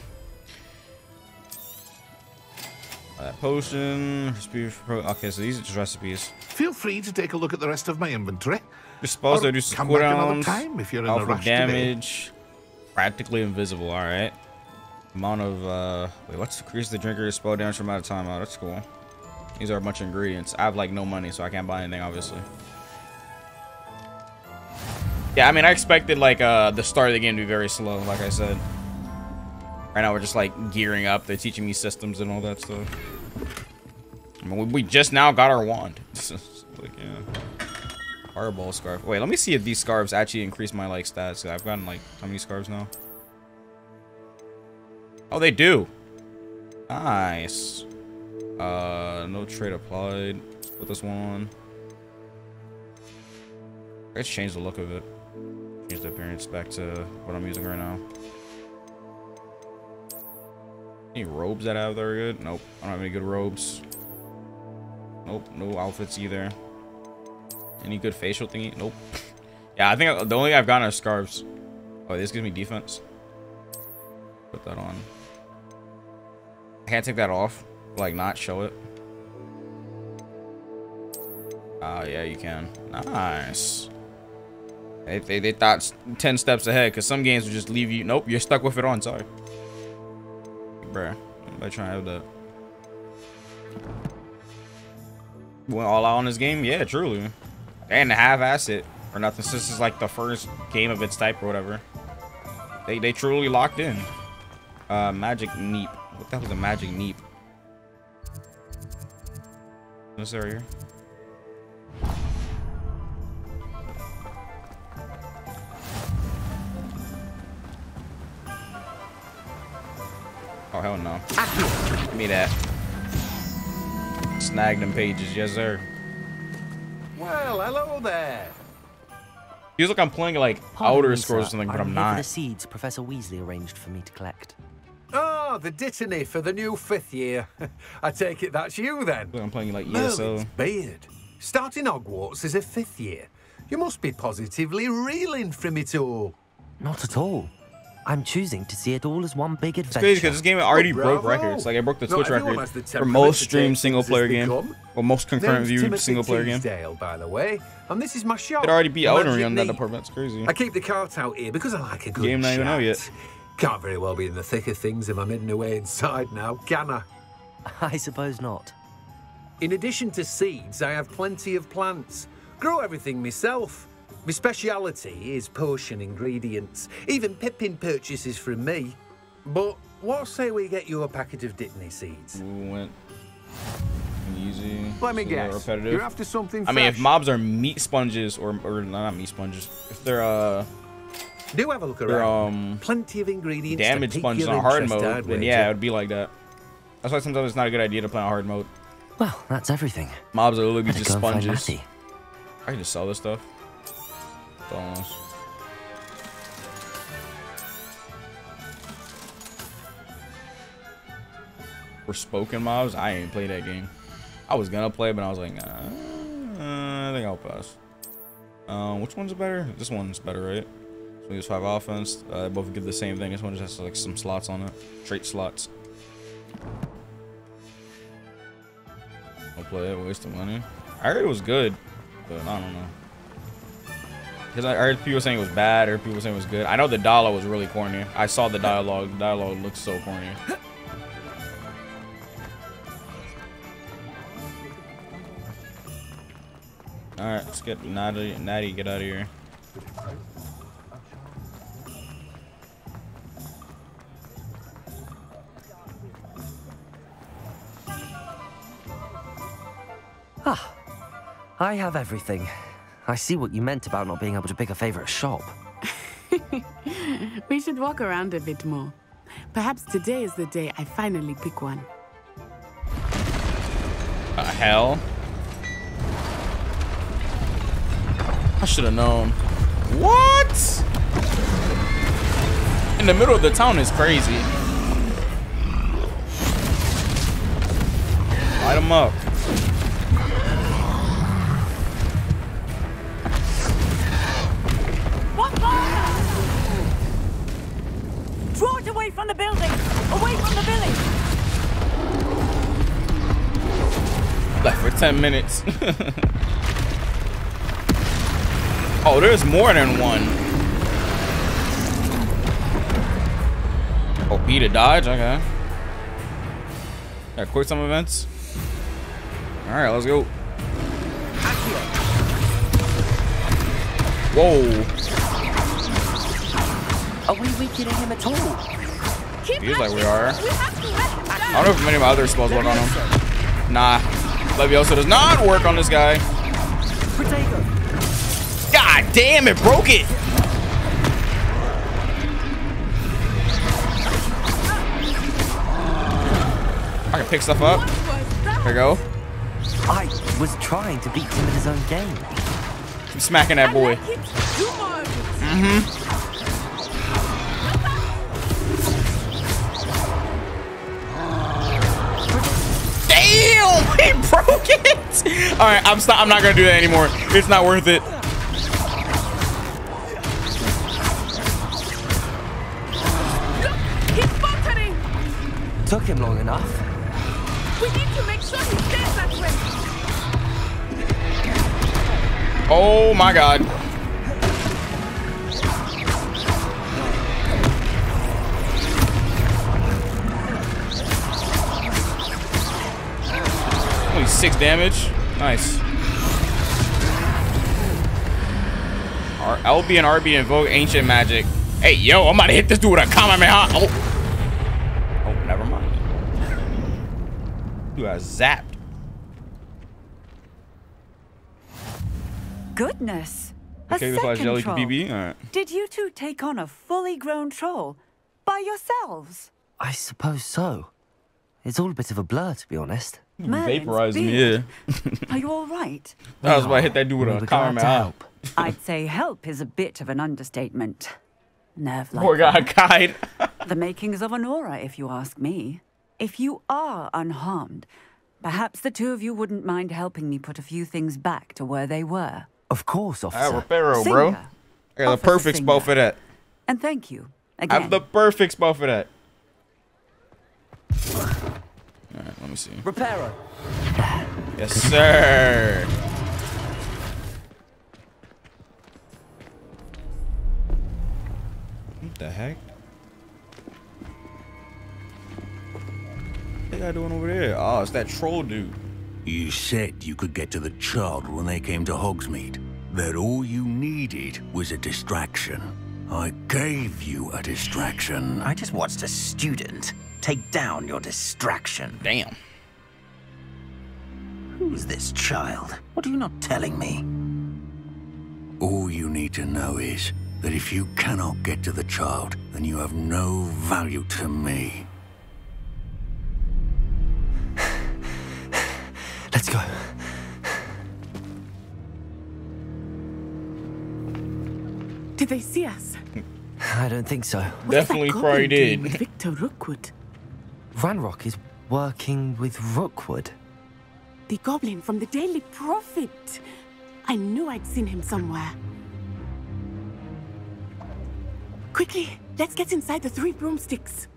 Uh, potion, recipe for, okay, so these are just recipes. Feel free to take a look at the rest of my inventory. You're supposed to do some cooldowns, time if you're in a rush damage. Today. Practically invisible, all right. Amount of, uh, wait, what's increase the drinker spell damage from out of time? Oh, that's cool. These are a bunch of ingredients. I have like no money, so I can't buy anything, obviously. Yeah, I mean, I expected like uh, the start of the game to be very slow, like I said. Right now, we're just like gearing up. They're teaching me systems and all that stuff. I mean, we just now got our wand. Like, yeah. Fireball scarf. Wait, let me see if these scarves actually increase my like stats. I've gotten like how many scarves now? Oh, they do. Nice. Uh, no trade applied. Let's put this one on. Let's change the look of it. Change the appearance back to what I'm using right now. Any robes that I have that are good? Nope. I don't have any good robes. Nope. No outfits either. Any good facial thingy? Nope. Yeah, I think the only thing I've gotten are scarves. Oh, this gives me defense. Put put that on. I can't take that off, like not show it. Ah, uh, yeah, you can. Nice. They, they, they thought ten steps ahead, because some games would just leave you. Nope, you're stuck with it on, sorry. Bruh, anybody trying to have that? Went all out on this game? Yeah, truly. And half-ass it or nothing, since this is like the first game of its type or whatever. They, they truly locked in. Uh, Magic Neep. What the hell is a Magic Neep? What's there here? Oh, hell no. Give me that. Snag them pages. Yes, sir. Well, hello there. Feels like I'm playing like Outer Scrolls or something, but I'm not. The seeds Professor Weasley arranged for me to collect. Oh, the Ditany for the new fifth year. I take it that's you then. I'm playing like E S O. Beard. Starting Hogwarts is a fifth year. You must be positively reeling from it all. Not at all. I'm choosing to see it all as one big adventure. It's crazy because this game already oh, broke records. Like, it broke the Twitch record for most streamed single-player game. Or most concurrent viewed single-player game. By the way, and this is my shop. It already beat Elden Ring on that department. It's crazy. I keep the cart out here because I like a good game not even out yet. Can't very well be in the thick of things if I'm hidden away inside now, can I? I suppose not. In addition to seeds, I have plenty of plants. Grow everything myself. My speciality is potion ingredients. Even Pippin purchases from me. But what say we get you a packet of Ditany seeds? We went easy. Let me guess. Repetitive. You're after something. I fresh. mean, if mobs are meat sponges or or not meat sponges, if they're uh, do have a look around. Um, plenty of ingredients. Damage sponges on hard mode. Then yeah, it would be like that. That's why sometimes it's not a good idea to play on hard mode. Well, that's everything. Mobs are literally just sponges. I can just sell this stuff. Almost. For spoken mobs, I ain't played that game. I was gonna play, but I was like, nah, uh, I think I'll pass. Um, which one's better? This one's better, right? So we use five offense. Uh, they both give the same thing. This one just has like some slots on it, trait slots. I'll play it. Waste of money. I heard it was good, but I don't know. Because I heard people saying it was bad, or people saying it was good. I know the dialogue was really corny. I saw the dialogue. The dialogue looks so corny. All right, let's get Natty. Natty, get out of here. Ah, I have everything. I see what you meant about not being able to pick a favorite shop. We should walk around a bit more. Perhaps today is the day I finally pick one. Uh, hell? I should have known. What? In the middle of the town is crazy. Light them up. Draw it away from the building! Away from the village! Left for ten minutes. Oh, there's more than one. Oh, B to dodge? Okay. Got quick time events. Alright, let's go. Whoa. Are we weak hitting him at all? Feels like we are. I don't know if many of my other spells work on him. Nah. Levioso does not work on this guy. God damn, it broke it! I can pick stuff up. There you go. I was trying to beat him in his own game. Keep smacking that boy. Mm-hmm. He broke it. All right, I'm stop. I'm not gonna do that anymore. It's not worth it. Look, took him long enough. We need to make sure he stays that way. Oh my god. Only six damage. Nice. Our L B and R B invoke ancient magic. Hey, yo, I'm about to hit this dude with a Kamehameha. Oh. Oh, never mind. Dude, I zapped. Goodness. Okay, a second troll. B B. All right. Did you two take on a fully grown troll by yourselves? I suppose so. It's all a bit of a blur, to be honest. Vaporized me, yeah. Are you all right? That was why I hit that dude with a Kamehameha. I'd say help is a bit of an understatement. Nerve like Poor guy, guide. The makings of an aura, if you ask me. If you are unharmed, perhaps the two of you wouldn't mind helping me put a few things back to where they were. Of course, officer. I have Reparo, bro. I got the perfect spell for that. And thank you again. I have the perfect spell for that. All right, let me see. Reparo. Yes, sir. What the heck? What they got doing over there? Oh, it's that troll dude. You said you could get to the child when they came to Hogsmeade. That all you needed was a distraction. I gave you a distraction. I just watched a student take down your distraction. Damn. Who's this child? What are you not telling me? All you need to know is that if you cannot get to the child, then you have no value to me. Let's go. Did they see us? I don't think so. What Definitely probably did. Victor Rookwood. Ranrok is working with Rookwood. The goblin from the Daily Prophet. I knew I'd seen him somewhere. Quickly, let's get inside the three broomsticks.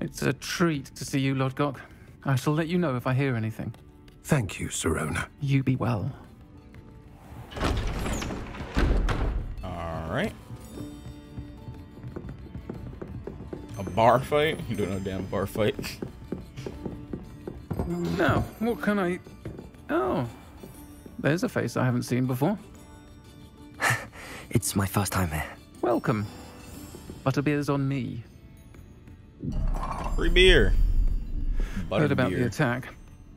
It's a treat to see you, Lord Gok. I shall let you know if I hear anything. Thank you, Serona. You be well. All right. A bar fight? You don't know, damn bar fight. Now, what can I? Oh. There's a face I haven't seen before. It's my first time here. Welcome. Butterbeer's on me. Free beer. Butter Heard about beer. the attack.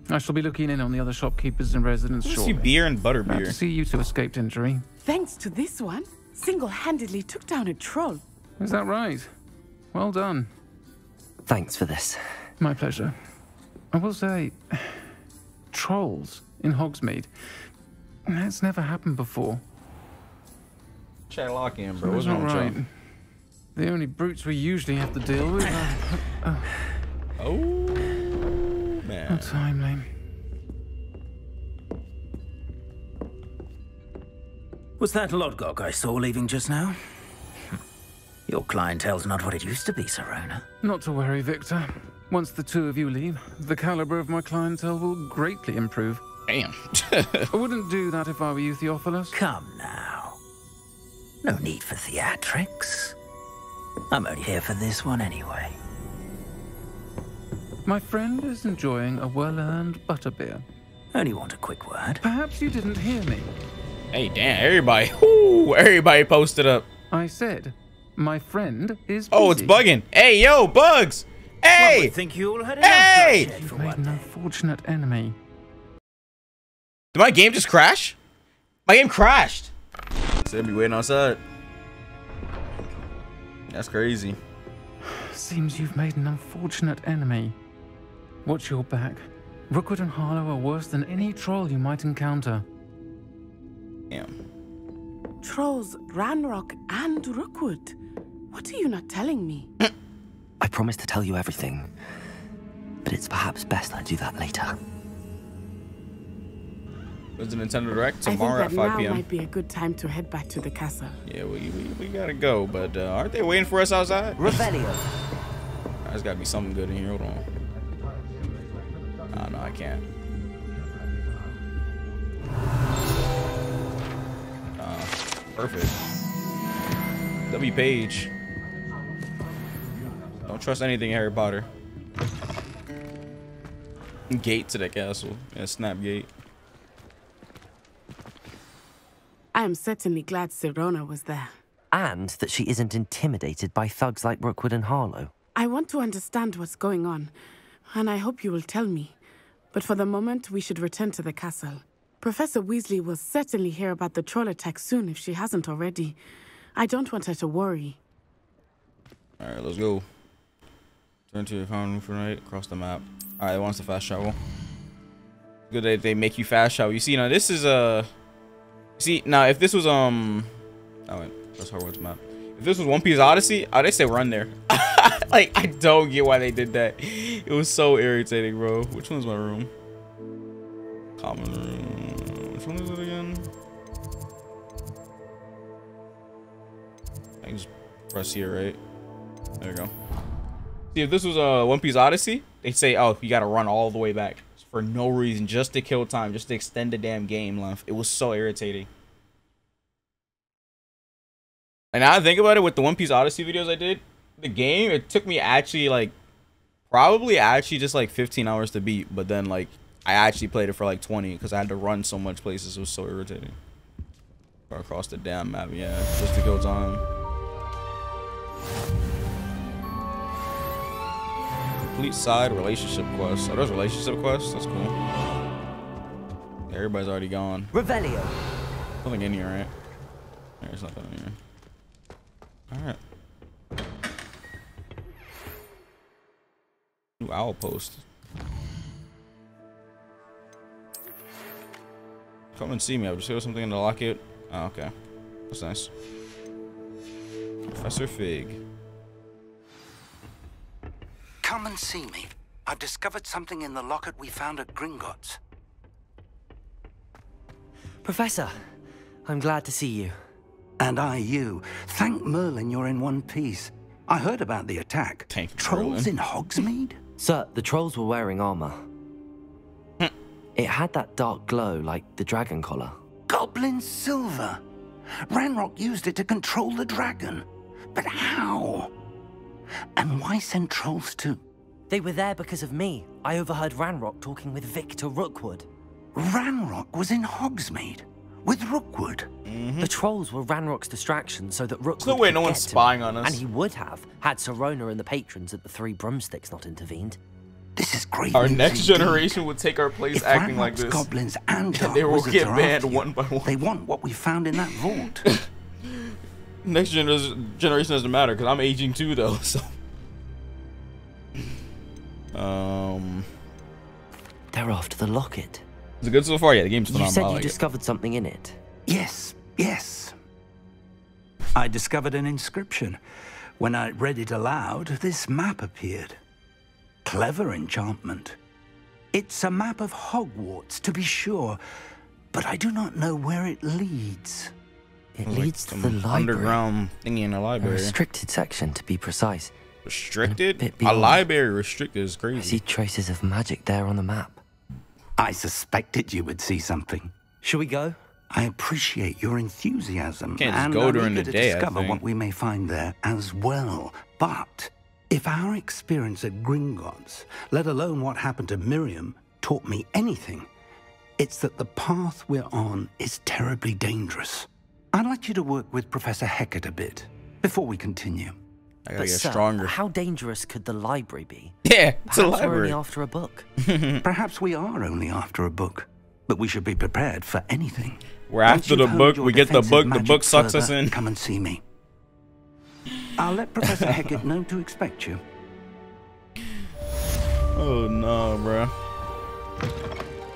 I shall be looking in on the other shopkeepers and residents shortly. I see beer and butterbeer. Glad to see you two escaped injury. Thanks to this one, single-handedly took down a troll. Is that right? Well done. Thanks for this. My pleasure. I will say, trolls in Hogsmeade. That's never happened before. Chat lock in, bro. Wasn't right. Job? The only brutes we usually have to deal with. Are... Oh. oh man. How timely. Was that Lodgok I saw leaving just now? Your clientele's not what it used to be, Serona. Not to worry, Victor. Once the two of you leave, the caliber of my clientele will greatly improve. Damn. I wouldn't do that if I were you, Theophilus. Come now. No need for theatrics. I'm only here for this one anyway. My friend is enjoying a well-earned butterbeer. Only want a quick word. Perhaps you didn't hear me. Hey, damn, everybody. Ooh, everybody posted up. I said, my friend is busy. Oh, it's bugging. Hey, yo, bugs. Hey! Well, I think you all had enough. Hey! You made an unfortunate enemy. Did my game just crash? My game crashed. So they'll be waiting outside. That's crazy. Seems you've made an unfortunate enemy. Watch your back. Rookwood and Harlow are worse than any troll you might encounter. Damn. Trolls, Ranrok, and Rookwood. What are you not telling me? I promise to tell you everything, but it's perhaps best I do that later. There's a Nintendo Direct tomorrow at five P M Might be a good time to head back to the castle. Yeah, we we, we gotta go, but uh, aren't they waiting for us outside? Revelio. There's gotta be something good in here. Hold on. Oh no, I can't. Uh, perfect. W Page. Don't trust anything, Harry Potter. Gate to the castle. Yeah, snap gate. I am certainly glad Sirona was there. And that she isn't intimidated by thugs like Rookwood and Harlow. I want to understand what's going on, and I hope you will tell me. But for the moment, we should return to the castle. Professor Weasley will certainly hear about the troll attack soon if she hasn't already. I don't want her to worry. Alright, let's go. Turn to your phone for night, across the map. Alright, it wants to fast travel. Good that they make you fast travel. You see, now this is a... Uh... See, now if this was, um, oh wait, that's Hogwarts map. If this was One Piece Odyssey, I'd say run there. Like, I don't get why they did that. It was so irritating, bro. Which one's my room? Common room. Which one is it again? I can just press here, right? There we go. See, if this was a uh, One Piece Odyssey, they'd say, oh, you gotta run all the way back. For no reason, just to kill time, just to extend the damn game length. It was so irritating. And now I think about it, with the One Piece Odyssey videos I did, the game, it took me actually like, probably actually just like fifteen hours to beat. But then like, I actually played it for like twenty because I had to run so much places. It was so irritating. Far across the damn map, yeah, just to kill time. Complete side relationship quest. Are those relationship quests? That's cool. Yeah, everybody's already gone. Revelio. Nothing in here, right? There's nothing in here. Alright. New owl post. Come and see me. I've just got something in the locket. Oh, okay. That's nice. Professor Fig. Come and see me. I've discovered something in the locket we found at Gringotts. Professor, I'm glad to see you. And I you. Thank Merlin you're in one piece. I heard about the attack. Thank Trolls Merlin. In Hogsmeade? Sir, the trolls were wearing armor. It had that dark glow like the dragon collar. Goblin silver! Ranrok used it to control the dragon. But how? And why send trolls too? They were there because of me. I overheard Ranrok talking with Victor Rookwood. Ranrok was in Hogsmeade with Rookwood. Mm-hmm. The trolls were Ranrock's distraction so that Rookwood no way could no one's spying him. On us. And he would have had Sirona and the patrons at the Three Broomsticks not intervened. This is great. Our next generation indeed. Would take our place if acting Ranrock's like this. Goblins and they will get banned one by one. They want what we found in that vault. Next generation doesn't matter because I'm aging too, though. So, um, they're after the locket. Is it good so far? Yeah, the game's phenomenal. You said you like discovered it. Something in it. Yes, yes. I discovered an inscription. When I read it aloud, this map appeared. Clever enchantment. It's a map of Hogwarts, to be sure, but I do not know where it leads. It like leads to the library. Underground thingy in the library. A restricted section, to be precise. Restricted? A, a library restricted is crazy. I see traces of magic there on the map. I suspected you would see something. Shall we go? I appreciate your enthusiasm. Can't just and go during the day, discover I think. What we may find there as well. But if our experience at Gringotts, let alone what happened to Miriam, taught me anything, it's that the path we're on is terribly dangerous. I'd like you to work with Professor Heckett a bit before we continue. I gotta but get sir, stronger. How dangerous could the library be? Yeah, it's Perhaps a library. We're only after a book. Perhaps we are only after a book, but we should be prepared for anything. We're Once after the book. We get the book. The book sucks further, us in. Come and see me. I'll let Professor Heckett know to expect you. Oh no, bro.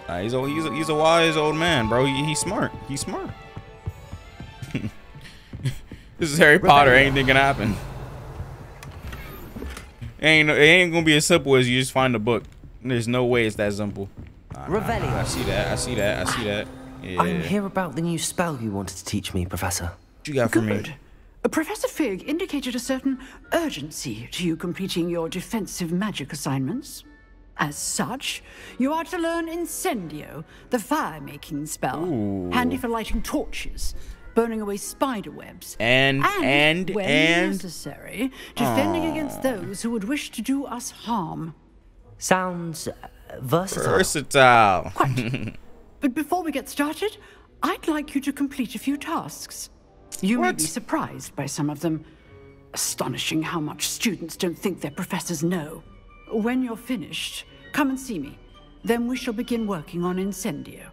Nah, he's a he's a, he's a wise old man, bro. He, he's smart. He's smart. This is Harry Potter. Anything can happen. It ain't, it ain't gonna be as simple as you just find a book. There's no way it's that simple. Nah, nah, nah, I see that. I see that. I see that. Yeah. I'm here about the new spell you wanted to teach me, Professor. What you got for Good. me? Professor Fig indicated a certain urgency to you completing your defensive magic assignments. As such, you are to learn Incendio, the fire-making spell. Ooh. Handy for lighting torches, burning away spider webs, and, and, and when and... necessary, defending Aww. against those who would wish to do us harm. Sounds versatile. Versatile. Quite. But before we get started, I'd like you to complete a few tasks. You what? may be surprised by some of them. Astonishing how much students don't think their professors know. When you're finished, come and see me. Then we shall begin working on Incendio.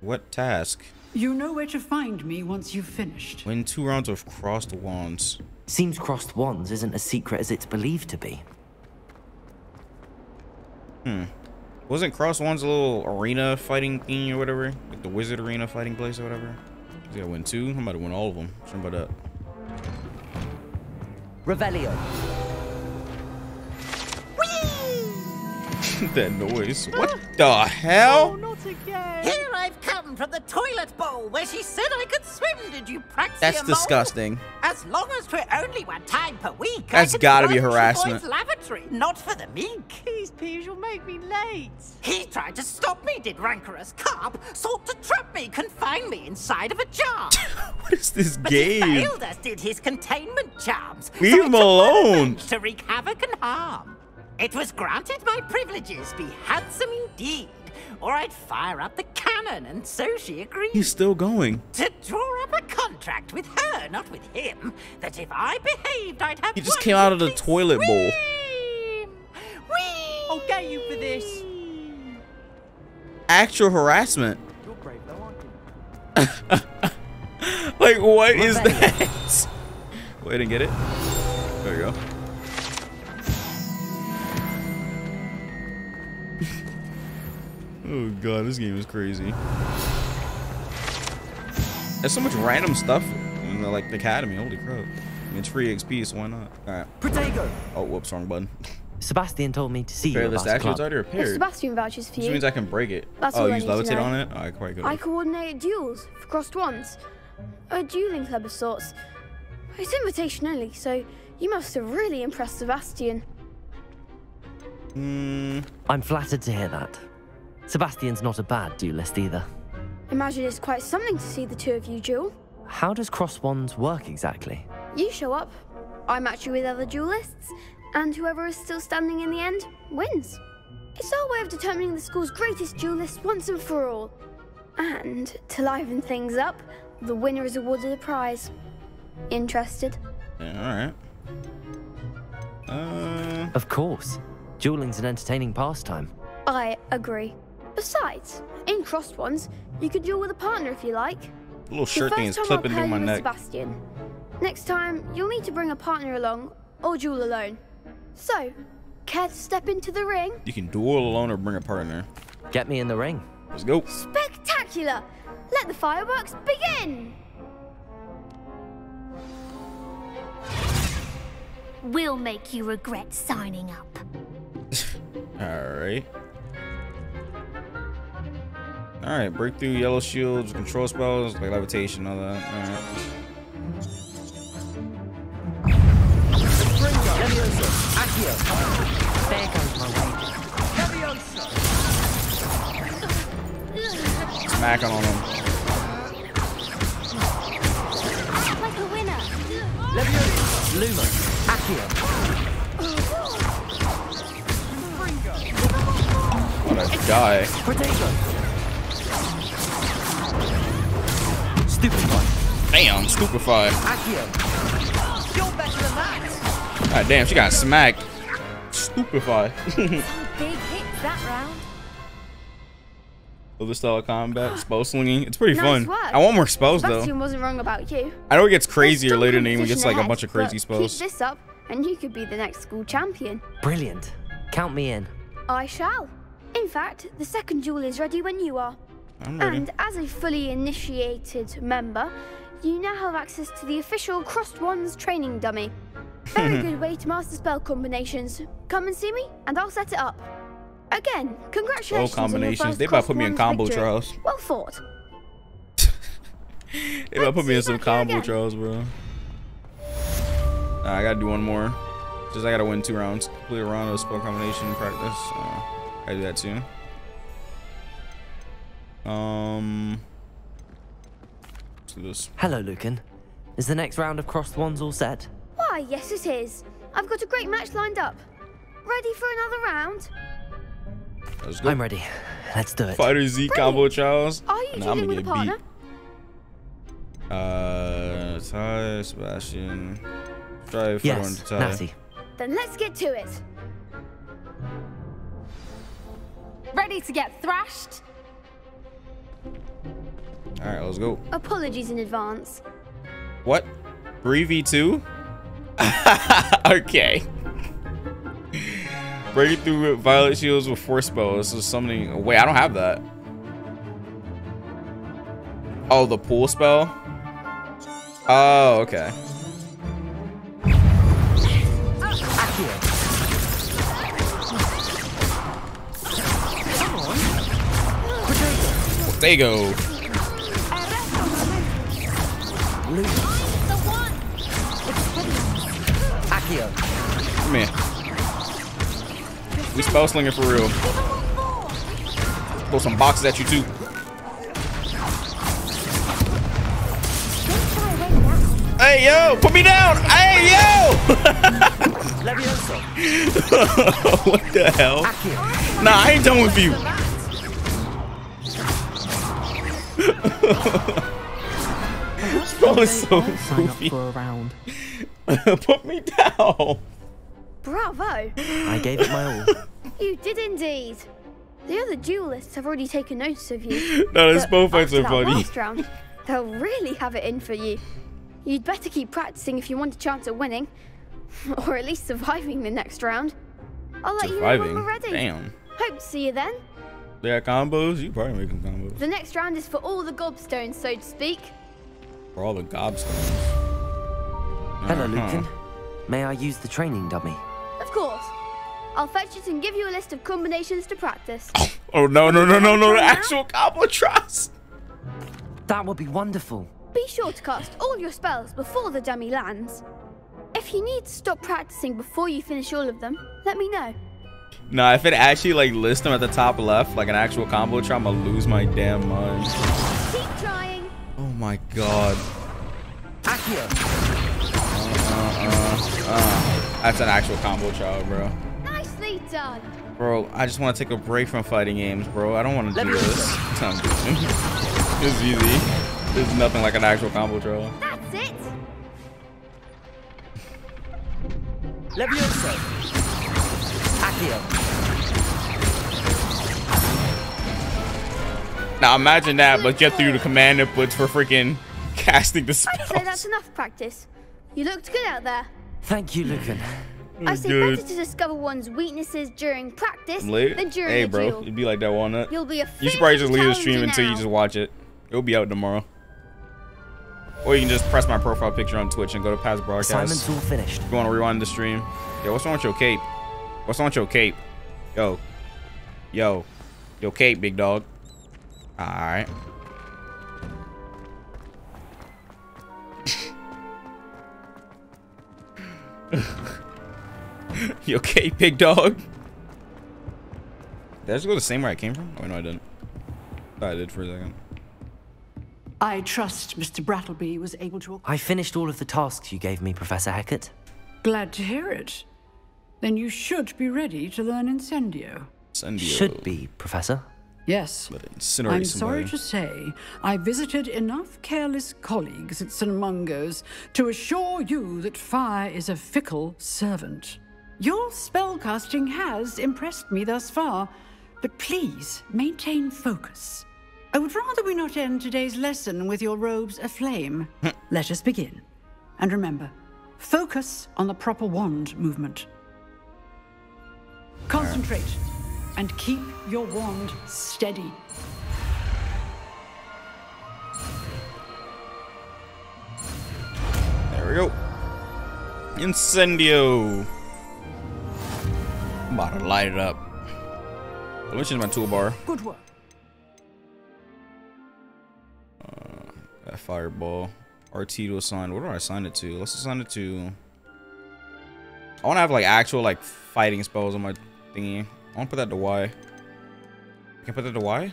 What task? You know where to find me once you've finished. Win two rounds of crossed wands. Seems crossed wands isn't as secret as it's believed to be. Hmm. Wasn't crossed wands a little arena fighting thing or whatever? Like the wizard arena fighting place or whatever? You gotta win two? I'm about to win all of them. Something about that. Revelio. That noise. What the hell? Oh, not again. Here I've come from the toilet bowl where she said I could swim. Did you practice? That's disgusting. As long as for only one time per week. That's gotta be harassment. Lavatory, not for the meek. Please, Peeves, you'll make me late. He tried to stop me, did rancorous carp, sought to trap me, confine me inside of a jar. What is this but game? He failed us, did his containment charms. Leave him alone. To wreak havoc and harm. It was granted my privileges, be handsome indeed, or I'd fire up the cannon, and so she agreed. He's still going. To draw up a contract with her, not with him, that if I behaved, I'd have. He just came out of the toilet bowl. Whee! Whee! I'll get you for this. Actual harassment. You're brave though, aren't you? Like, what is that? Wait, I didn't get it. There you go. Oh god, this game is crazy. There's so much random stuff in the, like the academy. Holy crap! I mean, it's free X P, so why not? All right. Protego. Oh, whoops, wrong button. Sebastian told me to see Repair you. This actually it's already repaired. If Sebastian vouches for you. Which means I can break it. That's oh, all use levitate on it. All right, quite good. I coordinate duels for crossed wands, a dueling club of sorts. It's invitation only, so you must have really impressed Sebastian. Hmm. I'm flattered to hear that. Sebastian's not a bad do list either. Imagine it's quite something to see the two of you duel. How does cross wands work exactly? You show up, I match you with other duelists, and whoever is still standing in the end wins. It's our way of determining the school's greatest duelist once and for all. And to liven things up, the winner is awarded a prize. Interested? Yeah, all right. Uh... Of course. Dueling's an entertaining pastime. I agree. Besides, in crossed ones, you could duel with a partner if you like. A little shirt thing is clipping through my neck. Sebastian. Next time, you'll need to bring a partner along or duel alone. So, care to step into the ring? You can duel alone or bring a partner. Get me in the ring. Let's go. Spectacular! Let the fireworks begin! We'll make you regret signing up. Alright. All right, breakthrough, yellow shields, control spells, like levitation, all that. All right. Smack on him. Like a winner. Levioso, Lumos, Accio. What a guy. Protego. Stupefy. Damn, Stupefy. God damn, she got smacked. Stupefy. Big hit that round. Other style of combat, spell slinging. It's pretty nice fun. Work. I want more spells though. Sebastian wasn't wrong about you. I know it gets crazier later in the game. It gets like a bunch of crazy spells. Keep this up, and you could be the next school champion. Brilliant. Count me in. I shall. In fact, the second duel is ready when you are. And as a fully initiated member, you now have access to the official Crossed Wands training dummy. Very good way to master spell combinations. Come and see me, and I'll set it up. Again, congratulations. Oh, combinations. On your they about put me in combo victory. Trials. Well fought. They Let's about put me in some combo trials, bro. Nah, I gotta do one more. Just I gotta win two rounds. Complete a round of spell combination practice. Uh, I do that too. Um. Let's do this. Hello, Lucan. Is the next round of crossed wands all set? Why, yes, it is. I've got a great match lined up. Ready for another round? Let's go. I'm ready. Let's do it. Fighter Z combo trials. Are you nah, dealing with a partner? Beat. Uh, Ty, Sebastian. Try for yes, one to Natty. Then let's get to it. Ready to get thrashed? All right, let's go. Apologies in advance. What? three v two? Okay. Breaking through violet shields with four spells. So summoning. Wait, I don't have that. Oh, the pool spell? Oh, okay. There you go. Come here. We spell slinging for real. Throw some boxes at you too. Hey yo, put me down! Hey yo! What the hell? Nah, I ain't done with you. That was so goofy. Put me down. Bravo! I gave it my all. You did indeed. The other duelists have already taken notice of you. No, those both fights are funny. Last round, they'll really have it in for you. You'd better keep practicing if you want a chance at winning, or at least surviving the next round. I'll let surviving? you know when we're ready. Damn. Hope to see you then. They are combos. You probably making combos. The next round is for all the gobstones, so to speak. For all the gobstones. Hello, uh -huh. Lucan. May I use the training dummy? Of course. I'll fetch it and give you a list of combinations to practice. Oh, oh no no no no no! The actual combo trust. That would be wonderful. Be sure to cast all your spells before the dummy lands. If you need to stop practicing before you finish all of them, let me know. Nah, if it actually like lists them at the top left, like an actual combo try, I'm gonna lose my damn mind. Keep trying. Oh my god. Accio. Uh, uh, uh. That's an actual combo try, bro. Nicely done. Bro, I just want to take a break from fighting games, bro. I don't want to do this. Sounds good. It's easy. There's nothing like an actual combo drill. That's it. Levioso. Accio. Now imagine that, but get through the command inputs for freaking casting the spells. I'd say that's enough practice. You looked good out there. Thank you, Lucan. I say good. Better to discover one's weaknesses during practice than during Hey, bro, duel. You'd be like that walnut. You'll be a You should probably just leave the stream until now. You just watch it. It'll be out tomorrow. Or you can just press my profile picture on Twitch and go to past broadcasts. Simon's all finished. If you want to rewind the stream. Yo, what's wrong with your cape? What's wrong with your cape? Yo. Yo. Your cape, big dog. Alright. Your cape, big dog. Did I just go the same way I came from? Oh, no, I didn't. I thought I did for a second. I trust Mister Brattleby was able to... I finished all of the tasks you gave me, Professor Heckett. Glad to hear it. Then you should be ready to learn Incendio. Incendio. Should be, Professor. Yes. But incinerate I'm somebody. Sorry to say, I visited enough careless colleagues at Saint Mungo's to assure you that fire is a fickle servant. Your spellcasting has impressed me thus far, but please maintain focus. I would rather we not end today's lesson with your robes aflame. Let us begin. And remember, focus on the proper wand movement. Concentrate and keep your wand steady. There we go. Incendio. I'm about to light it up. Let me change my toolbar. Good work. Uh, that fireball. R T to assign. What do I assign it to? Let's assign it to. I want to have like actual like fighting spells on my thingy. I want to put that to Y. I can put that to Y.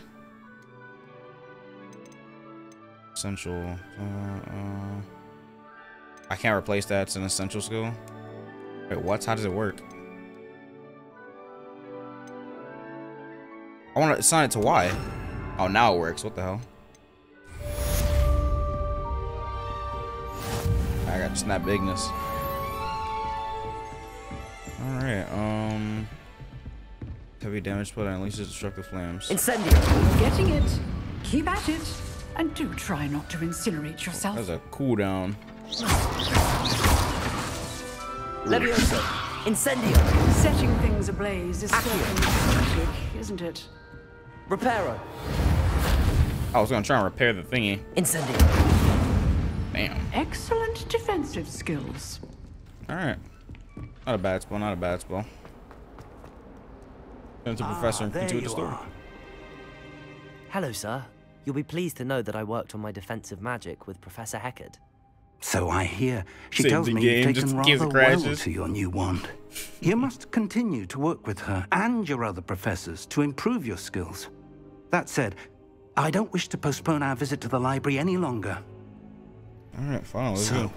Essential. Uh, uh, I can't replace that. It's an essential skill. Wait, what? How does it work? I want to assign it to Y. Oh, now it works. What the hell? I got snap bigness. All right. Um. Heavy damage put on unleashes destructive flames. Incendio. Getting it. Keep at it, and do try not to incinerate yourself. That's a cooldown. Levioso. Incendio. Setting things ablaze is magic, isn't it? Reparo. I was gonna try and repair the thingy. Incendio. Damn. Excellent defensive skills. All right. Not a bad spell. Not a bad spell. Turn to ah, Professor and continue the story. Are. Hello, sir. You'll be pleased to know that I worked on my defensive magic with Professor Heckett. So I hear. She Save tells me you've taken rather well to your new wand. You must continue to work with her and your other professors to improve your skills. That said, I don't wish to postpone our visit to the library any longer. All right, fine. So,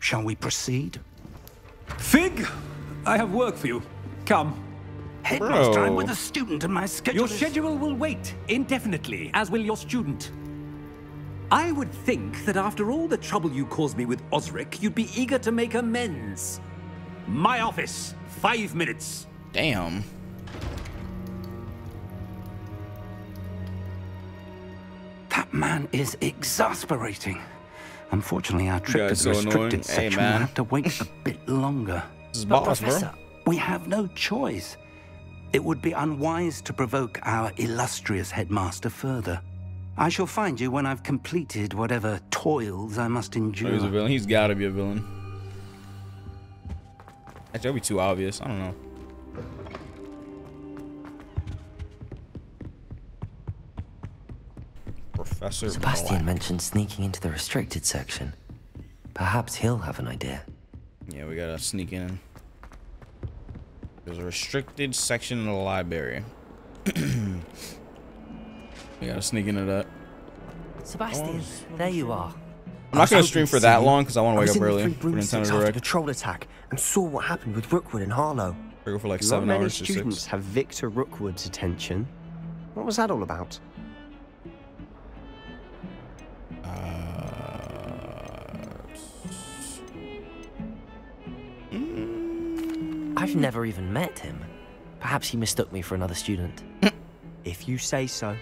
shall we proceed? Fig, I have work for you. Come. Headmaster, I'm with a student and my schedule Your is... schedule will wait indefinitely, as will your student. I would think that after all the trouble you caused me with Osric, you'd be eager to make amends. My office, five minutes. Damn. That man is exasperating. Unfortunately, our trip to the so restricted annoying. section hey, will have to wait a bit longer. This is but boss, Professor, bro. we have no choice. It would be unwise to provoke our illustrious headmaster further. I shall find you when I've completed whatever toils I must endure. Oh, he's a villain. He's got to be a villain. Actually, that'd be too obvious. I don't know. Professor Sebastian Black. mentioned sneaking into the restricted section. Perhaps he'll have an idea. Yeah, we gotta sneak in. There's a restricted section in the library. We gotta sneak into that. Sebastian, there you are. I'm not gonna stream for that long because I want to wake up early for Nintendo Direct. A troll attack and saw what happened with Rookwood and Harlow. We go for like seven hours to six. Students have Victor Rookwood's attention. What was that all about? I've never even met him. Perhaps he mistook me for another student. If you say so.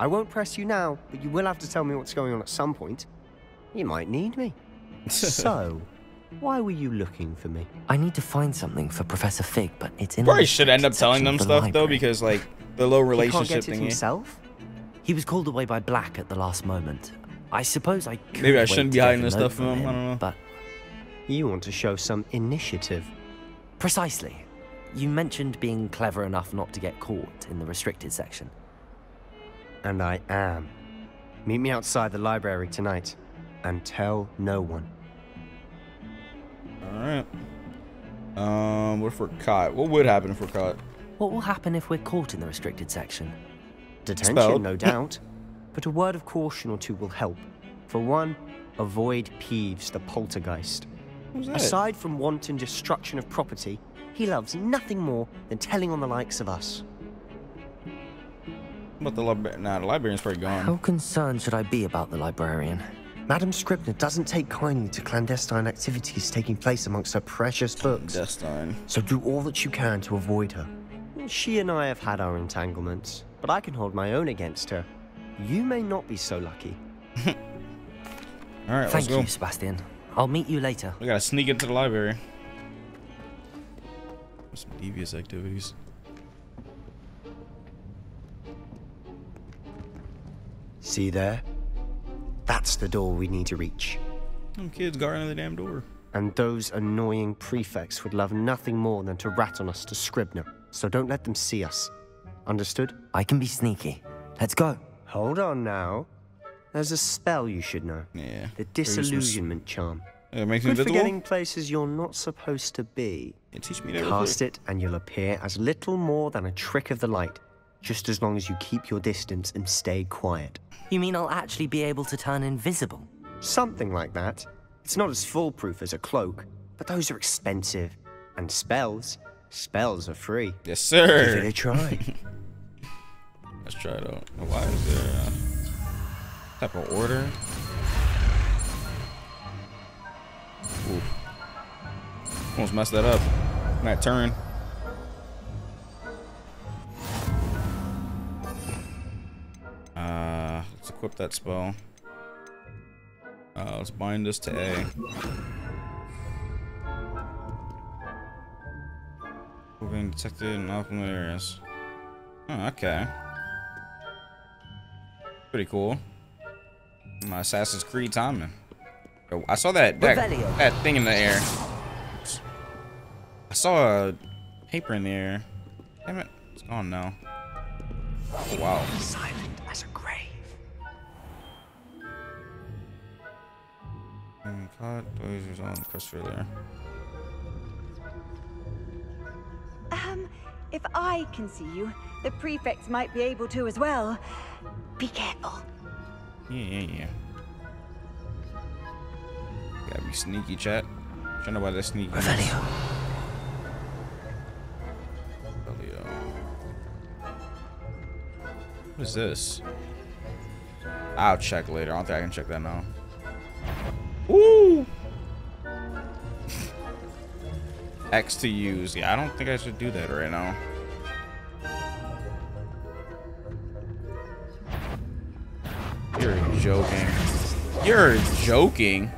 I won't press you now, but you will have to tell me what's going on at some point. You might need me. So, why were you looking for me? I need to find something for Professor Fig, but it's in. Probably should end up telling them stuff library. though, because like the little relationship he can't get it thingy. Himself? He was called away by Black at the last moment. I suppose I. Could Maybe I shouldn't be hiding this stuff from him. him. I don't know. But you want to show some initiative. Precisely. You mentioned being clever enough not to get caught in the restricted section. And I am. Meet me outside the library tonight, and tell no one. Alright. Um, what if we're caught? What would happen if we're caught? What will happen if we're caught in the restricted section? Detention, Spelled. no doubt. But a word of caution or two will help. For one, avoid Peeves, the poltergeist. Aside from wanton destruction of property, he loves nothing more than telling on the likes of us. But the librarian, nah, the librarian's probably gone. How concerned should I be about the librarian? Madam Scribner doesn't take kindly to clandestine activities taking place amongst her precious books. Clandestine. So do all that you can to avoid her. She and I have had our entanglements, but I can hold my own against her. You may not be so lucky. All right, let's go. Thank you, Sebastian. I'll meet you later. We gotta sneak into the library. Some devious activities. See there? That's the door we need to reach. Them kids guarding the damn door. And those annoying prefects would love nothing more than to rat on us to Scribner. So don't let them see us. Understood? I can be sneaky. Let's go. Hold on now. There's a spell you should know. Yeah. The disillusionment charm. Yeah, it makes me invisible. Good for getting places you're not supposed to be. It teaches me everything. Cast it and you'll appear as little more than a trick of the light. Just as long as you keep your distance and stay quiet. You mean I'll actually be able to turn invisible? Something like that. It's not as foolproof as a cloak, but those are expensive. And spells, spells are free. Yes, sir. Give it a try. Let's try it out. Why is there a type of order? Ooh. Almost messed that up. That turn. Uh, let's equip that spell. Uh, let's bind this to A. We're being detected in unfamiliar areas. Oh, okay. Pretty cool. My Assassin's Creed timing. Oh, I saw that that, that thing in the air. Oops. I saw a paper in the air. Damn it! It's gone now. Oh, wow. Silent as a grave. God, those are on Christopher there. Um, if I can see you, the prefects might be able to as well. Be careful. Yeah, yeah, yeah. Gotta be sneaky, chat. I don't know why they're sneaky. Revelio. Revelio. What is this? I'll check later. I don't think I can check that now. Woo! X to use. Yeah, I don't think I should do that right now. You're joking. You're joking.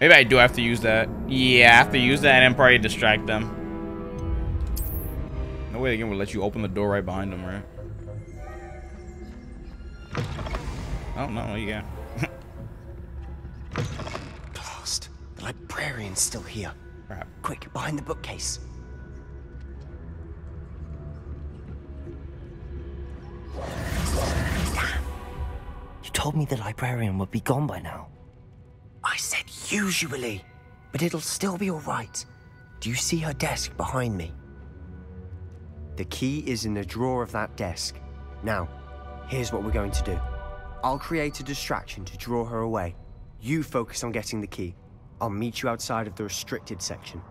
Maybe I do have to use that. Yeah, I have to use that and probably distract them. No way again will let you open the door right behind them, right? Oh no, you can't. Blast! The librarian's still here. Crap. Quick, behind the bookcase. Damn. You told me the librarian would be gone by now. I said usually, but it'll still be all right. Do you see her desk behind me? The key is in the drawer of that desk. Now, here's what we're going to do. I'll create a distraction to draw her away. You focus on getting the key. I'll meet you outside of the restricted section.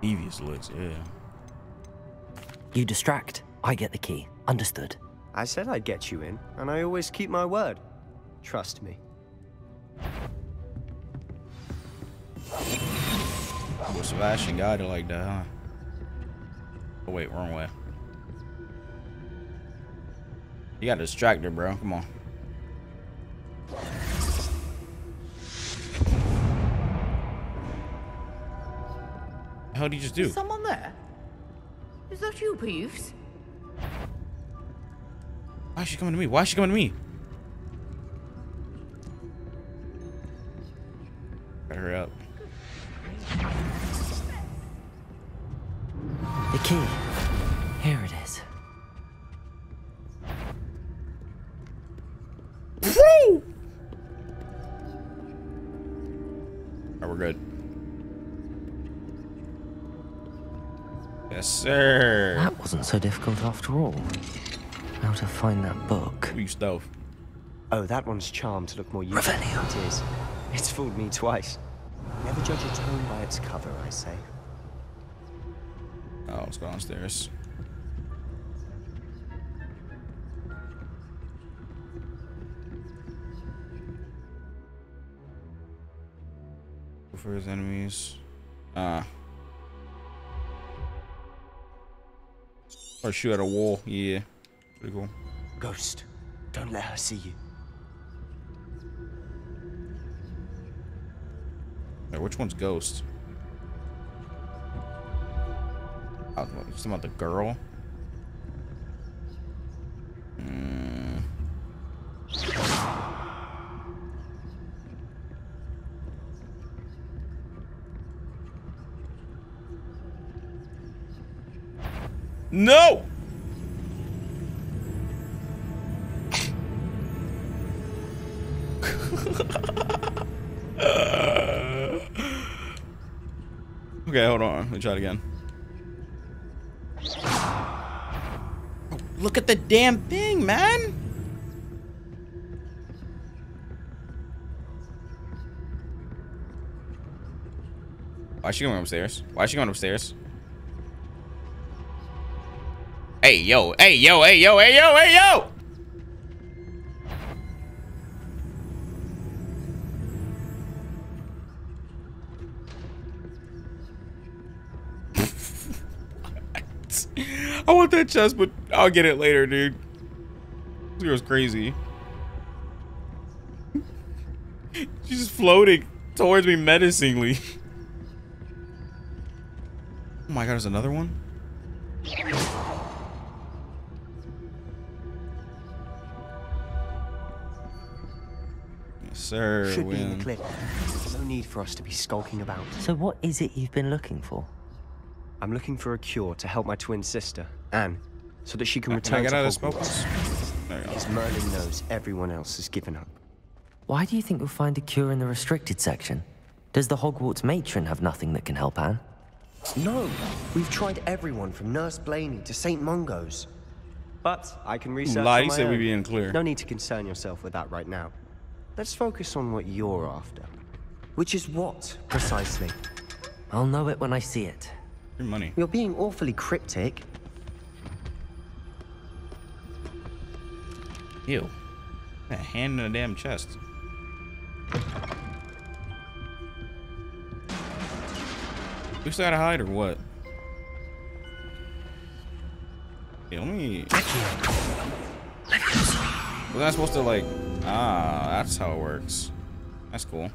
Devious looks, yeah. You distract, I get the key. Understood. I said I'd get you in, and I always keep my word. Trust me. Well, Sebastian got it like that, huh? Oh, wait, wrong way. You got distracted, bro. Come on. How did you just do? Is someone there? Is that you, Peeves? Why is she coming to me? Why is she coming to me? Better hurry up. The key. Here it is. Woo! Alright, we're good. Yes, sir. That wasn't so difficult after all. How to find that book. Ooh, you stealth. Oh, that one's charmed to look more useful than it is. It's fooled me twice. Never judge a tone by its cover, I say. Oh, let's go downstairs. Go for his enemies. Ah. Uh. Or shoot at a wall. Yeah. Pretty cool. Ghost, don't let her see you. Wait, which one's Ghost? Oh, it's about the girl. Mm. No! Okay, hold on. Let me try it again. Oh, look at the damn thing, man! Why is she going upstairs? Why is she going upstairs? Hey, yo, hey, yo, hey, yo, hey, yo, hey, yo! I want that chest, but I'll get it later, dude. It was crazy. She's just floating towards me menacingly. Oh my god, there's another one? Yes, sir. Should win. Be in the clip. There's no need for us to be skulking about. So what is it you've been looking for? I'm looking for a cure to help my twin sister, Anne, so that she can uh, return can I get to Hogwarts. Because Merlin knows everyone else has given up. Why do you think you'll find a cure in the restricted section? Does the Hogwarts matron have nothing that can help Anne? No, we've tried everyone from Nurse Blaney to Saint Mungo's. But I can research. Lie said we being clear. No need to concern yourself with that right now. Let's focus on what you're after. Which is what, precisely? I'll know it when I see it. Your money. You're being awfully cryptic. Ew. A hand in a damn chest. We still gotta hide or what? Hey, let me... Was that supposed to like... Ah, that's how it works. That's cool.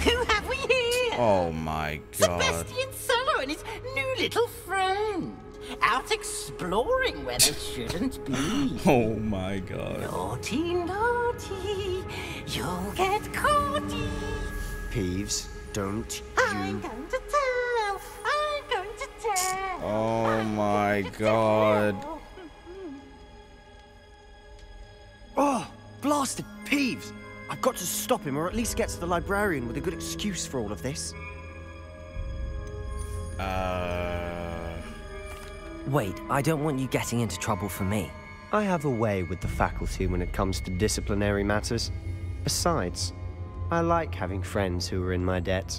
Who have we here? Oh my god. Sebastian Sallow and his new little friend. Out exploring where they shouldn't be. Oh my god. Naughty, naughty. You'll get caughty. Peeves, don't you... I'm going to tell. I'm going to tell. Oh I'm my god. Tell. Oh, blasted Peeves. I've got to stop him or at least get to the librarian with a good excuse for all of this. Uh... Wait, I don't want you getting into trouble for me. I have a way with the faculty when it comes to disciplinary matters. Besides, I like having friends who are in my debt.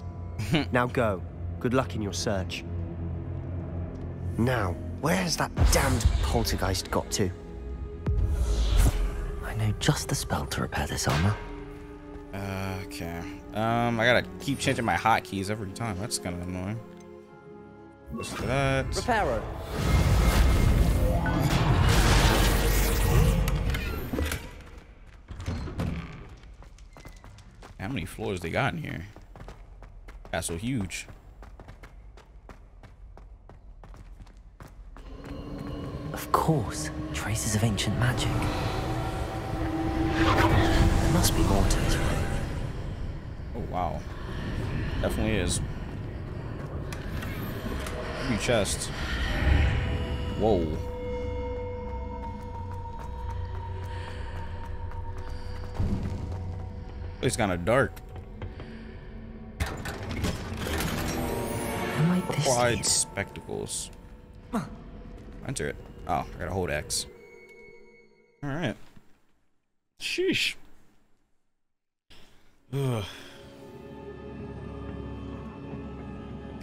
Now go. Good luck in your search. Now, where has that damned poltergeist got to? I know just the spell to repair this armor. Uh, okay. Um, I gotta keep changing my hotkeys every time. That's kind of annoying. What's that? Reparo. How many floors they got in here? That's so huge. Of course, traces of ancient magic. There must be more to this room. Oh wow, definitely is. Chest. Whoa. It's kind of dark. Wide spectacles. Huh. Enter it. Oh, I gotta hold X. All right. Sheesh. Ugh.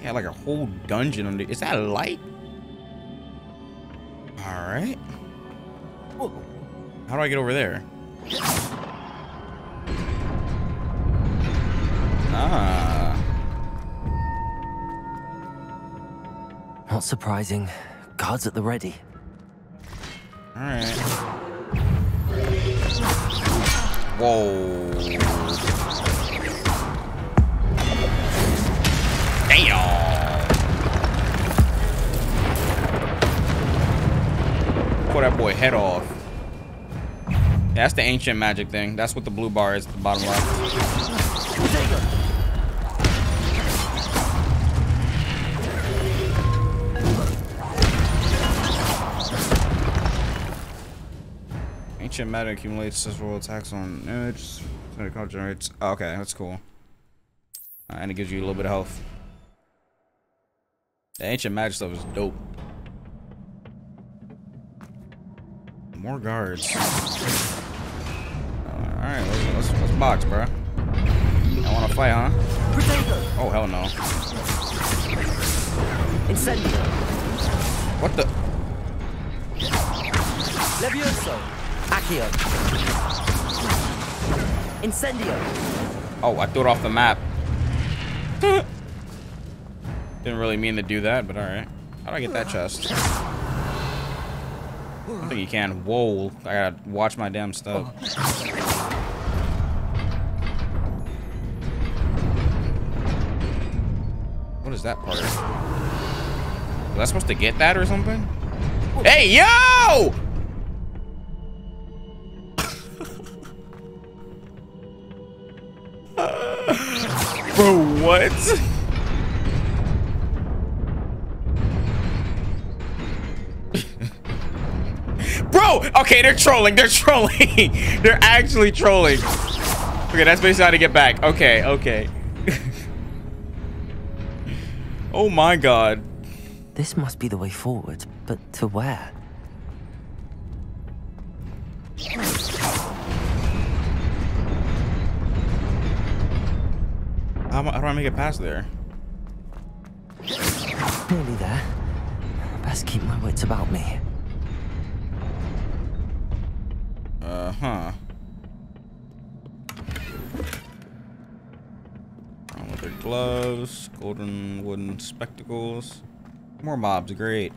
Yeah, like a whole dungeon under. Is that a light? All right. Whoa. How do I get over there? Ah. Not surprising. Guards at the ready. All right. Whoa. Cut that boy head off. Yeah, that's the ancient magic thing. That's what the blue bar is at the bottom left. Ancient matter accumulates several attacks on image. It generates. Oh, okay, that's cool. Uh, and it gives you a little bit of health. The ancient magic stuff is dope. More guards. Alright, let's, let's, let's box, bro. I wanna fight, huh? Oh, hell no. Incendio. What the? Levioso. Accio. Incendio. Oh, I threw it off the map. Didn't really mean to do that, but alright. How do I get that chest? I don't think you can. Whoa, I gotta watch my damn stuff. What is that part? Was I supposed to get that or something? Hey, yo! Bro, what? Bro! Okay, they're trolling. They're trolling. They're actually trolling. Okay, that's basically how to get back. Okay, okay. Oh my god. This must be the way forward, but to where? How, how do I make it past there? Nearly there. I best keep my wits about me. Uh huh. On with their gloves, golden wooden spectacles. More mobs, great.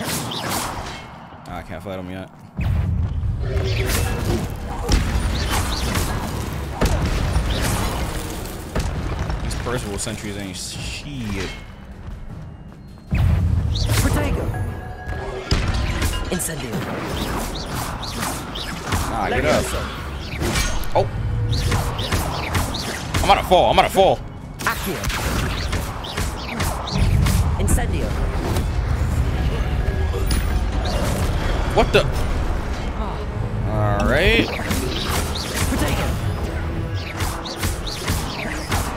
Oh, I can't fight them yet. These Percival sentries ain't shit. Protego. Incendio. Nah, get up. Oh. I'm gonna fall. I'm gonna fall. Accio. Incendio. What the? Alright. Protego.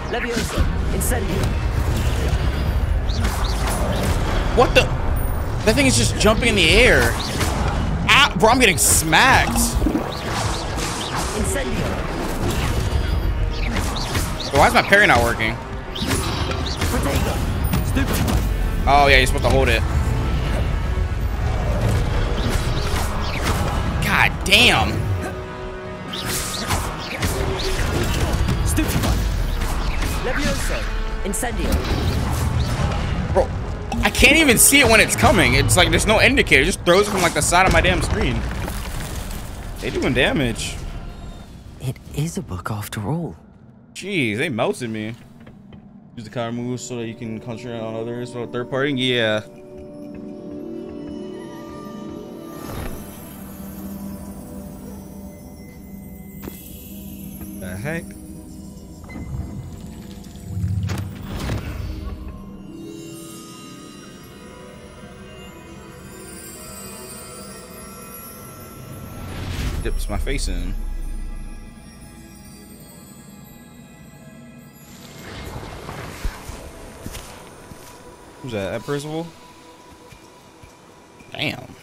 Levioso. Incendio. What the? That thing is just jumping in the air. Ow, bro, I'm getting smacked. Oh, why is my parry not working? Oh, yeah, you're supposed to hold it. God damn. Bro, I can't even see it when it's coming. It's like there's no indicator. It just throws it from like the side of my damn screen. They doing damage. It is a book after all. Jeez, they melted me. Use the counter move so that you can concentrate on others or third party. Yeah. The heck? Dips my face in. Who's that? That Percival? Damn.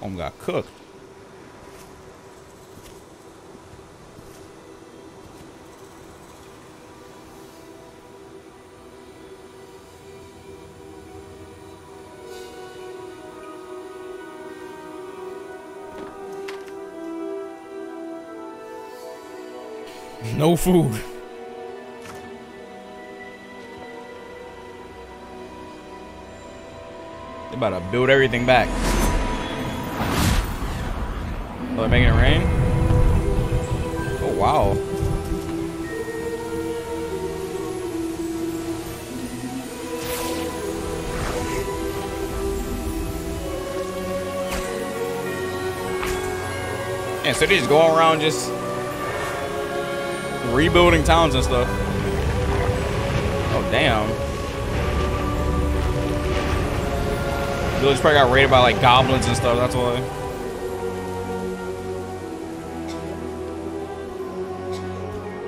Home got cooked. No food. About to build everything back. Are they making it rain? Oh wow. And yeah, so they just go around just rebuilding towns and stuff. Oh damn. Village probably got raided by like goblins and stuff, that's why.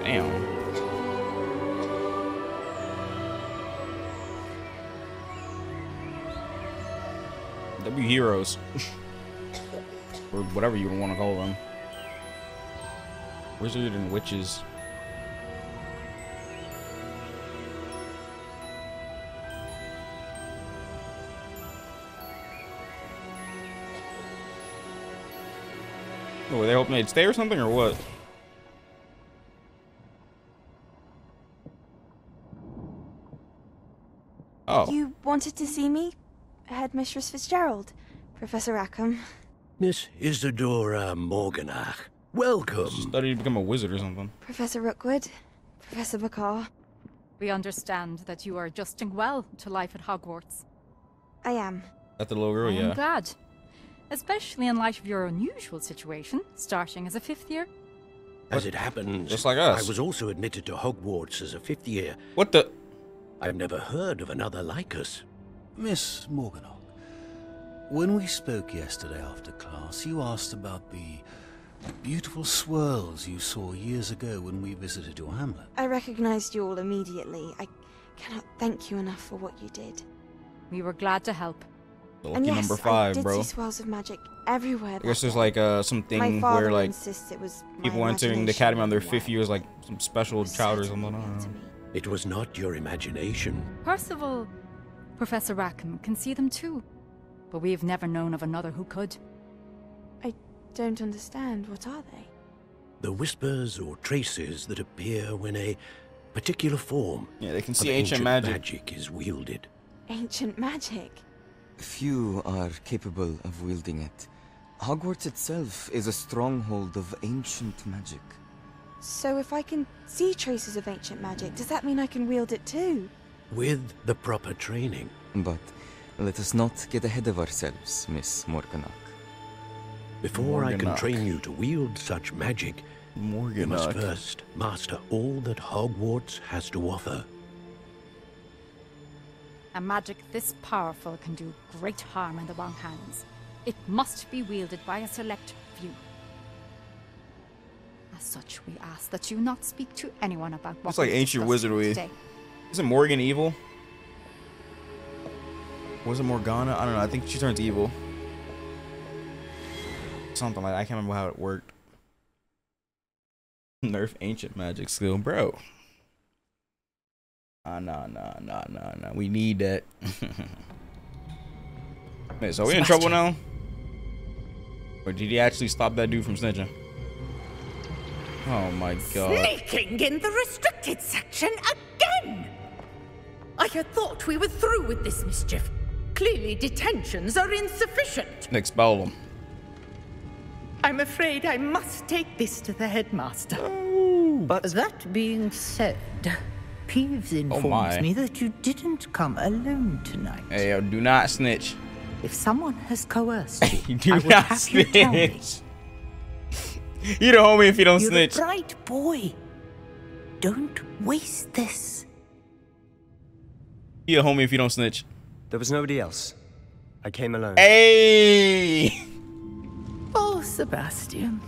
Damn. W heroes. Or whatever you want to call them. Wizard and witches. Oh, were they hoping they'd stay or something, or what? Oh. You wanted to see me? Headmistress Fitzgerald, Professor Rackham. Miss Isadora Morganach, welcome. She studied to become a wizard or something. Professor Rookwood, Professor McCaw. We understand that you are adjusting well to life at Hogwarts. I am. That's the little girl, yeah. I'm glad. Especially in light of your unusual situation, starting as a fifth year. As it happens, just like us. I was also admitted to Hogwarts as a fifth year. What the? I've never heard of another like us. Miss Morganach, when we spoke yesterday after class, you asked about the beautiful swirls you saw years ago when we visited your hamlet. I recognized you all immediately. I cannot thank you enough for what you did. We were glad to help. The lucky and yes, number five, I did bro. See swirls of magic everywhere. I guess there's like uh, something where like it was people entering the academy on their fifth year is like some special child or something. It was not your imagination. Percival, Professor Rackham can see them too, but we've never known of another who could. I don't understand. What are they? The whispers or traces that appear when a particular form. Yeah, they can see ancient, ancient magic. magic is wielded. Ancient magic. Few are capable of wielding it. Hogwarts itself is a stronghold of ancient magic. So if I can see traces of ancient magic, does that mean I can wield it too? With the proper training. But let us not get ahead of ourselves, Miss Morganach. Before Morganach. I can train you to wield such magic, Morganach. you must first master all that Hogwarts has to offer. A magic this powerful can do great harm in the wrong hands. It must be wielded by a select few. As such, we ask that you not speak to anyone about what it's like ancient wizardry. Today. Isn't Morgan evil? Was it Morgana? I don't know. I think she turns evil. Something like that. I can't remember how it worked. Nerf ancient magic skill, bro. Nah, nah, nah, nah, nah, nah. We need that. Wait, so are we in trouble now? Or did he actually stop that dude from snitching? Oh my god. Sneaking in the restricted section again! I had thought we were through with this mischief. Clearly detentions are insufficient. Expel them. I'm afraid I must take this to the headmaster. Oh, but that being said, Peeves informs oh me that you didn't come alone tonight. Hey, yo, do not snitch. If someone has coerced you, do I not snitch. You, you the homie if you don't You're snitch. You're a bright boy. Don't waste this. You a homie if you don't snitch. There was nobody else. I came alone. Hey. Oh, Sebastian.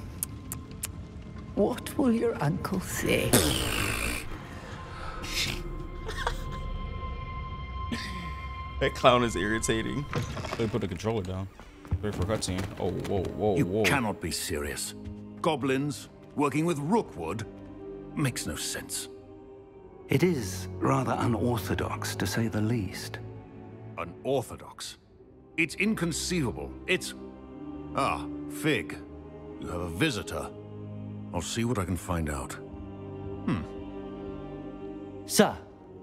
What will your uncle say? That clown is irritating. They put the controller down. Wait for cutscene. Oh, whoa, whoa, you whoa. You cannot be serious. Goblins working with Rookwood makes no sense. It is rather unorthodox, to say the least. Unorthodox? It's inconceivable. It's... Ah, Fig. You have a visitor. I'll see what I can find out. Hmm. Sir,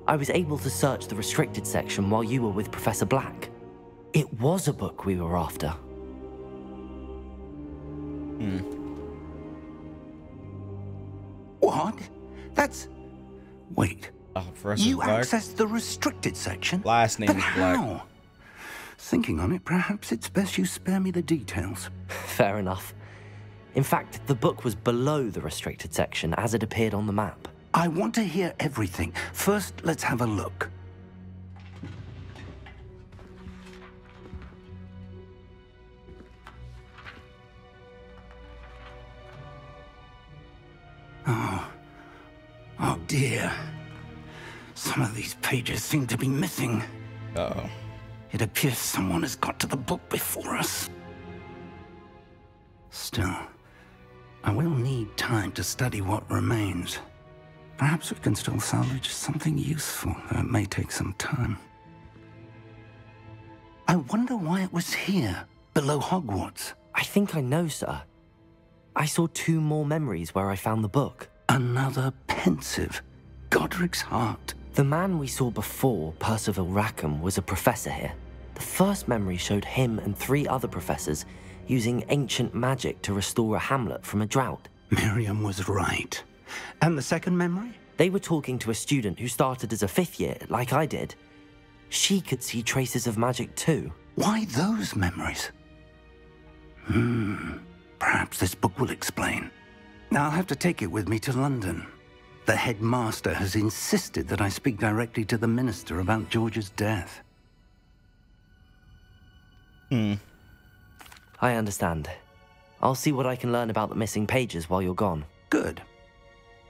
I was able to search the restricted section while you were with Professor Black. It was a book we were after. Hmm. What? That's... Wait. Oh, you Black? accessed the restricted section? Last name but is Black. How? Thinking on it, perhaps it's best you spare me the details. Fair enough. In fact, the book was below the restricted section as it appeared on the map. I want to hear everything. First, let's have a look. Oh, dear. Some of these pages seem to be missing. Uh-oh. It appears someone has got to the book before us. Still, I will need time to study what remains. Perhaps we can still salvage something useful, though it may take some time. I wonder why it was here, below Hogwarts. I think I know, sir. I saw two more memories where I found the book. Another pensive. Godric's heart. The man we saw before, Percival Rackham, was a professor here. The first memory showed him and three other professors using ancient magic to restore a hamlet from a drought. Miriam was right. And the second memory? They were talking to a student who started as a fifth year, like I did. She could see traces of magic too. Why those memories? Hmm. Perhaps this book will explain. Now I'll have to take it with me to London. The headmaster has insisted that I speak directly to the minister about George's death. Hmm. I understand. I'll see what I can learn about the missing pages while you're gone. Good.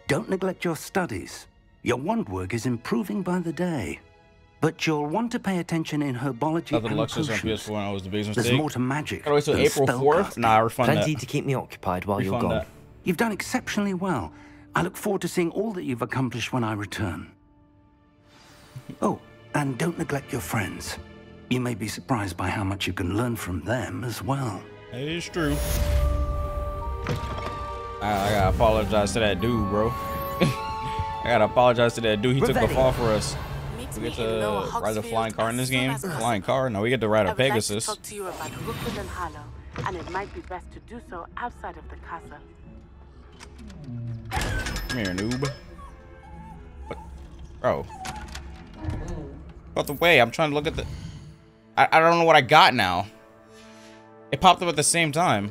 Don't neglect your studies. Your wand work is improving by the day. But you'll want to pay attention in herbology Other and potions. When I was the biggest There's mistake. more to magic All right, so April fourth? Nah, refund Plenty that. to keep me occupied while refund you're gone. That. You've done exceptionally well. I look forward to seeing all that you've accomplished when I return. Oh, and don't neglect your friends. You may be surprised by how much you can learn from them as well. It is true. I, I gotta apologize to that dude, bro. I gotta apologize to that dude. He Revelio. took the fall for us. We get to ride a flying car in this game. Flying car? No, we get to ride a Pegasus. I would like to talk to you about Rookwood and Harlow, and it might be best to do so outside of the castle. Come here, noob. What? Bro. Out the way. I'm trying to look at the... I, I don't know what I got now. It popped up at the same time.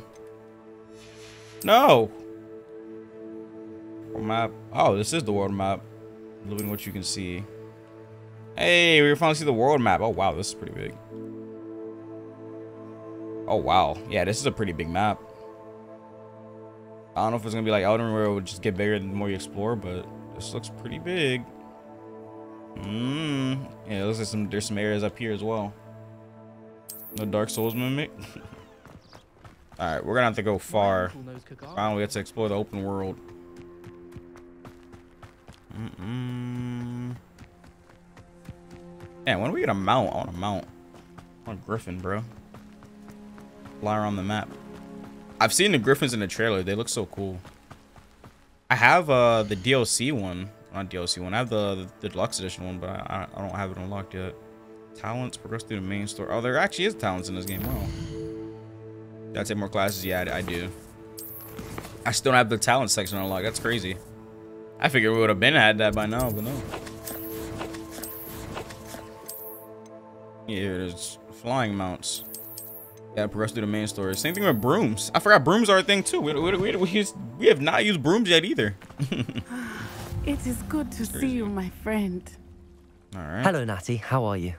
No! World map. Oh, this is the world map. Looking what you can see. Hey, we were finally see the world map. Oh, wow, this is pretty big. Oh, wow. Yeah, this is a pretty big map. I don't know if it's going to be like Elden Ring where it would just get bigger the more you explore, but this looks pretty big. Mmm. Yeah, it looks like some, there's some areas up here as well. No Dark Souls mimic. Alright, we're going to have to go far. Finally, we have to explore the open world. Mm-mm. Man, when are we gonna mount? I want a mount. I want a griffin, bro. Fly around the map. I've seen the griffins in the trailer. They look so cool. I have uh, the D L C one. Not D L C one. I have the, the deluxe edition one, but I, I don't have it unlocked yet. Talents. Progress through the main store. Oh, there actually is talents in this game. Wow. Did I take more classes? Yeah, I, I do. I still don't have the talent section unlocked. That's crazy. I figured we would have been had that by now, but no. Yeah, there's flying mounts. Yeah, progress through the main story. Same thing with brooms. I forgot brooms are a thing too. We, we, we, we, used, we have not used brooms yet either. It is good to see you, my friend. All right. Hello, Natty. How are you?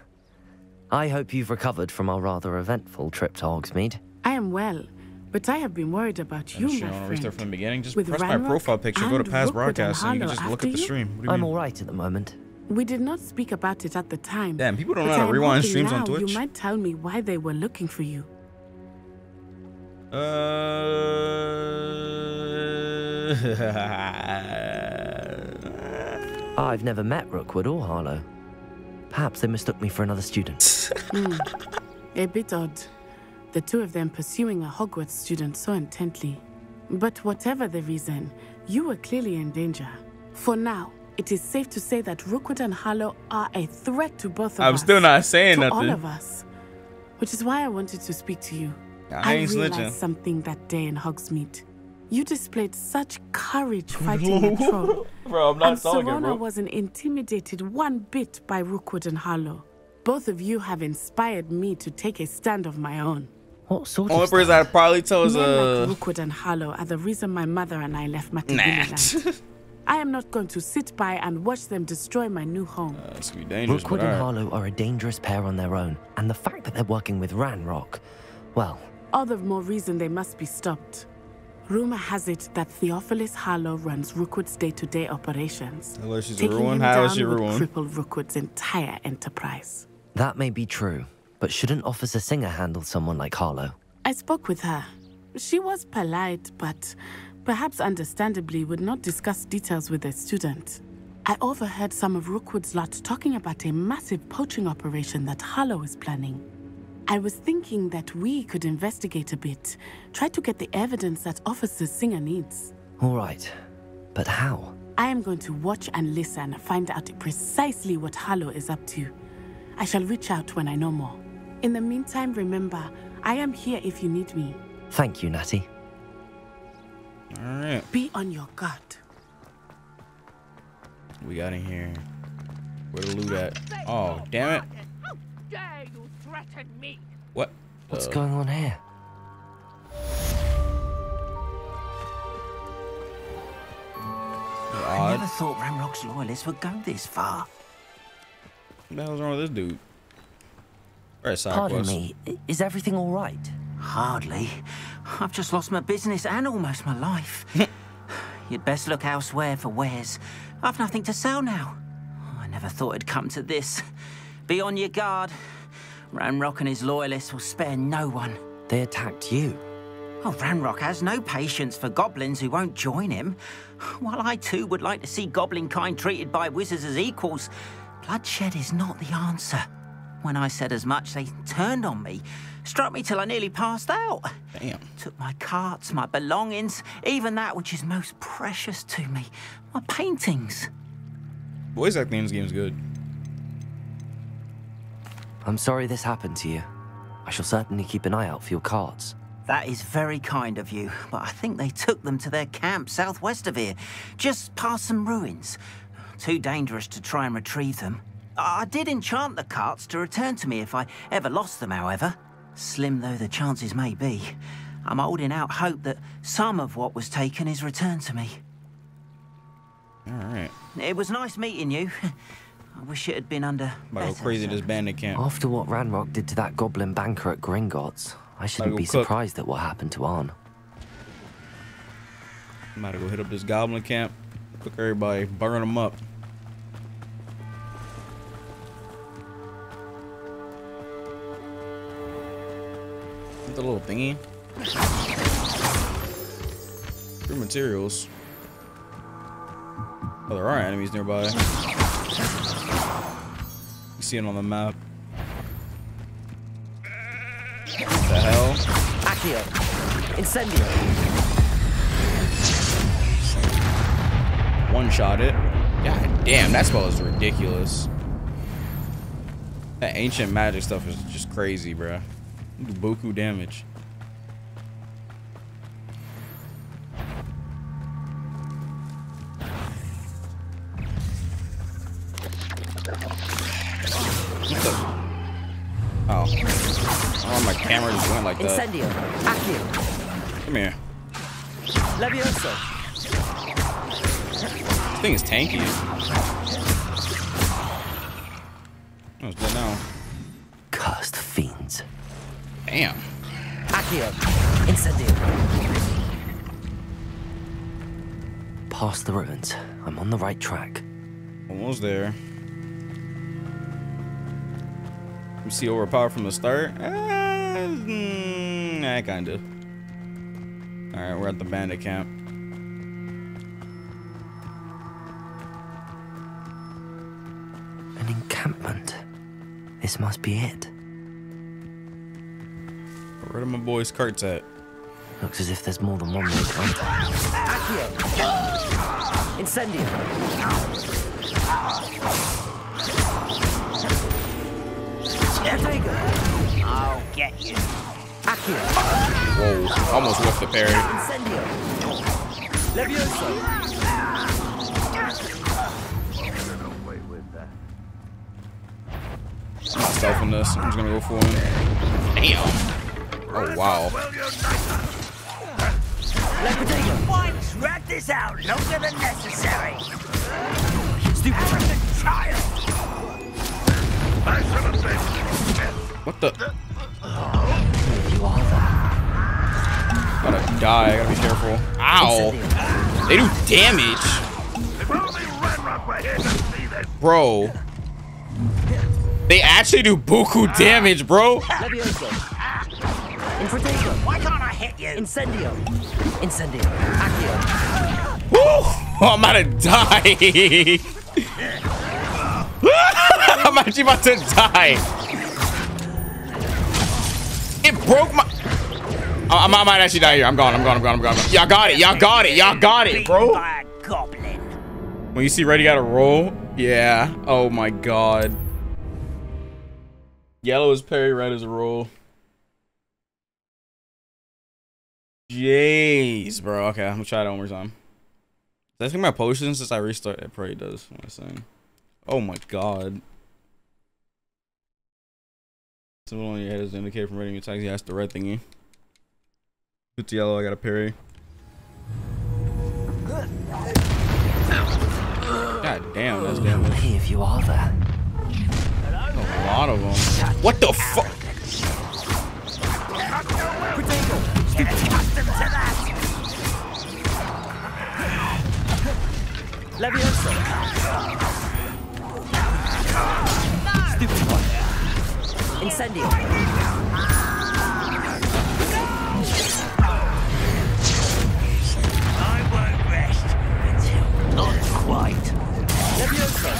I hope you've recovered from our rather eventful trip to Hogsmeade. I am well, but I have been worried about and you, sure, my friend. From the beginning. Just with press Ranrok my profile picture, go to past broadcasts, and, and you can just look at the stream. I'm all right at the moment. We did not speak about it at the time. Damn, people don't know how to rewind streams now, on Twitch. You might tell me why they were looking for you. Uh... I've never met Rookwood or Harlow. Perhaps they mistook me for another student. mm, a bit odd. The two of them pursuing a Hogwarts student so intently. But whatever the reason, you were clearly in danger. For now. It is safe to say that Rookwood and Harlow are a threat to both of I'm us. I'm still not saying to nothing. all of us, which is why I wanted to speak to you. I, I ain't realized snitching. something that day in Hogsmeade. You displayed such courage fighting the troll. Bro, I'm not and talking, Sorona bro. wasn't intimidated one bit by Rookwood and Harlow. Both of you have inspired me to take a stand of my own. What sort Only of stand? That probably tells Men uh... like Rookwood and Harlow are the reason my mother and I left Matabeleland. Nah. I am not going to sit by and watch them destroy my new home. Uh, it's gonna be dangerous, Rookwood and right. Harlow are a dangerous pair on their own, and the fact that they're working with Ranrok, well... All the more reason they must be stopped. Rumor has it that Theophilus Harlow runs Rookwood's day-to-day operations. Unless she's taking a ruin, how is she ruined? Cripple Rookwood's entire enterprise. That may be true, but shouldn't Officer Singer handle someone like Harlow? I spoke with her. She was polite, but perhaps understandably would not discuss details with a student. I overheard some of Rookwood's lot talking about a massive poaching operation that Harlow is planning. I was thinking that we could investigate a bit, try to get the evidence that Officer Singer needs. All right, but how? I am going to watch and listen, find out precisely what Harlow is up to. I shall reach out when I know more. In the meantime, remember, I am here if you need me. Thank you, Natty. All right. Be on your guard. We got in here. Where the loot at? Oh, damn it. Me. What? What's uh, going on here? I never thought Ranrock's loyalists would go this far. What the hell's wrong with this dude? Right, Pardon quest. me, is everything all right? Hardly. I've just lost my business and almost my life. You'd best look elsewhere for wares. I've nothing to sell now. Oh, I never thought it'd come to this. Be on your guard. Ranrok and his loyalists will spare no one. They attacked you? Oh, Ranrok has no patience for goblins who won't join him. While I too would like to see goblin kind treated by wizards as equals, bloodshed is not the answer. When I said as much, they turned on me, struck me till I nearly passed out. Damn. Took my carts, my belongings, even that which is most precious to me, my paintings. Voice acting in this game is good. I'm sorry this happened to you. I shall certainly keep an eye out for your carts. That is very kind of you, but I think they took them to their camp southwest of here, just past some ruins. Too dangerous to try and retrieve them. I did enchant the carts to return to me if I ever lost them, however. Slim though the chances may be, I'm holding out hope that some of what was taken is returned to me. All right. It was nice meeting you. I wish it had been under. About go crazy this bandit camp. After what Ranrok did to that goblin banker at Gringotts, I shouldn't be cook. surprised at what happened to Arn. Might go hit up this goblin camp, cook everybody, burn them up. Get the little thingy. Free materials. Oh, there are enemies nearby. You see it on the map. What the hell? Accio! Incendio! One shot it. God damn, that spell is ridiculous. That ancient magic stuff is just crazy, bruh. You do beaucoup damage. Camera just went like that. Incendio. Accio. Come here. Levioso. This thing is tanky. Oh, it's dead now. Cursed fiends. Damn. Accio. Incendio. Past the ruins. I'm on the right track. Almost there. You see overpowered from the start? Ah. Mm, nah, kind of. All right, we're at the bandit camp. An encampment. This must be it. Where are my boys' carts at? Looks as if there's more than one way. Accio. Incendio. Protego. I'll get you. Accio. Whoa, almost left the parry. Incendio. Levioso. I'm not stealthing this. I'm just gonna go for him. Damn. Oh, wow. Why drag this out longer than necessary? Stupefy. What the? Oh, you are there. What a die. I gotta be careful. Ow! They do damage. Bro. They actually do buku damage, bro. Why can't I hit you? Incendio. Incendio. Accio. Woo! Oh, I'm about to die. I'm actually about to die. It broke my. I, I might actually die here. I'm gone. I'm gone. I'm gone. I'm gone. gone. Y'all got it. Y'all got it. Y'all got it, bro. When you see red, you gotta roll. Yeah. Oh my god. Yellow is parry, red is a roll. Jeez, bro. Okay, I'm gonna try it one more time. Does that take my potion since I restart? It probably does. What I'm saying. Oh my god. Someone on your head is an indicator from rating attacks. Yeah, that's the red thingy. It's yellow, I got a parry. God damn, that's damage. Many of you are there? A lot of them. What the fuck? Levioso. Stupefy. Incendio. I won't rest until not quite. Levioso.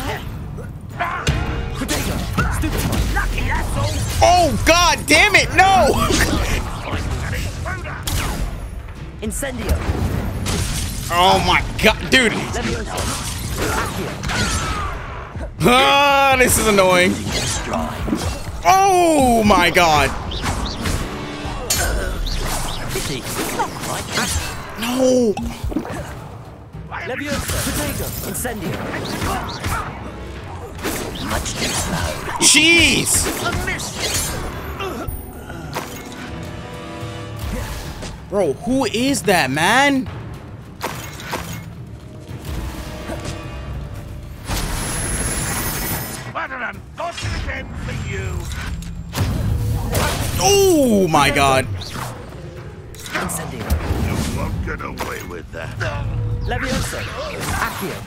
Protego. Stupefy. Lucky that's all. Oh god damn it, no! Incendio. Oh my god, dude! Ah, this is annoying. Oh my god! No! Jeez! Bro, who is that, man? Oh my god. Incendio. You won't get away with that. Levioso. Accio.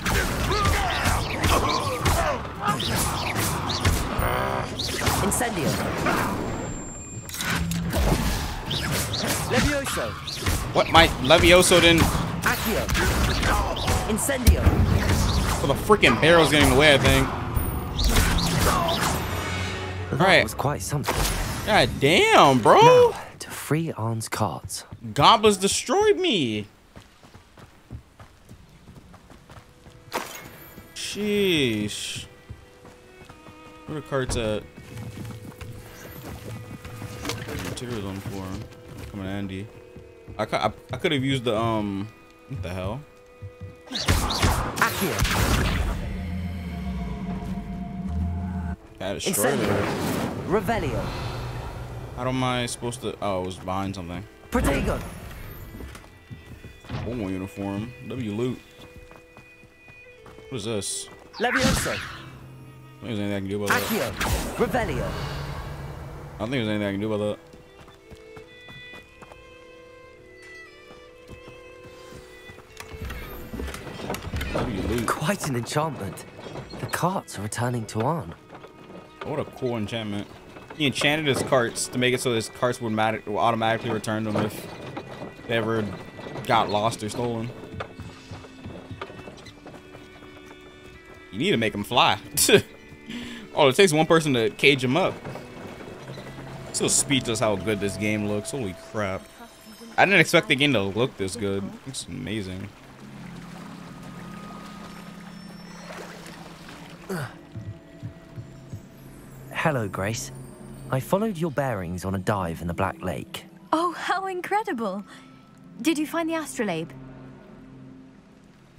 Incendio. Levioso. What? My Levioso didn't. Accio. Incendio. Well, the freaking barrel's getting away, I think. That right. was quite something. God damn, bro. Now, to free Arn's cards. Goblins destroyed me. Sheesh. Where are the cards at? Materials on the floor. Coming handy. I, I, I could have used the, um, what the hell? That destroyed it. Revelio. How am I supposed to? Oh, I was behind something. Protego. Oh, more uniform. W loot. What is this? Levioso. I don't think there's anything I can do about Accio. That. Revelio. I don't think there's anything I can do about that. W loot. Quite an enchantment. The carts are returning to Arn. What a cool enchantment. He enchanted his carts to make it so his carts would automatically return them if they ever got lost or stolen. You need to make them fly. Oh, it takes one person to cage them up. Still speechless how good this game looks. Holy crap. I didn't expect the game to look this good. It's amazing. Hello, Grace. I followed your bearings on a dive in the Black Lake. Oh, how incredible. Did you find the astrolabe?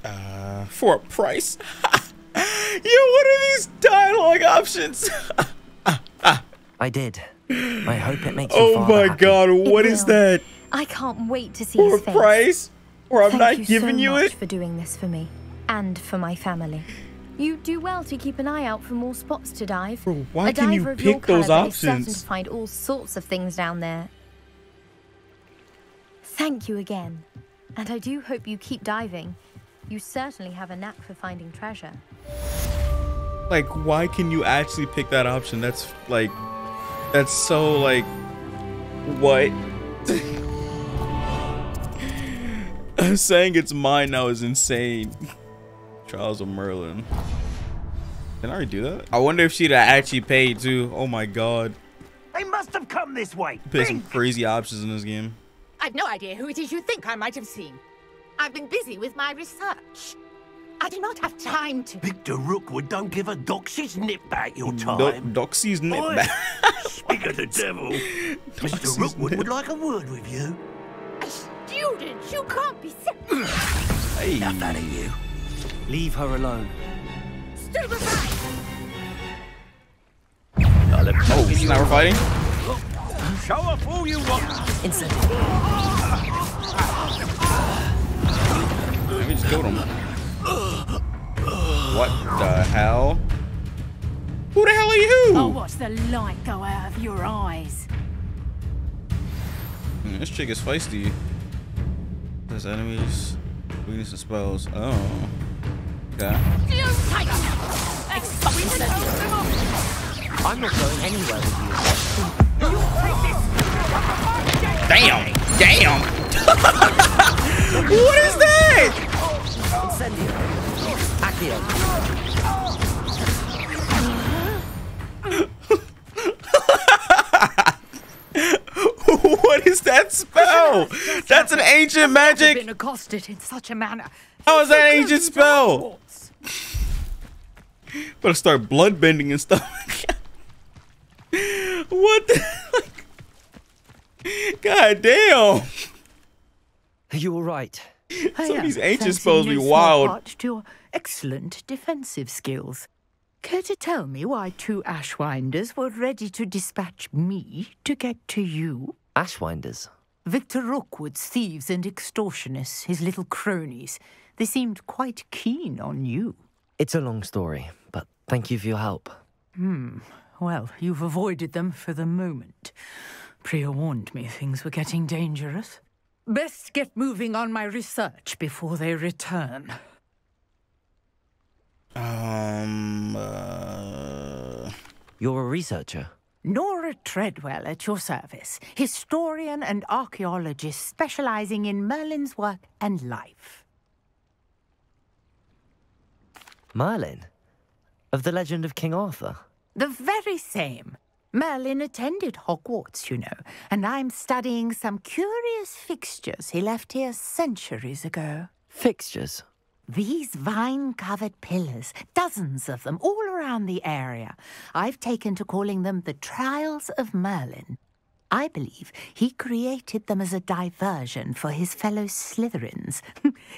Uh, for a price. Yo, what are these dialogue options? I did. I hope it makes you Oh my happy. God, what it is will. That? I can't wait to see for his face. For a price? Or I'm Thank not you giving so you much it? For doing this for me and for my family. You do well to keep an eye out for more spots to dive. Bro, why a can you pick those options? Certain to find all sorts of things down there. Thank you again. And I do hope you keep diving. You certainly have a knack for finding treasure. Like, why can you actually pick that option? That's like, that's so like, what? I'm saying it's mine now is insane. Trials of Merlin. Can I already do that? I wonder if she'd actually paid too. Oh my god. They must have come this way. There's some crazy options in this game. I've no idea who it is you think I might have seen. I've been busy with my research. I do not have time to. Victor Rookwood, don't give a doxy's nip back your time. Do doxy's nip Boy, back. Speak of the devil. Mister Rookwood nip. would like a word with you. A student, you can't be serious. Hey. Enough out of you. Leave her alone. Oh, so now we're fighting? Show off all you want. Incendio. Let me just killed him. What the hell? Who the hell are you? I'll watch the light go out of your eyes. Mm, this chick is feisty. There's enemies, weakness and spells. Oh. Okay. I'm not going anywhere with you. Damn! Damn! What is that? Incendio. Accio. What is that spell? That's an ancient magic. I've been accosted in such a manner. How is that an ancient spell? Better start bloodbending and stuff. What the heck? God damn. Are you all right? Some of these ancient spells be wild. To your excellent defensive skills. Care to tell me why two Ashwinders were ready to dispatch me to get to you? Ashwinders? Victor Rookwood's thieves and extortionists, his little cronies. They seemed quite keen on you. It's a long story, but thank you for your help. Hmm. Well, you've avoided them for the moment. Priya warned me things were getting dangerous. Best get moving on my research before they return. Um... Uh... You're a researcher? Nora Treadwell at your service. Historian and archaeologist specializing in Merlin's work and life. Merlin? Of the legend of King Arthur? The very same. Merlin attended Hogwarts, you know, and I'm studying some curious fixtures he left here centuries ago. Fixtures? These vine-covered pillars, dozens of them, all around the area. I've taken to calling them the Trials of Merlin. I believe he created them as a diversion for his fellow Slytherins.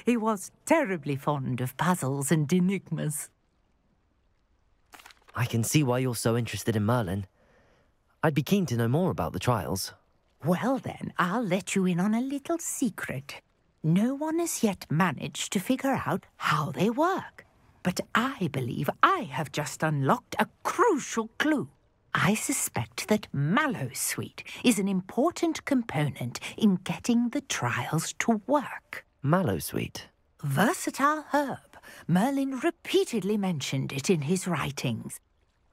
He was terribly fond of puzzles and enigmas. I can see why you're so interested in Merlin. I'd be keen to know more about the trials. Well then, I'll let you in on a little secret. No one has yet managed to figure out how they work. But I believe I have just unlocked a crucial clue. I suspect that mallow-sweet is an important component in getting the trials to work. Mallow-sweet? Versatile herb. Merlin repeatedly mentioned it in his writings.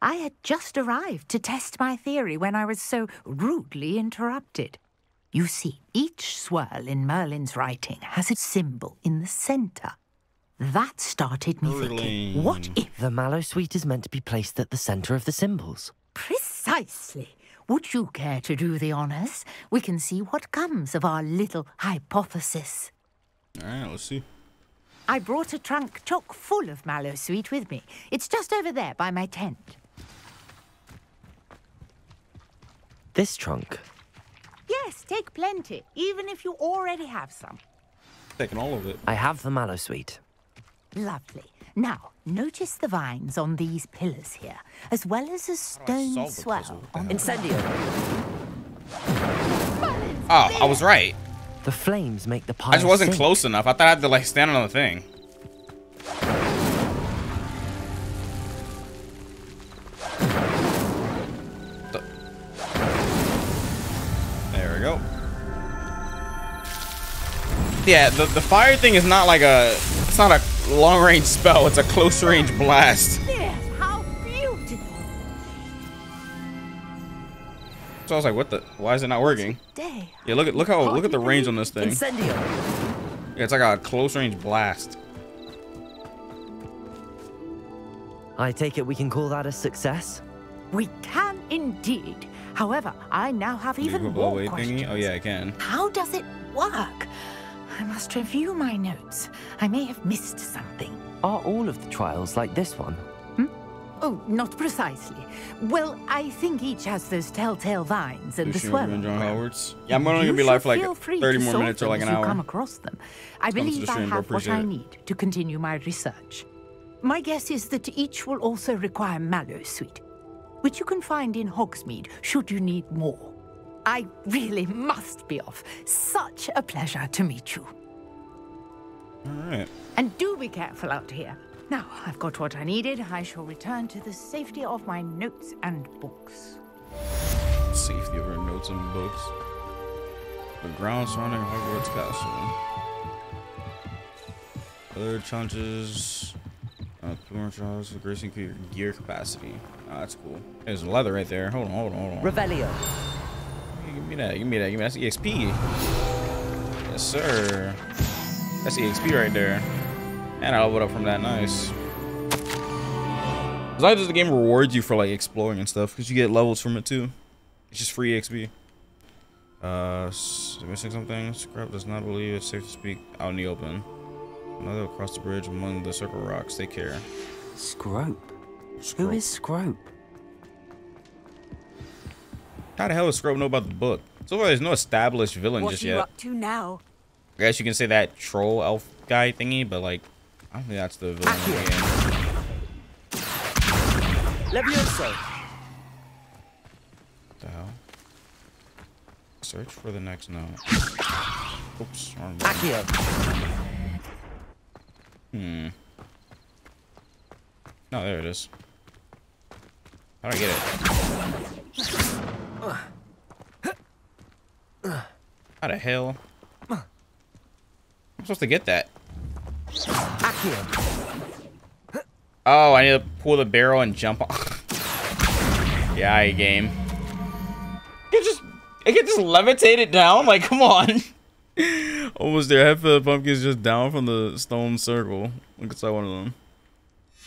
I had just arrived to test my theory when I was so rudely interrupted. You see, each swirl in Merlin's writing has a symbol in the centre. That started me Merlin. thinking, what if... The mallow-sweet is meant to be placed at the centre of the symbols. Precisely. Would you care to do the honours? We can see what comes of our little hypothesis. All right, let's see. I brought a trunk chock full of mallow-sweet with me. It's just over there by my tent. This trunk? Yes, take plenty, even if you already have some. Taking all of it. I have the mallow-sweet. Lovely. Now, notice the vines on these pillars here, as well as a stone swell on the Incendio. Oh, I was right. The flames make the pile I just wasn't sink. close enough. I thought I had to like stand on the thing. There we go. Yeah, the, the fire thing is not like a, it's not a long-range spell, it's a close-range blast. Yes, how beautiful. So I was like, what the, why is it not working? Yeah, look at, look how, look at the range on this thing. Incendio. Yeah, it's like a close-range blast. I take it we can call that a success? We can indeed. However, I now have even more questions. Oh yeah, I can. How does it work? I must review my notes. I may have missed something. Are all of the trials like this one? Hmm? Oh, not precisely. Well, I think each has those telltale vines and the swirl. Yeah, I'm only gonna be live for like thirty more minutes or like an hour. Come across them. I believe I have what I need to continue my research. My guess is that each will also require mallow-sweet, which you can find in Hogsmeade, should you need more. I really must be off. Such a pleasure to meet you. All right. And do be careful out here. Now I've got what I needed. I shall return to the safety of my notes and books. Safety of our notes and books. The ground surrounding Hogwarts Castle. Other challenges. Uh, two more trials increasing your gear capacity. Oh, that's cool. There's leather right there. Hold on, hold on, hold on. Revelio. Hey, give me that, give me that, give me that. That's E X P. Yes, sir. That's E X P right there. And I leveled up from that. Nice. As long as the game rewards you for like exploring and stuff, because you get levels from it too. It's just free E X P. Uh, missing something? Scrope does not believe it's safe to speak out in the open. Another across the bridge among the circle rocks. Take care. Scrope. Scrope. Who is Scrope? How the hell does Scrope know about the book? So far, there's no established villain what just yet. What are you up to now? I guess you can say that troll elf guy thingy, but like, I don't think that's the villain. Levioso. What the hell? Search for the next note. Oops. Accio. Hmm. No, there it is. How do I get it? How the hell? I'm supposed to get that. Oh, I need to pull the barrel and jump off. Yeah, I game. It just, it can just levitate it down. Like, come on. Almost there. Half of the pumpkins just down from the stone circle. Look inside one of them.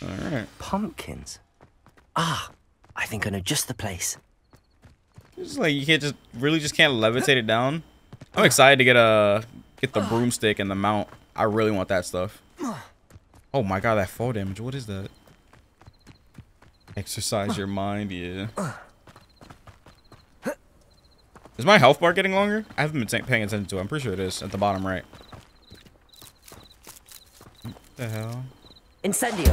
All right. Pumpkins. Ah, I think I know just the place. It's like you can't just really just can't levitate it down. I'm excited to get a get the broomstick and the mount. I really want that stuff. Oh my god, that fall damage. What is that? Exercise your mind, yeah. Is my health bar getting longer? I haven't been paying attention to it. I'm pretty sure it is at the bottom right. What the hell? Incendio.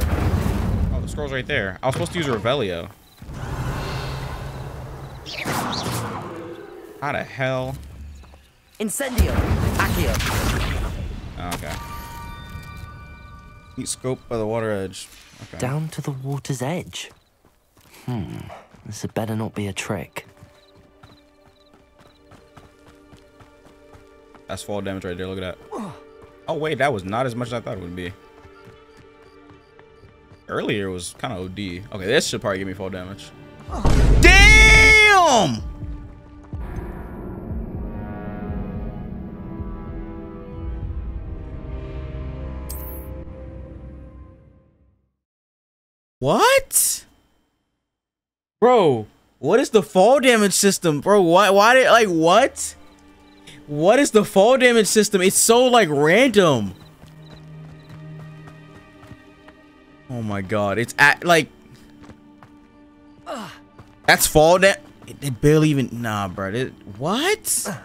Oh, the scroll's right there. I was supposed to use Revelio. How the hell? Incendio. Accio. Oh, okay. Heat scope by the water edge. Okay. Down to the water's edge. Hmm. This had better not be a trick. That's fall damage right there. Look at that. Oh wait, that was not as much as I thought it would be. Earlier it was kind of O D. Okay, this should probably give me fall damage. Damn! What? Bro, what is the fall damage system, bro? Why? Why did like what? What is the fall damage system? It's so like random. Oh my god, it's at like Ugh. That's fall da it, it barely even nah bro it what? Ugh.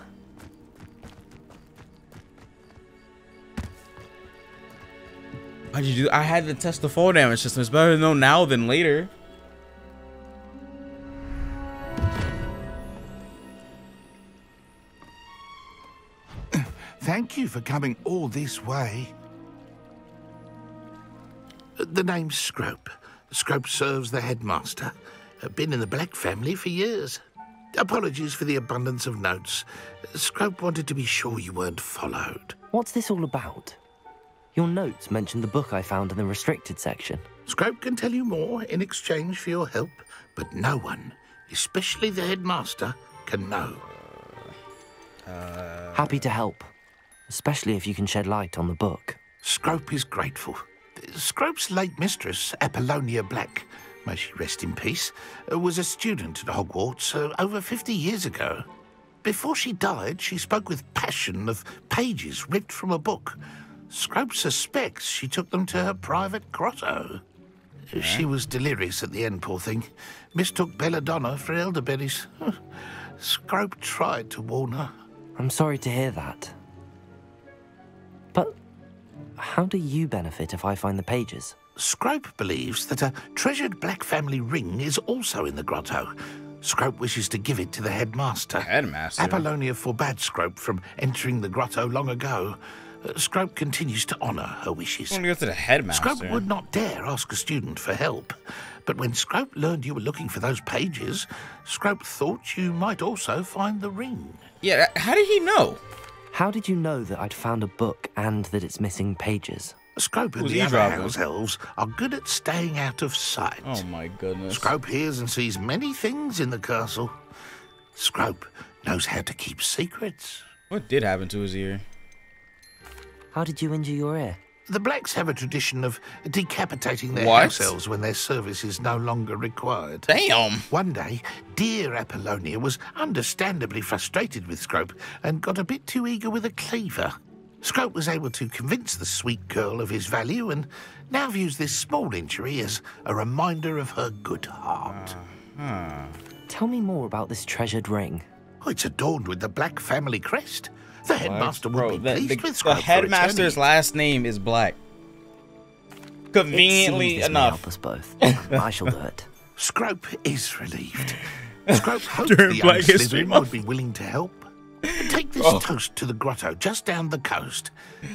How'd you do I had to test the fall damage system. It's better to know now than later. Thank you for coming all this way. The name's Scrope. Scrope serves the headmaster. Been in the Black family for years. Apologies for the abundance of notes. Scrope wanted to be sure you weren't followed. What's this all about? Your notes mentioned the book I found in the restricted section. Scrope can tell you more in exchange for your help, but no one, especially the headmaster, can know. Uh... Happy to help, especially if you can shed light on the book. Scrope is grateful. Scrope's late mistress, Apollonia Black, may she rest in peace, was a student at Hogwarts uh, over fifty years ago. Before she died, she spoke with passion of pages ripped from a book. Scrope suspects she took them to her private grotto. Yeah. She was delirious at the end, poor thing. Mistook belladonna for elderberries. Scrope tried to warn her. I'm sorry to hear that. But how do you benefit if I find the pages? Scrope believes that a treasured black family ring is also in the grotto. Scrope wishes to give it to the headmaster. Headmaster? Apollonia forbade Scrope from entering the grotto long ago. Scrope continues to honour her wishes. I'm gonna go to the headmaster. Scrope would not dare ask a student for help, but when Scrope learned you were looking for those pages, Scrope thought you might also find the ring. Yeah, how did he know? How did you know that I'd found a book and that it's missing pages? Scrope and the other house elves are good at staying out of sight. Oh my goodness. Scrope hears and sees many things in the castle. Scrope knows how to keep secrets. What did happen to his ear? How did you injure your ear? The Blacks have a tradition of decapitating their what? house elves when their service is no longer required. Damn! One day, dear Apollonia was understandably frustrated with Scrope and got a bit too eager with a cleaver. Scrope was able to convince the sweet girl of his value and now views this small injury as a reminder of her good heart. Uh, hmm. Tell me more about this treasured ring. Oh, it's adorned with the Black family crest. The headmaster would be pleased the, the, with Scrope. The headmaster's last name is Black. Conveniently enough. Help us both. I shall do it. Scrope is relieved. Scrope hopes the young Slytherin would be willing to help. Take this oh. toast to the grotto just down the coast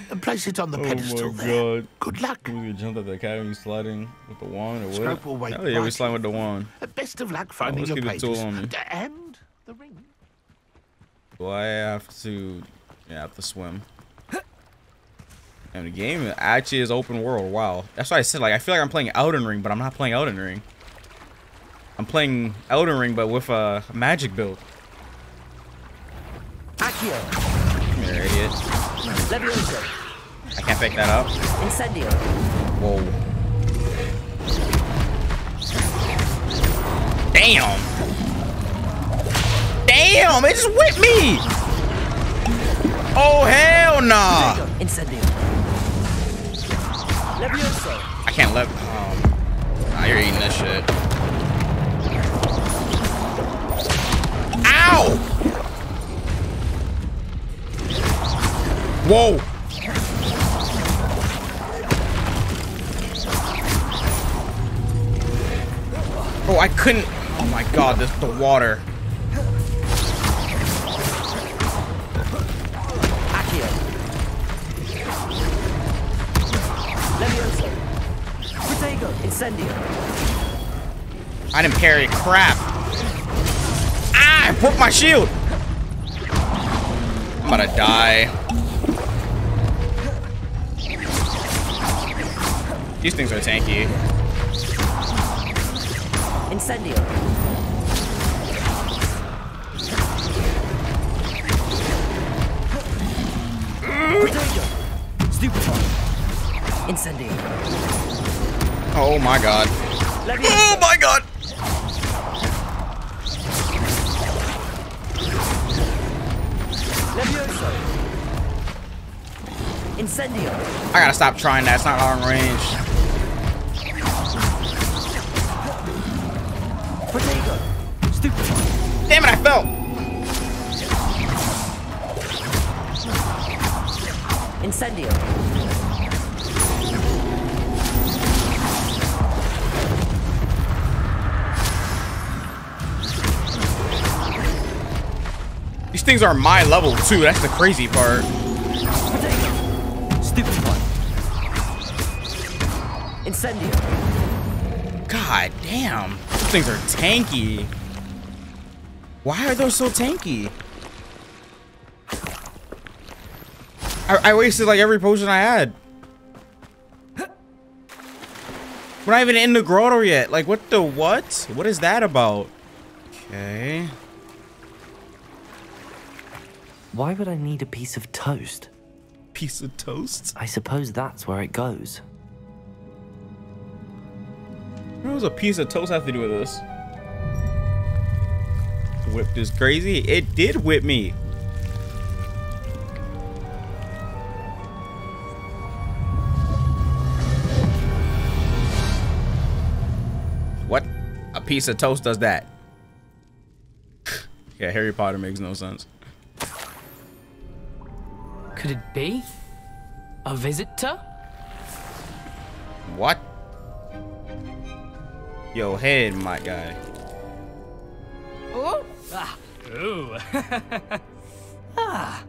and place it on the oh pedestal there. God. Good luck. We jumped at the academy sliding with the wand or what? Scrope will wait. Oh, yeah, right we slide with the wand. Best of luck finding oh, your pages and the ring. Do I have to... Yeah, I have to swim. And the game actually is open world. Wow. That's why I said, like, I feel like I'm playing Elden Ring, but I'm not playing Elden Ring. I'm playing Elden Ring, but with a magic build. Accio. Come here, idiot. Levioso. I can't pick that up. Incendio. Whoa. Damn. Damn, it just whipped me. Oh hell nah! I can't let. Oh, nah, you're eating this shit. Ow! Whoa! Oh, I couldn't. Oh my god, this the water. I didn't parry crap. Ah, I broke my shield. I'm gonna die. These things are tanky. Incendio. Stupefy. Incendio. Oh my god. Oh my god! Incendio. I gotta stop trying that, it's not long range. Protego. Stupefy. Damn it, I fell! Incendio. These things are my level too. That's the crazy part. Stupid one. Incendio. God damn. These things are tanky. Why are those so tanky? I, I wasted like every potion I had. We're not even in the grotto yet. Like, what the what? What is that about? Okay. Why would I need a piece of toast? Piece of toast? I suppose that's where it goes. What does a piece of toast have to do with this? Whipped is crazy. It did whip me. What? A piece of toast does that? Yeah, Harry Potter makes no sense. Could it be a visitor? What? Yo, head, my guy. Oh, ah, ooh. Ah.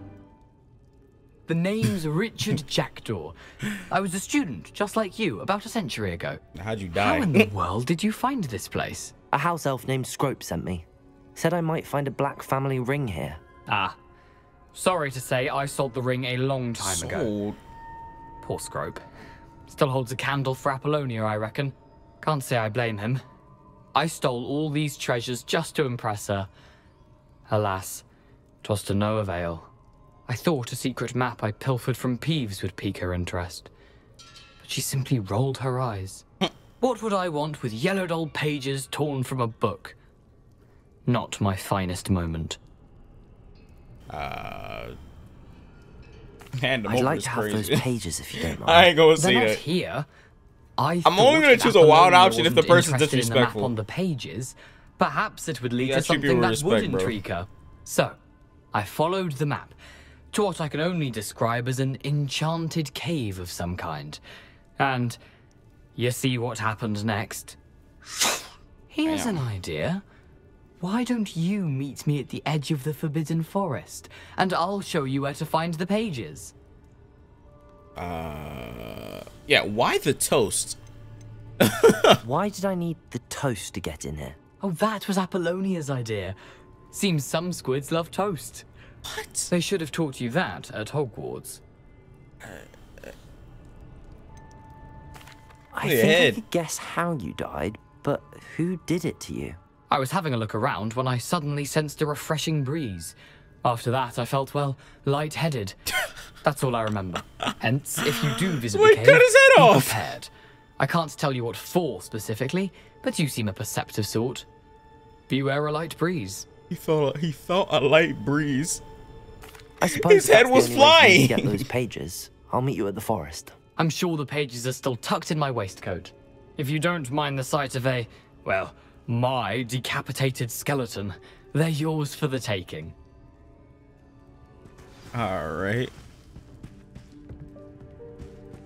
The name's Richard Jackdaw. I was a student, just like you, about a century ago. How'd you die? How in the world did you find this place? A house elf named Scrope sent me. Said I might find a black family ring here. Ah. Sorry to say, I sold the ring a long time sold. ago. Poor Scrope. Still holds a candle for Apollonia, I reckon. Can't say I blame him. I stole all these treasures just to impress her. Alas, 'twas to no avail. I thought a secret map I pilfered from Peeves would pique her interest. But she simply rolled her eyes. What would I want with yellowed old pages torn from a book? Not my finest moment. Uh, hand them I'd over like to have crazy. those pages if you don't mind. I ain't gonna see that. Here, I I'm only gonna choose a wild option if the person's disrespectful. The map on the pages, perhaps it would lead yeah, to something that respect, would intrigue her. So, I followed the map to what I can only describe as an enchanted cave of some kind, and you see what happened next. Here's Damn. an idea. Why don't you meet me at the edge of the Forbidden Forest, and I'll show you where to find the pages? Uh, yeah, why the toast? Why did I need the toast to get in here? Oh, that was Apollonia's idea. Seems some squids love toast. What? They should have taught you that at Hogwarts. Uh, uh, I think head. I could guess how you died, but who did it to you? I was having a look around when I suddenly sensed a refreshing breeze. After that, I felt, well, lightheaded. That's all I remember. Hence, if you do visit the cave, cut his head off. Be prepared. I can't tell you what for specifically, but you seem a perceptive sort. Beware a light breeze. He thought he thought a light breeze. I suppose his head was flying. Get those pages. I'll meet you at the forest. I'm sure the pages are still tucked in my waistcoat. If you don't mind the sight of a, well. My decapitated skeleton. They're yours for the taking. Alright.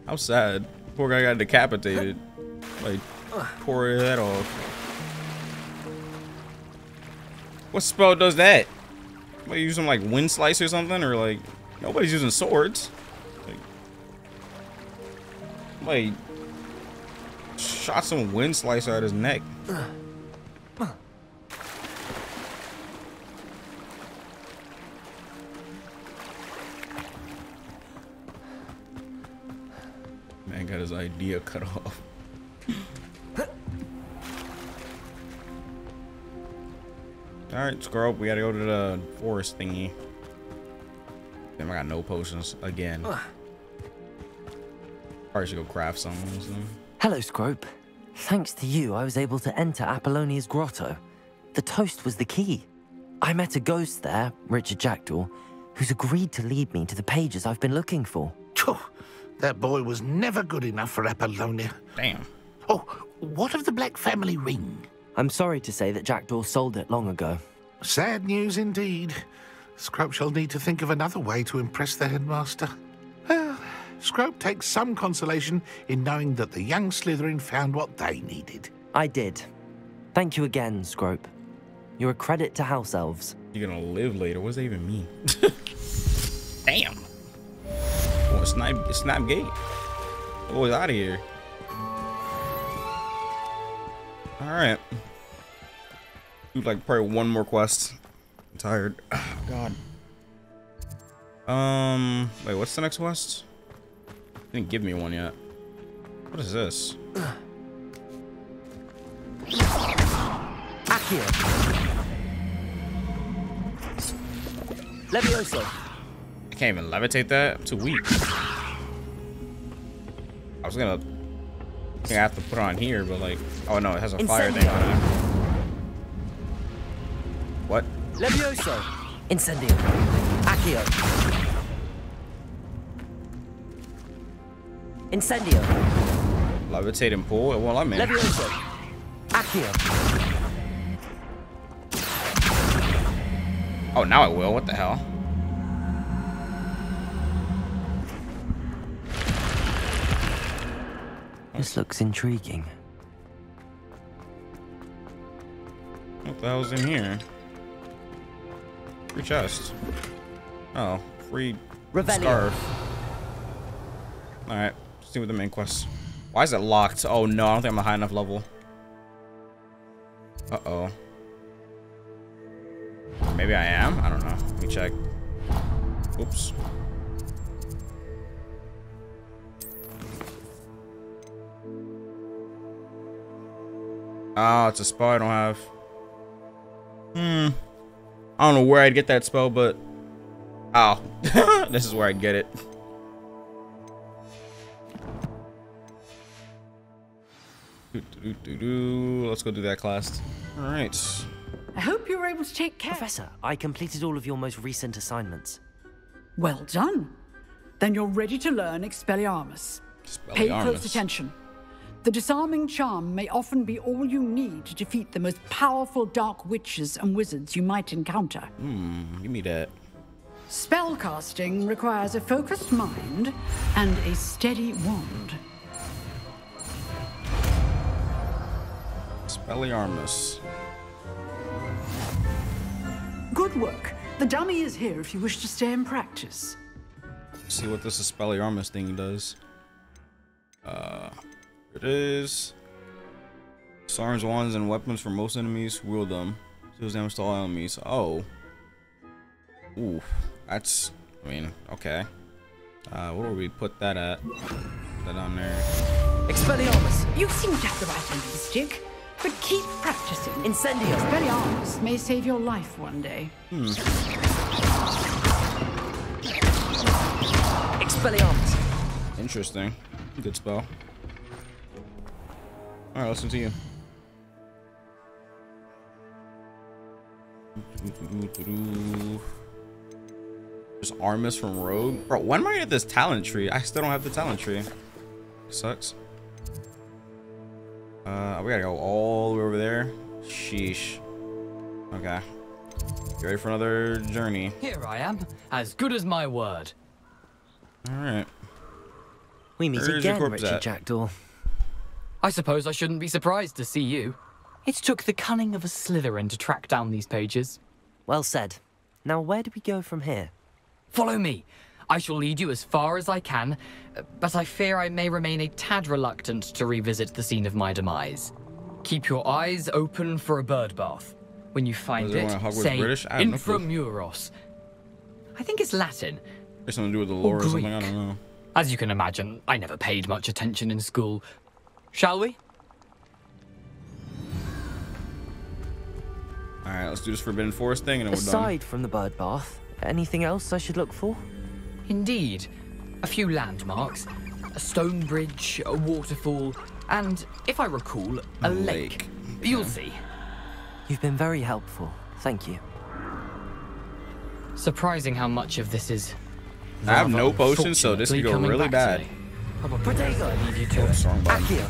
How sad. Poor guy got decapitated. Like, pour his head off. What spell does that? Somebody use some, like, wind slice or something? Or, like, nobody's using swords. Like, somebody shot some wind slice out of his neck. Man got his idea cut off. All right, Scrope, we gotta go to the forest thingy. Then I got no potions again. Probably should go craft some. Hello, Scrope. Thanks to you, I was able to enter Apollonia's grotto. The toast was the key. I met a ghost there, Richard Jackdaw, who's agreed to lead me to the pages I've been looking for. That boy was never good enough for Apollonia. Damn. Oh, what of the Black Family Ring? I'm sorry to say that Jackdaw sold it long ago. Sad news indeed. Scrope shall need to think of another way to impress the headmaster. Well, Scrope takes some consolation in knowing that the young Slytherin found what they needed. I did. Thank you again, Scrope. You're a credit to house elves. You're gonna live later. What does that even mean? Damn. Oh, snipe, snipe gate. Oh, it's out of here. All right. Do like probably one more quest. I'm tired. Oh, God. Um, wait, what's the next quest? They didn't give me one yet. What is this? Accio. Levioso. I can't even levitate that. I'm too weak. I was gonna... I think I have to put it on here, but like... Oh no, it has a Incendio. Fire thing on it. What? Levioso. Incendio. Accio. Incendio. Levitate and pull? It won't let me. Levioso. Accio. Oh, now it will. What the hell? This looks intriguing. What the hell's in here? Free chest. Oh, free Revelio. Scarf. Alright. See with the main quest. Why is it locked? Oh no, I don't think I'm a high enough level. Uh-oh. Maybe I am? I don't know. Let me check. Oops. Oh, it's a spell I don't have. Hmm. I don't know where I'd get that spell, but... Oh. This is where I'd get it. Do, do, do. Let's go do that class. All right. I hope you were able to take care. Professor, I completed all of your most recent assignments. Well done. Then you're ready to learn Expelliarmus. Expelliarmus. Pay close attention. The disarming charm may often be all you need to defeat the most powerful dark witches and wizards you might encounter. Hmm, give me that. Spellcasting requires a focused mind and a steady wand. Expelliarmus. Good work. The dummy is here if you wish to stay and practice. Let's see what this Expelliarmus thing does. Uh, it is. Disarms wands and weapons for most enemies. Wield them. Deals damage to all enemies. Oh. Ooh. That's. I mean, okay. Uh, where would we put that at? Put that on there. Expelliarmus. You seem to have the right end of the stick. But keep practicing. Incendio. Expelliarmus may save your life one day. Hmm. Expelliarmus. Interesting. Good spell. Alright, listen to you. There's Armus from Rogue. Bro, when am I gonna get this talent tree? I still don't have the talent tree. Sucks. Uh, we gotta go all the way over there. Sheesh. Okay. You ready for another journey? Here I am, as good as my word. Alright. We meet Where's again, Richard Jackdaw. I suppose I shouldn't be surprised to see you. It took the cunning of a Slytherin to track down these pages. Well said. Now where do we go from here? Follow me. I shall lead you as far as I can, but I fear I may remain a tad reluctant to revisit the scene of my demise. Keep your eyes open for a bird bath. When you find it, say Inframuros. I think it's Latin. It's something to do with the lore or, or something, I don't know. As you can imagine, I never paid much attention in school. Shall we? Alright, let's do this Forbidden Forest thing and then we're done. Aside from the bird bath, anything else I should look for? Indeed. A few landmarks, a stone bridge, a waterfall, and, if I recall, a lake. lake. You'll see. You've been very helpful. Thank you. Surprising how much of this is... I have no potions, so this could go really bad. Protego, leave you to it. Accio.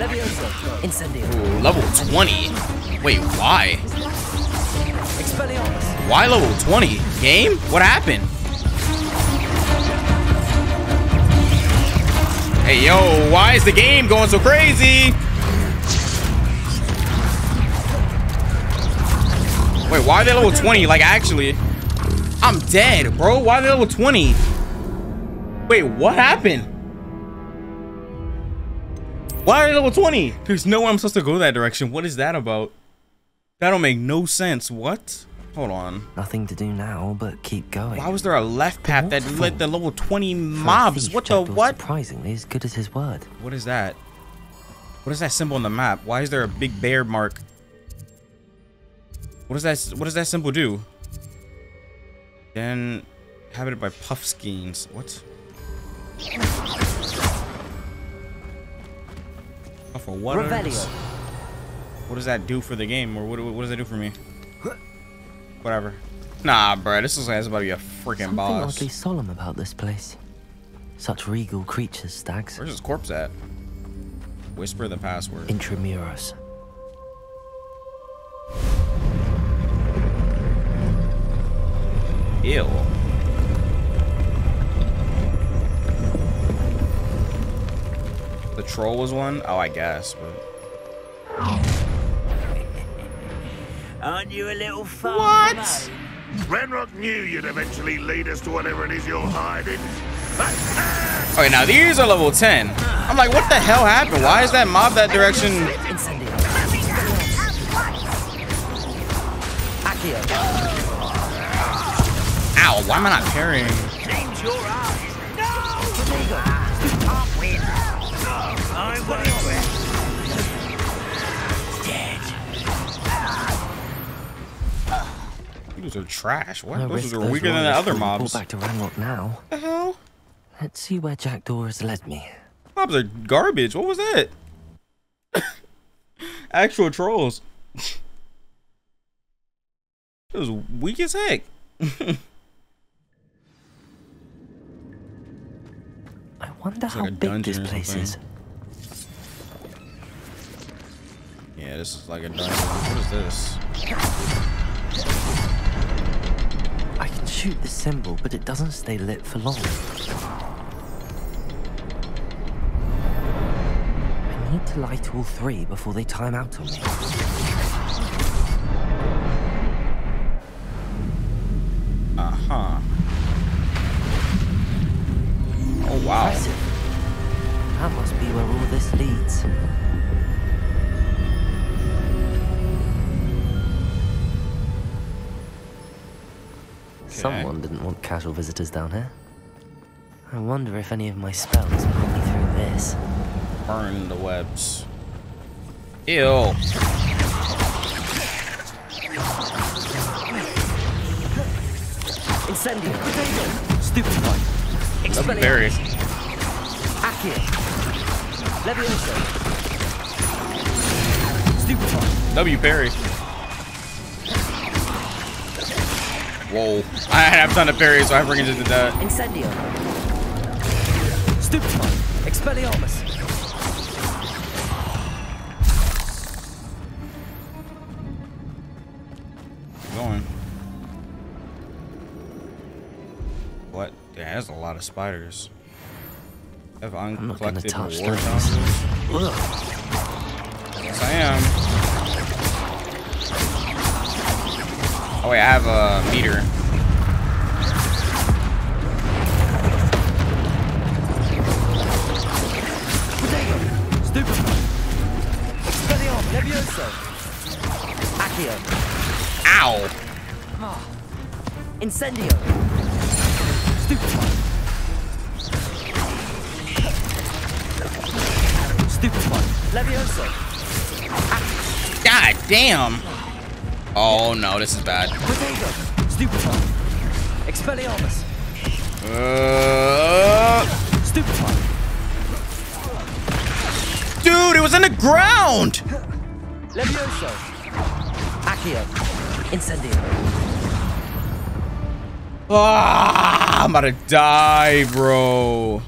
Levioso. Incendio. Level twenty? Wait, why? Why level twenty? Game? What happened? Hey yo, why is the game going so crazy? Wait, why are they level twenty? Like actually, I'm dead, bro. Why are they level twenty? Wait, what happened? Why are they level twenty? There's no way I'm supposed to go that direction. What is that about? That don't make no sense. What? Hold on. Nothing to do now but keep going. Why was there a left path that led the level twenty mobs? What the what? Surprisingly as good as his word. What is that? What is that symbol on the map? Why is there a big bear mark? What does that what does that symbol do? Then inhabited by puff skeins. What? Oh, for what? What does that do for the game? Or what, what does that do for me? Whatever. Nah, bro. This looks like it's about to be a freaking boss. Something oddly solemn about this place. Such regal creatures, stags. Where's his corpse at? Whisper the password. Intramuros. Ew. The troll was one? Oh, I guess, but... Aren't you a little fun? What? Ranrok knew you'd eventually lead us to whatever it is you're hiding. Okay, now these are level ten. I'm like, what the hell happened? Why is that mob that direction? Ow, why am I not parrying? No! Those are trash. What? No, those are weaker than the other mobs. Back to Ranrok now. What the hell? Let's see where Jackdaw has led me. Mobs are garbage. What was that? Actual trolls. It was weak as heck. I wonder it's how like big this place is. Yeah, this is like a dungeon. What is this? I can shoot the symbol, but it doesn't stay lit for long. I need to light all three before they time out on me. Uh-huh. Oh, wow. Impressive. That must be where all this leads. Someone didn't want casual visitors down here. I wonder if any of my spells will put me through this. Burn the webs. Ew. Incendio. Stupefy. Expelliarmus. Accio. Levioso. Stupefy. W Perry. Whoa. I have done a parry, so I freaking just did that. Incendio. Stupefy. Expelliarmus. Going. What? Yeah, there's a lot of spiders. I've uncollected war those. Yes, I am. Oh wait, I have a meter. Protego, Stupefy, Expelliarmus, Levioso, Accio. Ow! Oh. Incendio, Stupefy, Stupefy, Levioso, Accio. God damn! Oh no, this is bad. Protego, Stupefy, Expelliarmus. Uh... Stupefy. Dude, it was in the ground. Levioso, Accio, Incendio. Ah, I'm about to die, bro.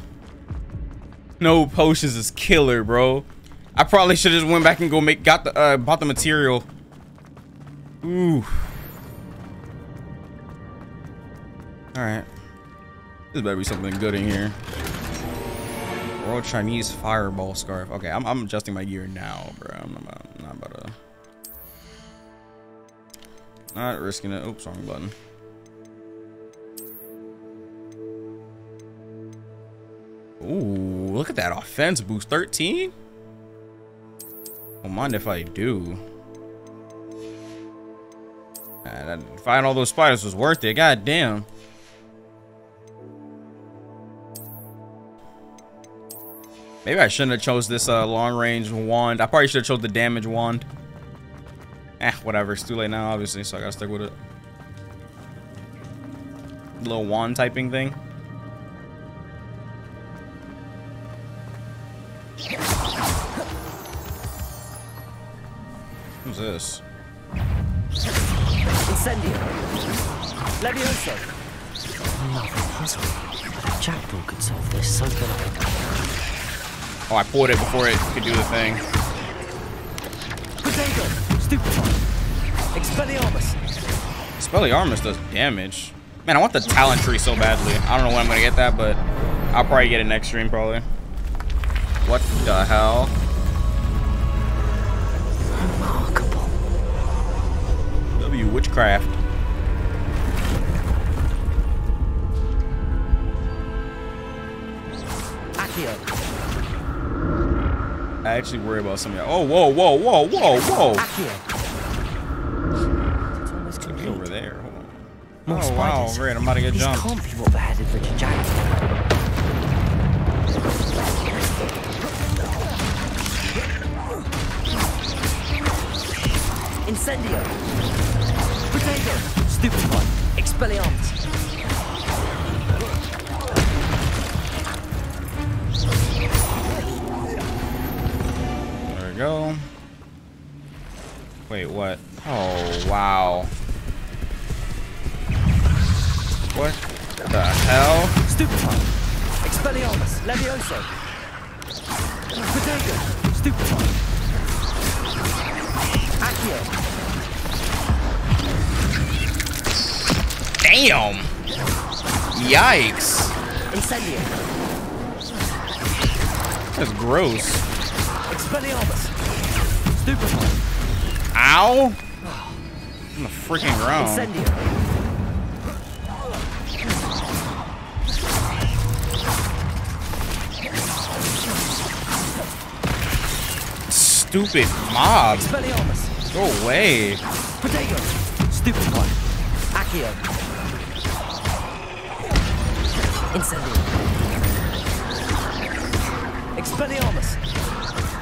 No potions is killer, bro. I probably should have just went back and go make got the uh, bought the material. Ooh. Alright. This better be something good in here. Royal Chinese fireball scarf. Okay, I'm, I'm adjusting my gear now, bro. I'm not about, I'm not about to... Not risking it. Oops, wrong button. Ooh, look at that offense boost. thirteen? Don't mind if I do. man. Fighting all those spiders was worth it. God damn. Maybe I shouldn't have chose this uh, long-range wand. I probably should have chose the damage wand. Eh, whatever. It's too late now, obviously, so I gotta stick with it. Little wand typing thing. Who's this? Incendio. Levioso. Another puzzle. Jackdaw could solve this so good. Oh, I pulled it before it could do the thing. Protego, Stupefy, Expelliarmus. Expelliarmus does damage. Man, I want the talent tree so badly. I don't know when I'm gonna get that, but I'll probably get it next stream, probably. What the hell? Remarkable. W witchcraft. Accio. I actually worry about some of y'all. Oh, whoa, whoa, whoa, whoa, whoa! It's gonna be over there. Hold on. More oh, spiders. Wow, right, I'm about to get jumped. This can't be what beheaded Richard Jackdaw. Incendio. Protego. Stupefy. Expelliarmus. Go. Wait, what? Oh, wow. What the hell? Stupefy. Expelliarmus. Levioso. Protego. Stupefy. Accio. Damn. Yikes. Incendio. That's gross. Expelliarmus. Stupefy. Ow! I'm a freaking ground. Incendio. Stupid mob. Expelliarmus. Go away. Protego. Stupefy. Accio. Incendio. Expelliarmus.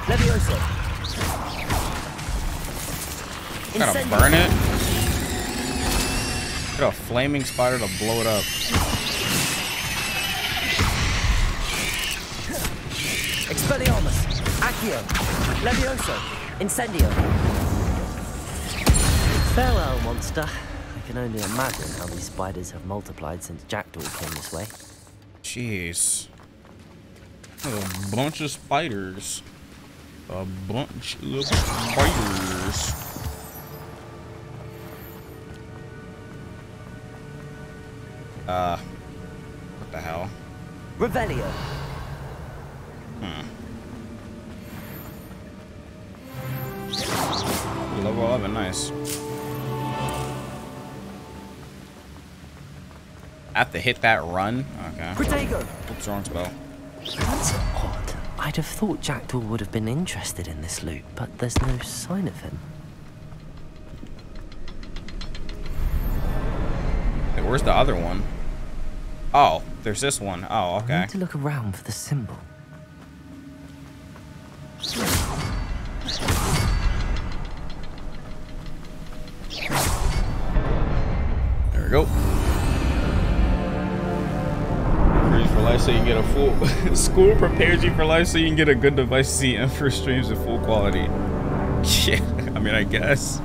Levioso. Gotta burn it. Get a flaming spider to blow it up. Expelliarmus. Accio. Levioso. Incendio. Farewell, monster. I can only imagine how these spiders have multiplied since Jackdaw came this way. Jeez. There's a bunch of spiders. A bunch of spiders. Uh, what the hell? Revelio. Hmm. Level eleven, nice. I have to hit that run? Okay. Protego. What's wrong spell? That's odd. I'd have thought Jackdaw would have been interested in this loot, but there's no sign of him. Hey, where's the other one? Oh, there's this one. Oh, okay. I need to look around for the symbol. There we go. Prepares you for life so you can get a full school prepares you for life so you can get a good device to see and for streams of full quality. Yeah, I mean I guess.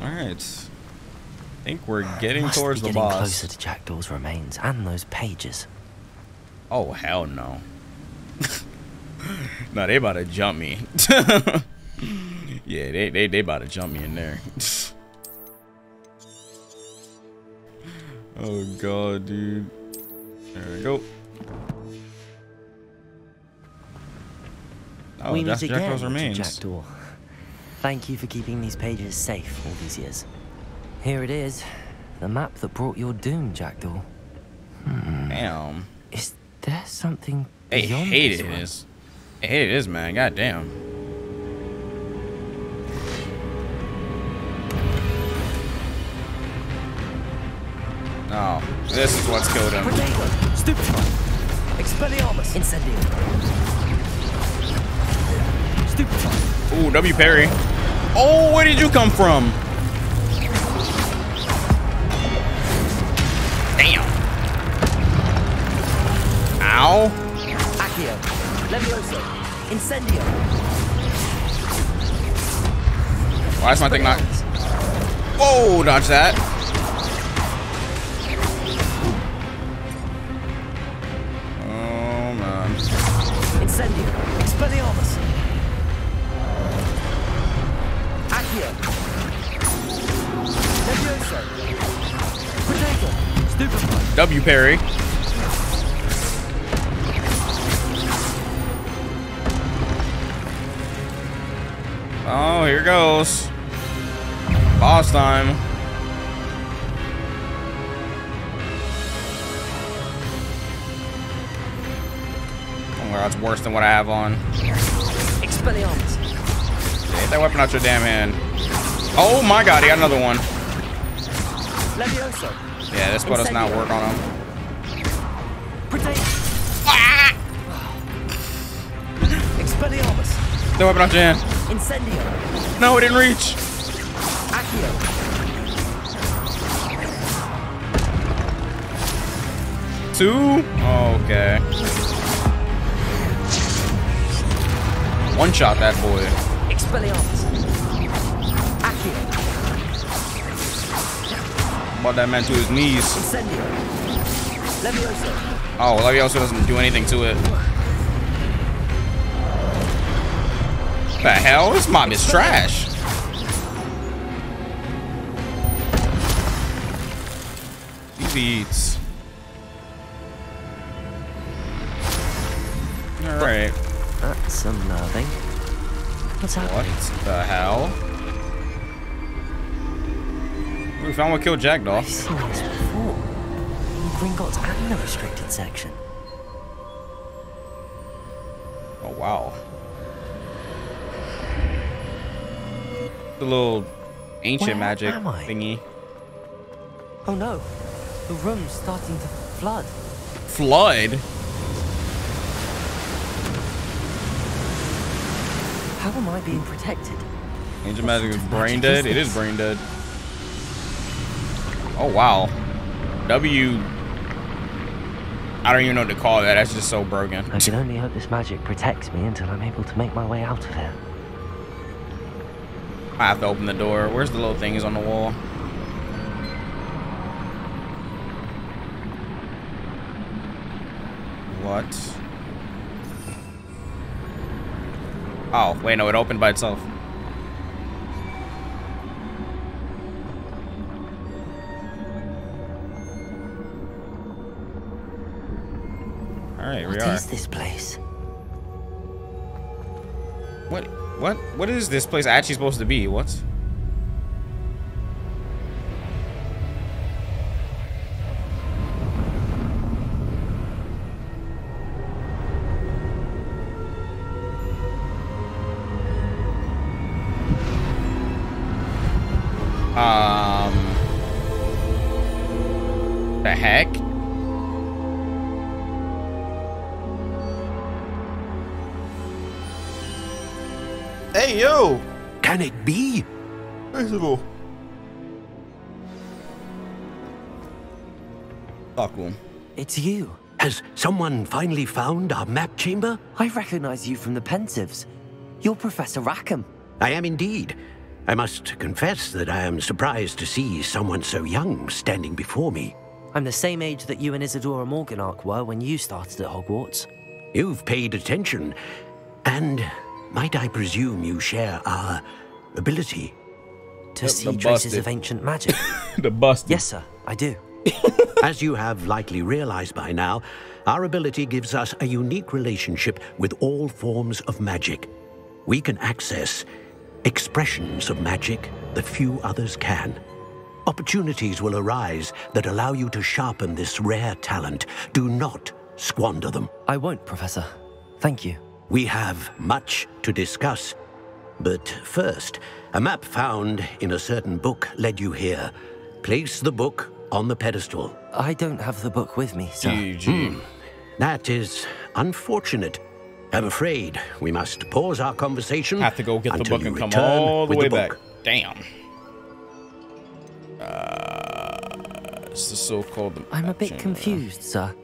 Alright. I think we're getting Must towards be the getting boss. Closer to Jackdaw's remains and those pages. Oh hell no! No, they about to jump me. Yeah, they they they about to jump me in there. Oh god, dude. There we go. Oh, we that's meet again Jackdaw's remains. Jackdaw. Thank you for keeping these pages safe all these years. Here it is, the map that brought your doom, Jackdaw. Hmm. Damn. Is there something they hated this? They hated this, man. Goddamn. Oh, this is what's killed him. Protego, Stupefy, Expelliarmus, Incendio. Stupefy. Ooh, W Perry. Oh, where did you come from? Damn. Ow. Accio, Levioso, Incendio. Why is my thing not? Whoa, dodge that. Oh man. Incendio, Expelliarmus. Accio, Levioso, Protego, Stupefy. W Perry. Oh, here goes. Boss time. Oh my god, it's worse than what I have on. Expelliarmus. Get that weapon out your damn hand. Oh my god, he got another one. Levioso. Yeah, this spell does not work on him. Ah! Expelliarmus. The weapon out your hand. Incendio. No, it didn't reach. Two? Okay. One shot that boy. Expelliarmus. Accio. Brought that man to his knees. Incendio. Levioso. Oh, Levioso doesn't do anything to it. The hell? This mob is trash. Easy eats. Alright. That's unnerving. What's happening? What the hell? We found what killed Jackdaw. I've seen this before. In Gringotts and the restricted section. Oh, wow. The little ancient Where magic thingy. Oh, no. The room's starting to flood. Flood? How am I being protected? Ancient magic is brain dead? It is brain dead. Oh, wow. W... I don't even know what to call that. That's just so broken. I can only hope this magic protects me until I'm able to make my way out of here. I have to open the door. Where's the little things on the wall? What? Oh, wait, no, it opened by itself. Alright, here we are. What is this place? What? What? What is this place actually supposed to be? What? Um, the heck? Hey, yo! Can it be? Percival. Talk to him. It's you. Has someone finally found our map chamber? I recognize you from the Pensives. You're Professor Rackham. I am indeed. I must confess that I am surprised to see someone so young standing before me. I'm the same age that you and Isadora Morganarch were when you started at Hogwarts. You've paid attention, and might I presume you share our ability? To the, see the traces of ancient magic? The busted. Yes, sir, I do. As you have likely realized by now, our ability gives us a unique relationship with all forms of magic. We can access expressions of magic that few others can. Opportunities will arise that allow you to sharpen this rare talent. Do not squander them. I won't, Professor. Thank you. We have much to discuss. But first, a map found in a certain book led you here. Place the book on the pedestal. I don't have the book with me, sir. Mm, that is unfortunate. I'm afraid we must pause our conversation. Have to go get the book and come all the way back. Damn. Uh, it's the so-called. I'm a bit confused, sir.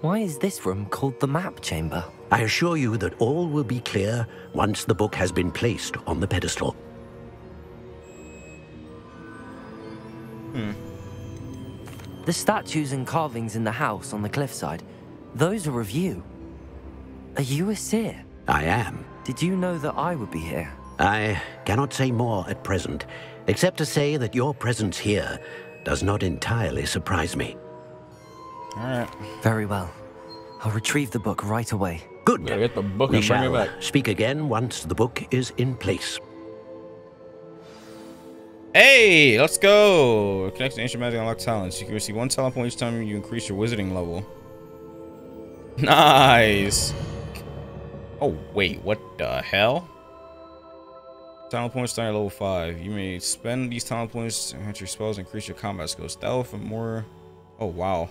Why is this room called the map chamber? I assure you that all will be clear once the book has been placed on the pedestal. Hmm. The statues and carvings in the house on the cliffside, those are of you. Are you a seer? I am. Did you know that I would be here? I cannot say more at present, except to say that your presence here does not entirely surprise me. All right. Very well. I'll retrieve the book right away. Good. We'll get the book we and bring it back. Speak again once the book is in place. Hey, let's go. Connect to ancient magic, unlock talents. You can receive one talent point each time you increase your wizarding level. Nice. Oh wait, what the hell? Talent points start at level five. You may spend these talent points to enhance your spells and increase your combat skills. That for more. Oh wow.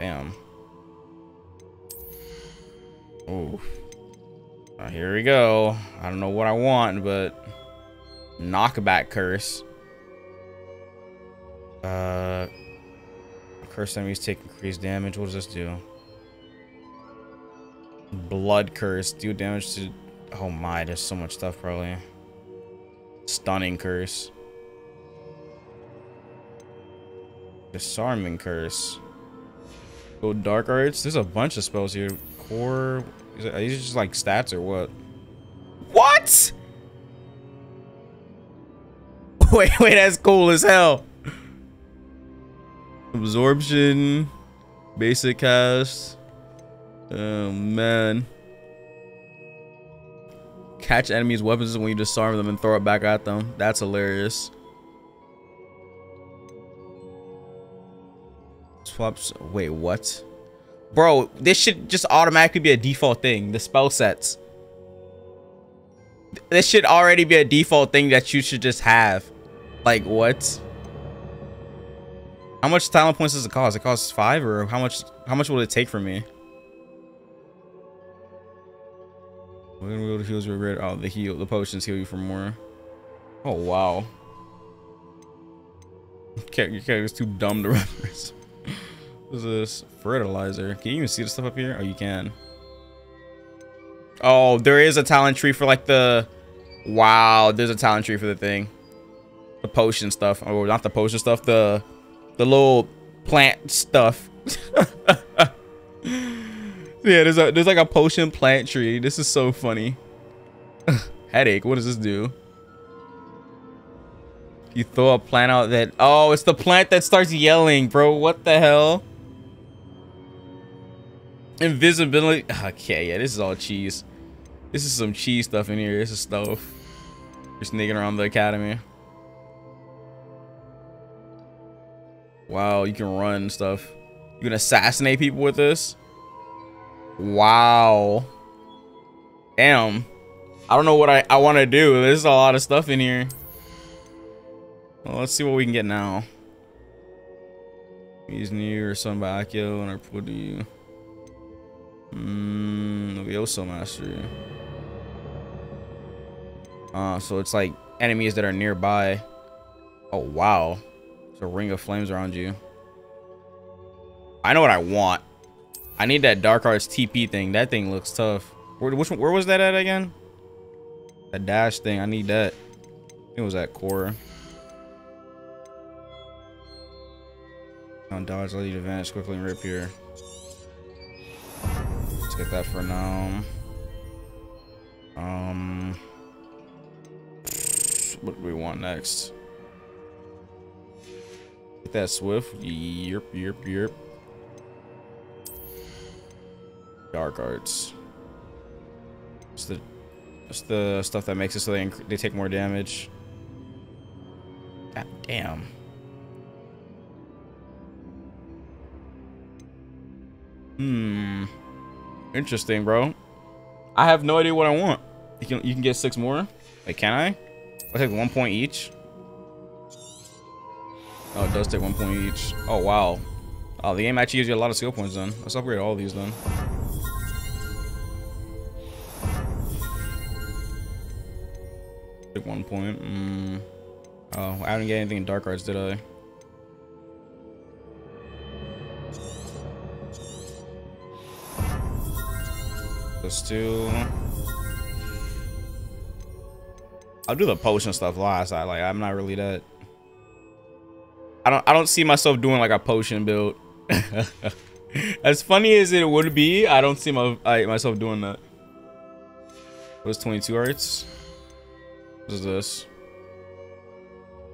Damn. Oh. Right, here we go. I don't know what I want, but knockback curse. Uh, curse enemies take increased damage. What does this do? Blood curse. Do damage to. Oh my! There's so much stuff. Probably. Stunning curse. Disarming curse. Go dark arts. There's a bunch of spells here. Core. Is it, are these just like stats or what? What? Wait, wait, that's cool as hell. Absorption. Basic cast. Oh man. Catch enemies' weapons when you disarm them and throw it back at them. That's hilarious. Swaps. Wait, what? Bro, this should just automatically be a default thing. The spell sets. This should already be a default thing that you should just have. Like, what? How much talent points does it cost? It costs five, or how much? How much will it take from me? We're gonna be able to heal your grid. Oh, the heal, the potions heal you for more. Oh wow. Okay, your character's too dumb to reference. What is this? Fertilizer. Can you even see the stuff up here? Oh, you can. Oh, there is a talent tree for like the... Wow, there's a talent tree for the thing. The potion stuff. Oh, not the potion stuff. The the little plant stuff. Yeah, there's, a, there's like a potion plant tree. This is so funny. Headache. What does this do? You throw a plant out that... Oh, it's the plant that starts yelling, bro. What the hell? Invisibility. Okay, yeah, this is all cheese. This is some cheese stuff in here. This is stuff. You're sneaking around the academy. Wow, you can run stuff. You can assassinate people with this? Wow. Damn. I don't know what I, I want to do. There's a lot of stuff in here. Well, let's see what we can get now. He's new or something by Accio and I put you. Mmm, Levioso mastery. Uh, so it's like enemies that are nearby. Oh wow, there's a ring of flames around you. I know what I want. I need that dark arts T P thing. That thing looks tough. Where, which one, where was that at again? That dash thing. I need that. It was at core. Now dodge, let you advance quickly and rip here. Let's get that for now. Um, what do we want next? Get that swift. Yerp, yerp, yerp. Dark arts. It's the, it's the stuff that makes it so they they take more damage. God damn. Hmm. Interesting, bro. I have no idea what I want. You can you can get six more. Like, can I? I'll take one point each. Oh, it does take one point each. Oh, wow. Oh, the game actually gives you a lot of skill points then. Let's upgrade all these then. Take one point. Mm. Oh, I didn't get anything in Dark Arts, did I? Plus two. I'll do the potion stuff last. I like. I'm not really that. I don't. I don't see myself doing like a potion build. As funny as it would be, I don't see my I, myself doing that. What's twenty-two arts? What is this?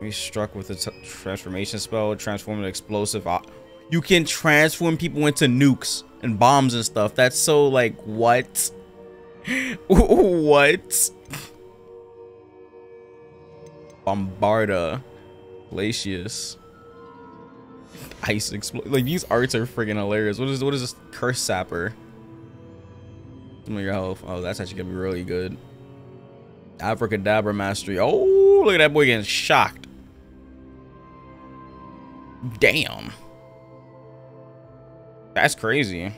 We struck with a transformation spell. Transform an explosive. You can transform people into nukes and bombs and stuff. That's so like what? What? Bombarda, Glacius, Ice Explo- like these arts are freaking hilarious. What is what is this? Curse Sapper? Some of your health. Oh, that's actually gonna be really good. Abracadabra Mastery. Oh, look at that boy getting shocked. Damn. That's crazy.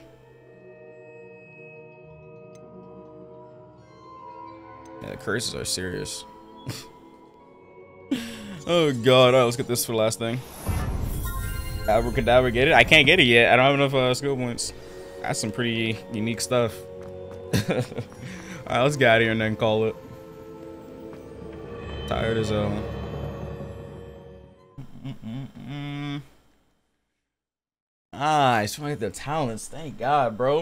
Yeah, the curses are serious. Oh god, alright, let's get this for the last thing. Abracadabra, get it? I can't get it yet. I don't have enough uh, skill points. That's some pretty unique stuff. Alright, let's get out of here and then call it. Tired as hell. Mm -mm -mm. Ah, I swear the talents. Thank god, bro. I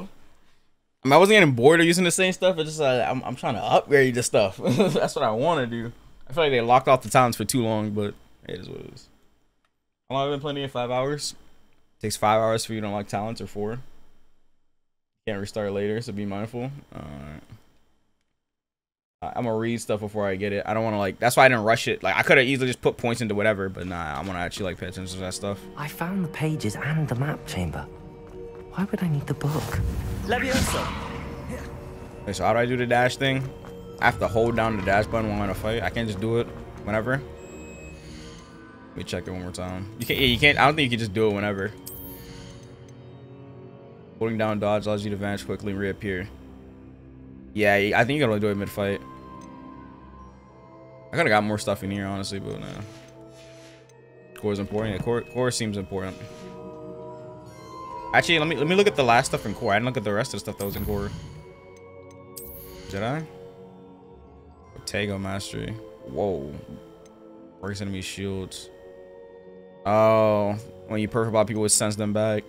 mean, I wasn't getting bored of using the same stuff. It's just uh, I'm, I'm trying to upgrade the stuff. That's what I want to do. I feel like they locked off the talents for too long, but it is what it is. How long have I been playing here? Five hours? It takes five hours for you to unlock talents, or four. Can't restart later, so be mindful. Alright. I'm gonna read stuff before I get it. I don't wanna like, that's why I didn't rush it. Like, I could've easily just put points into whatever, but nah, I'm gonna actually like pay attention to that stuff. I found the pages and the map chamber. Why would I need the book? Levioso. Okay, so how do I do the dash thing? I have to hold down the dash button when I'm in a fight. I can't just do it whenever. Let me check it one more time. You can't. Yeah, you can't. I don't think you can just do it whenever. Holding down dodge allows you to vanish quickly and reappear. Yeah, I think you can only do it mid fight. I could have got more stuff in here, honestly, but nah. Core is important. Yeah, core, core seems important. Actually, let me let me look at the last stuff in core. I didn't look at the rest of the stuff that was in core. Did I? Protego mastery. Whoa. Breaks enemy shields. Oh, when you perfect about people, it sends them back.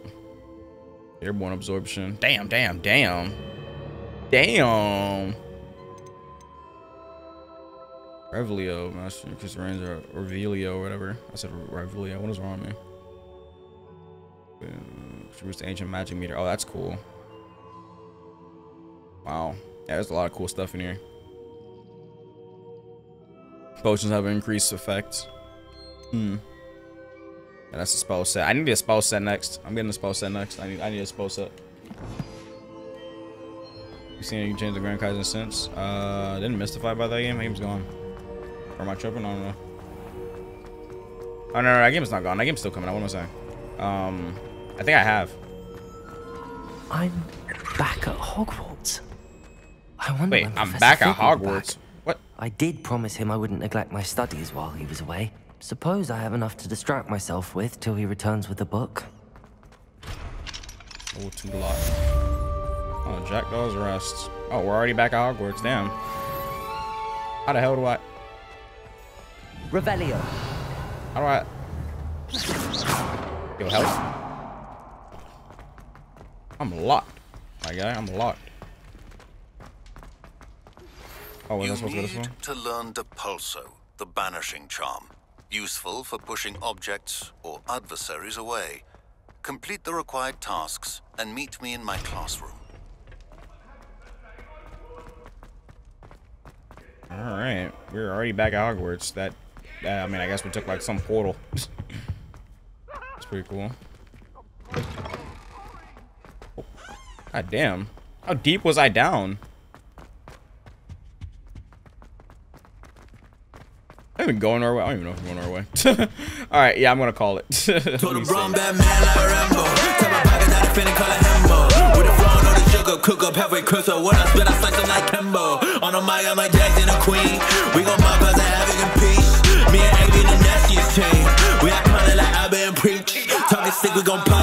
Airborne absorption. Damn, damn, damn. Damn. Revelio mastery. Because range or Revelio or whatever. I said Revelio. What is wrong with me? Introduced ancient magic meter. Oh, that's cool. Wow. Yeah, there's a lot of cool stuff in here. Potions have increased effect. Hmm. Yeah, that's a spell set. I need a spell set next. I'm getting a spell set next. I need I need a spell set. You seen it, you can change the Grand Kaizen since? Uh didn't mystify by that game. My game's gone. Or am I tripping? I don't know. Oh no, no, that game's not gone. That game's still coming out. What am I saying? Um I think I have. I'm back at Hogwarts. I wonder. Wait, I'm Professor back at Hogwarts. Back. I did promise him I wouldn't neglect my studies while he was away. Suppose I have enough to distract myself with till he returns with the book. Oh, too loud. Oh, Jackdaw's Rest. Oh, we're already back at Hogwarts. Damn. How the hell do I... Revelio. How do I... Yo, help. I'm locked. My guy, I'm locked. Oh, wait, you need to learn the Pulso, the banishing charm, useful for pushing objects or adversaries away. Complete the required tasks and meet me in my classroom. All right, we're already back at Hogwarts. That, that I mean, I guess we took like some portal. That's pretty cool. Oh, god damn! How deep was I down? not even going our way. I don't even know if we're going our way. All right, yeah, I'm gonna call it. Cook up halfway crystal when I spit, I slice them like Kimbo. On a mic, I'm like Jackson and Queen. We gon' mob us and have it in peace. Me and A B in the nastiest chain. We act kinda like I've been preached. Talking sick, we gon' pop.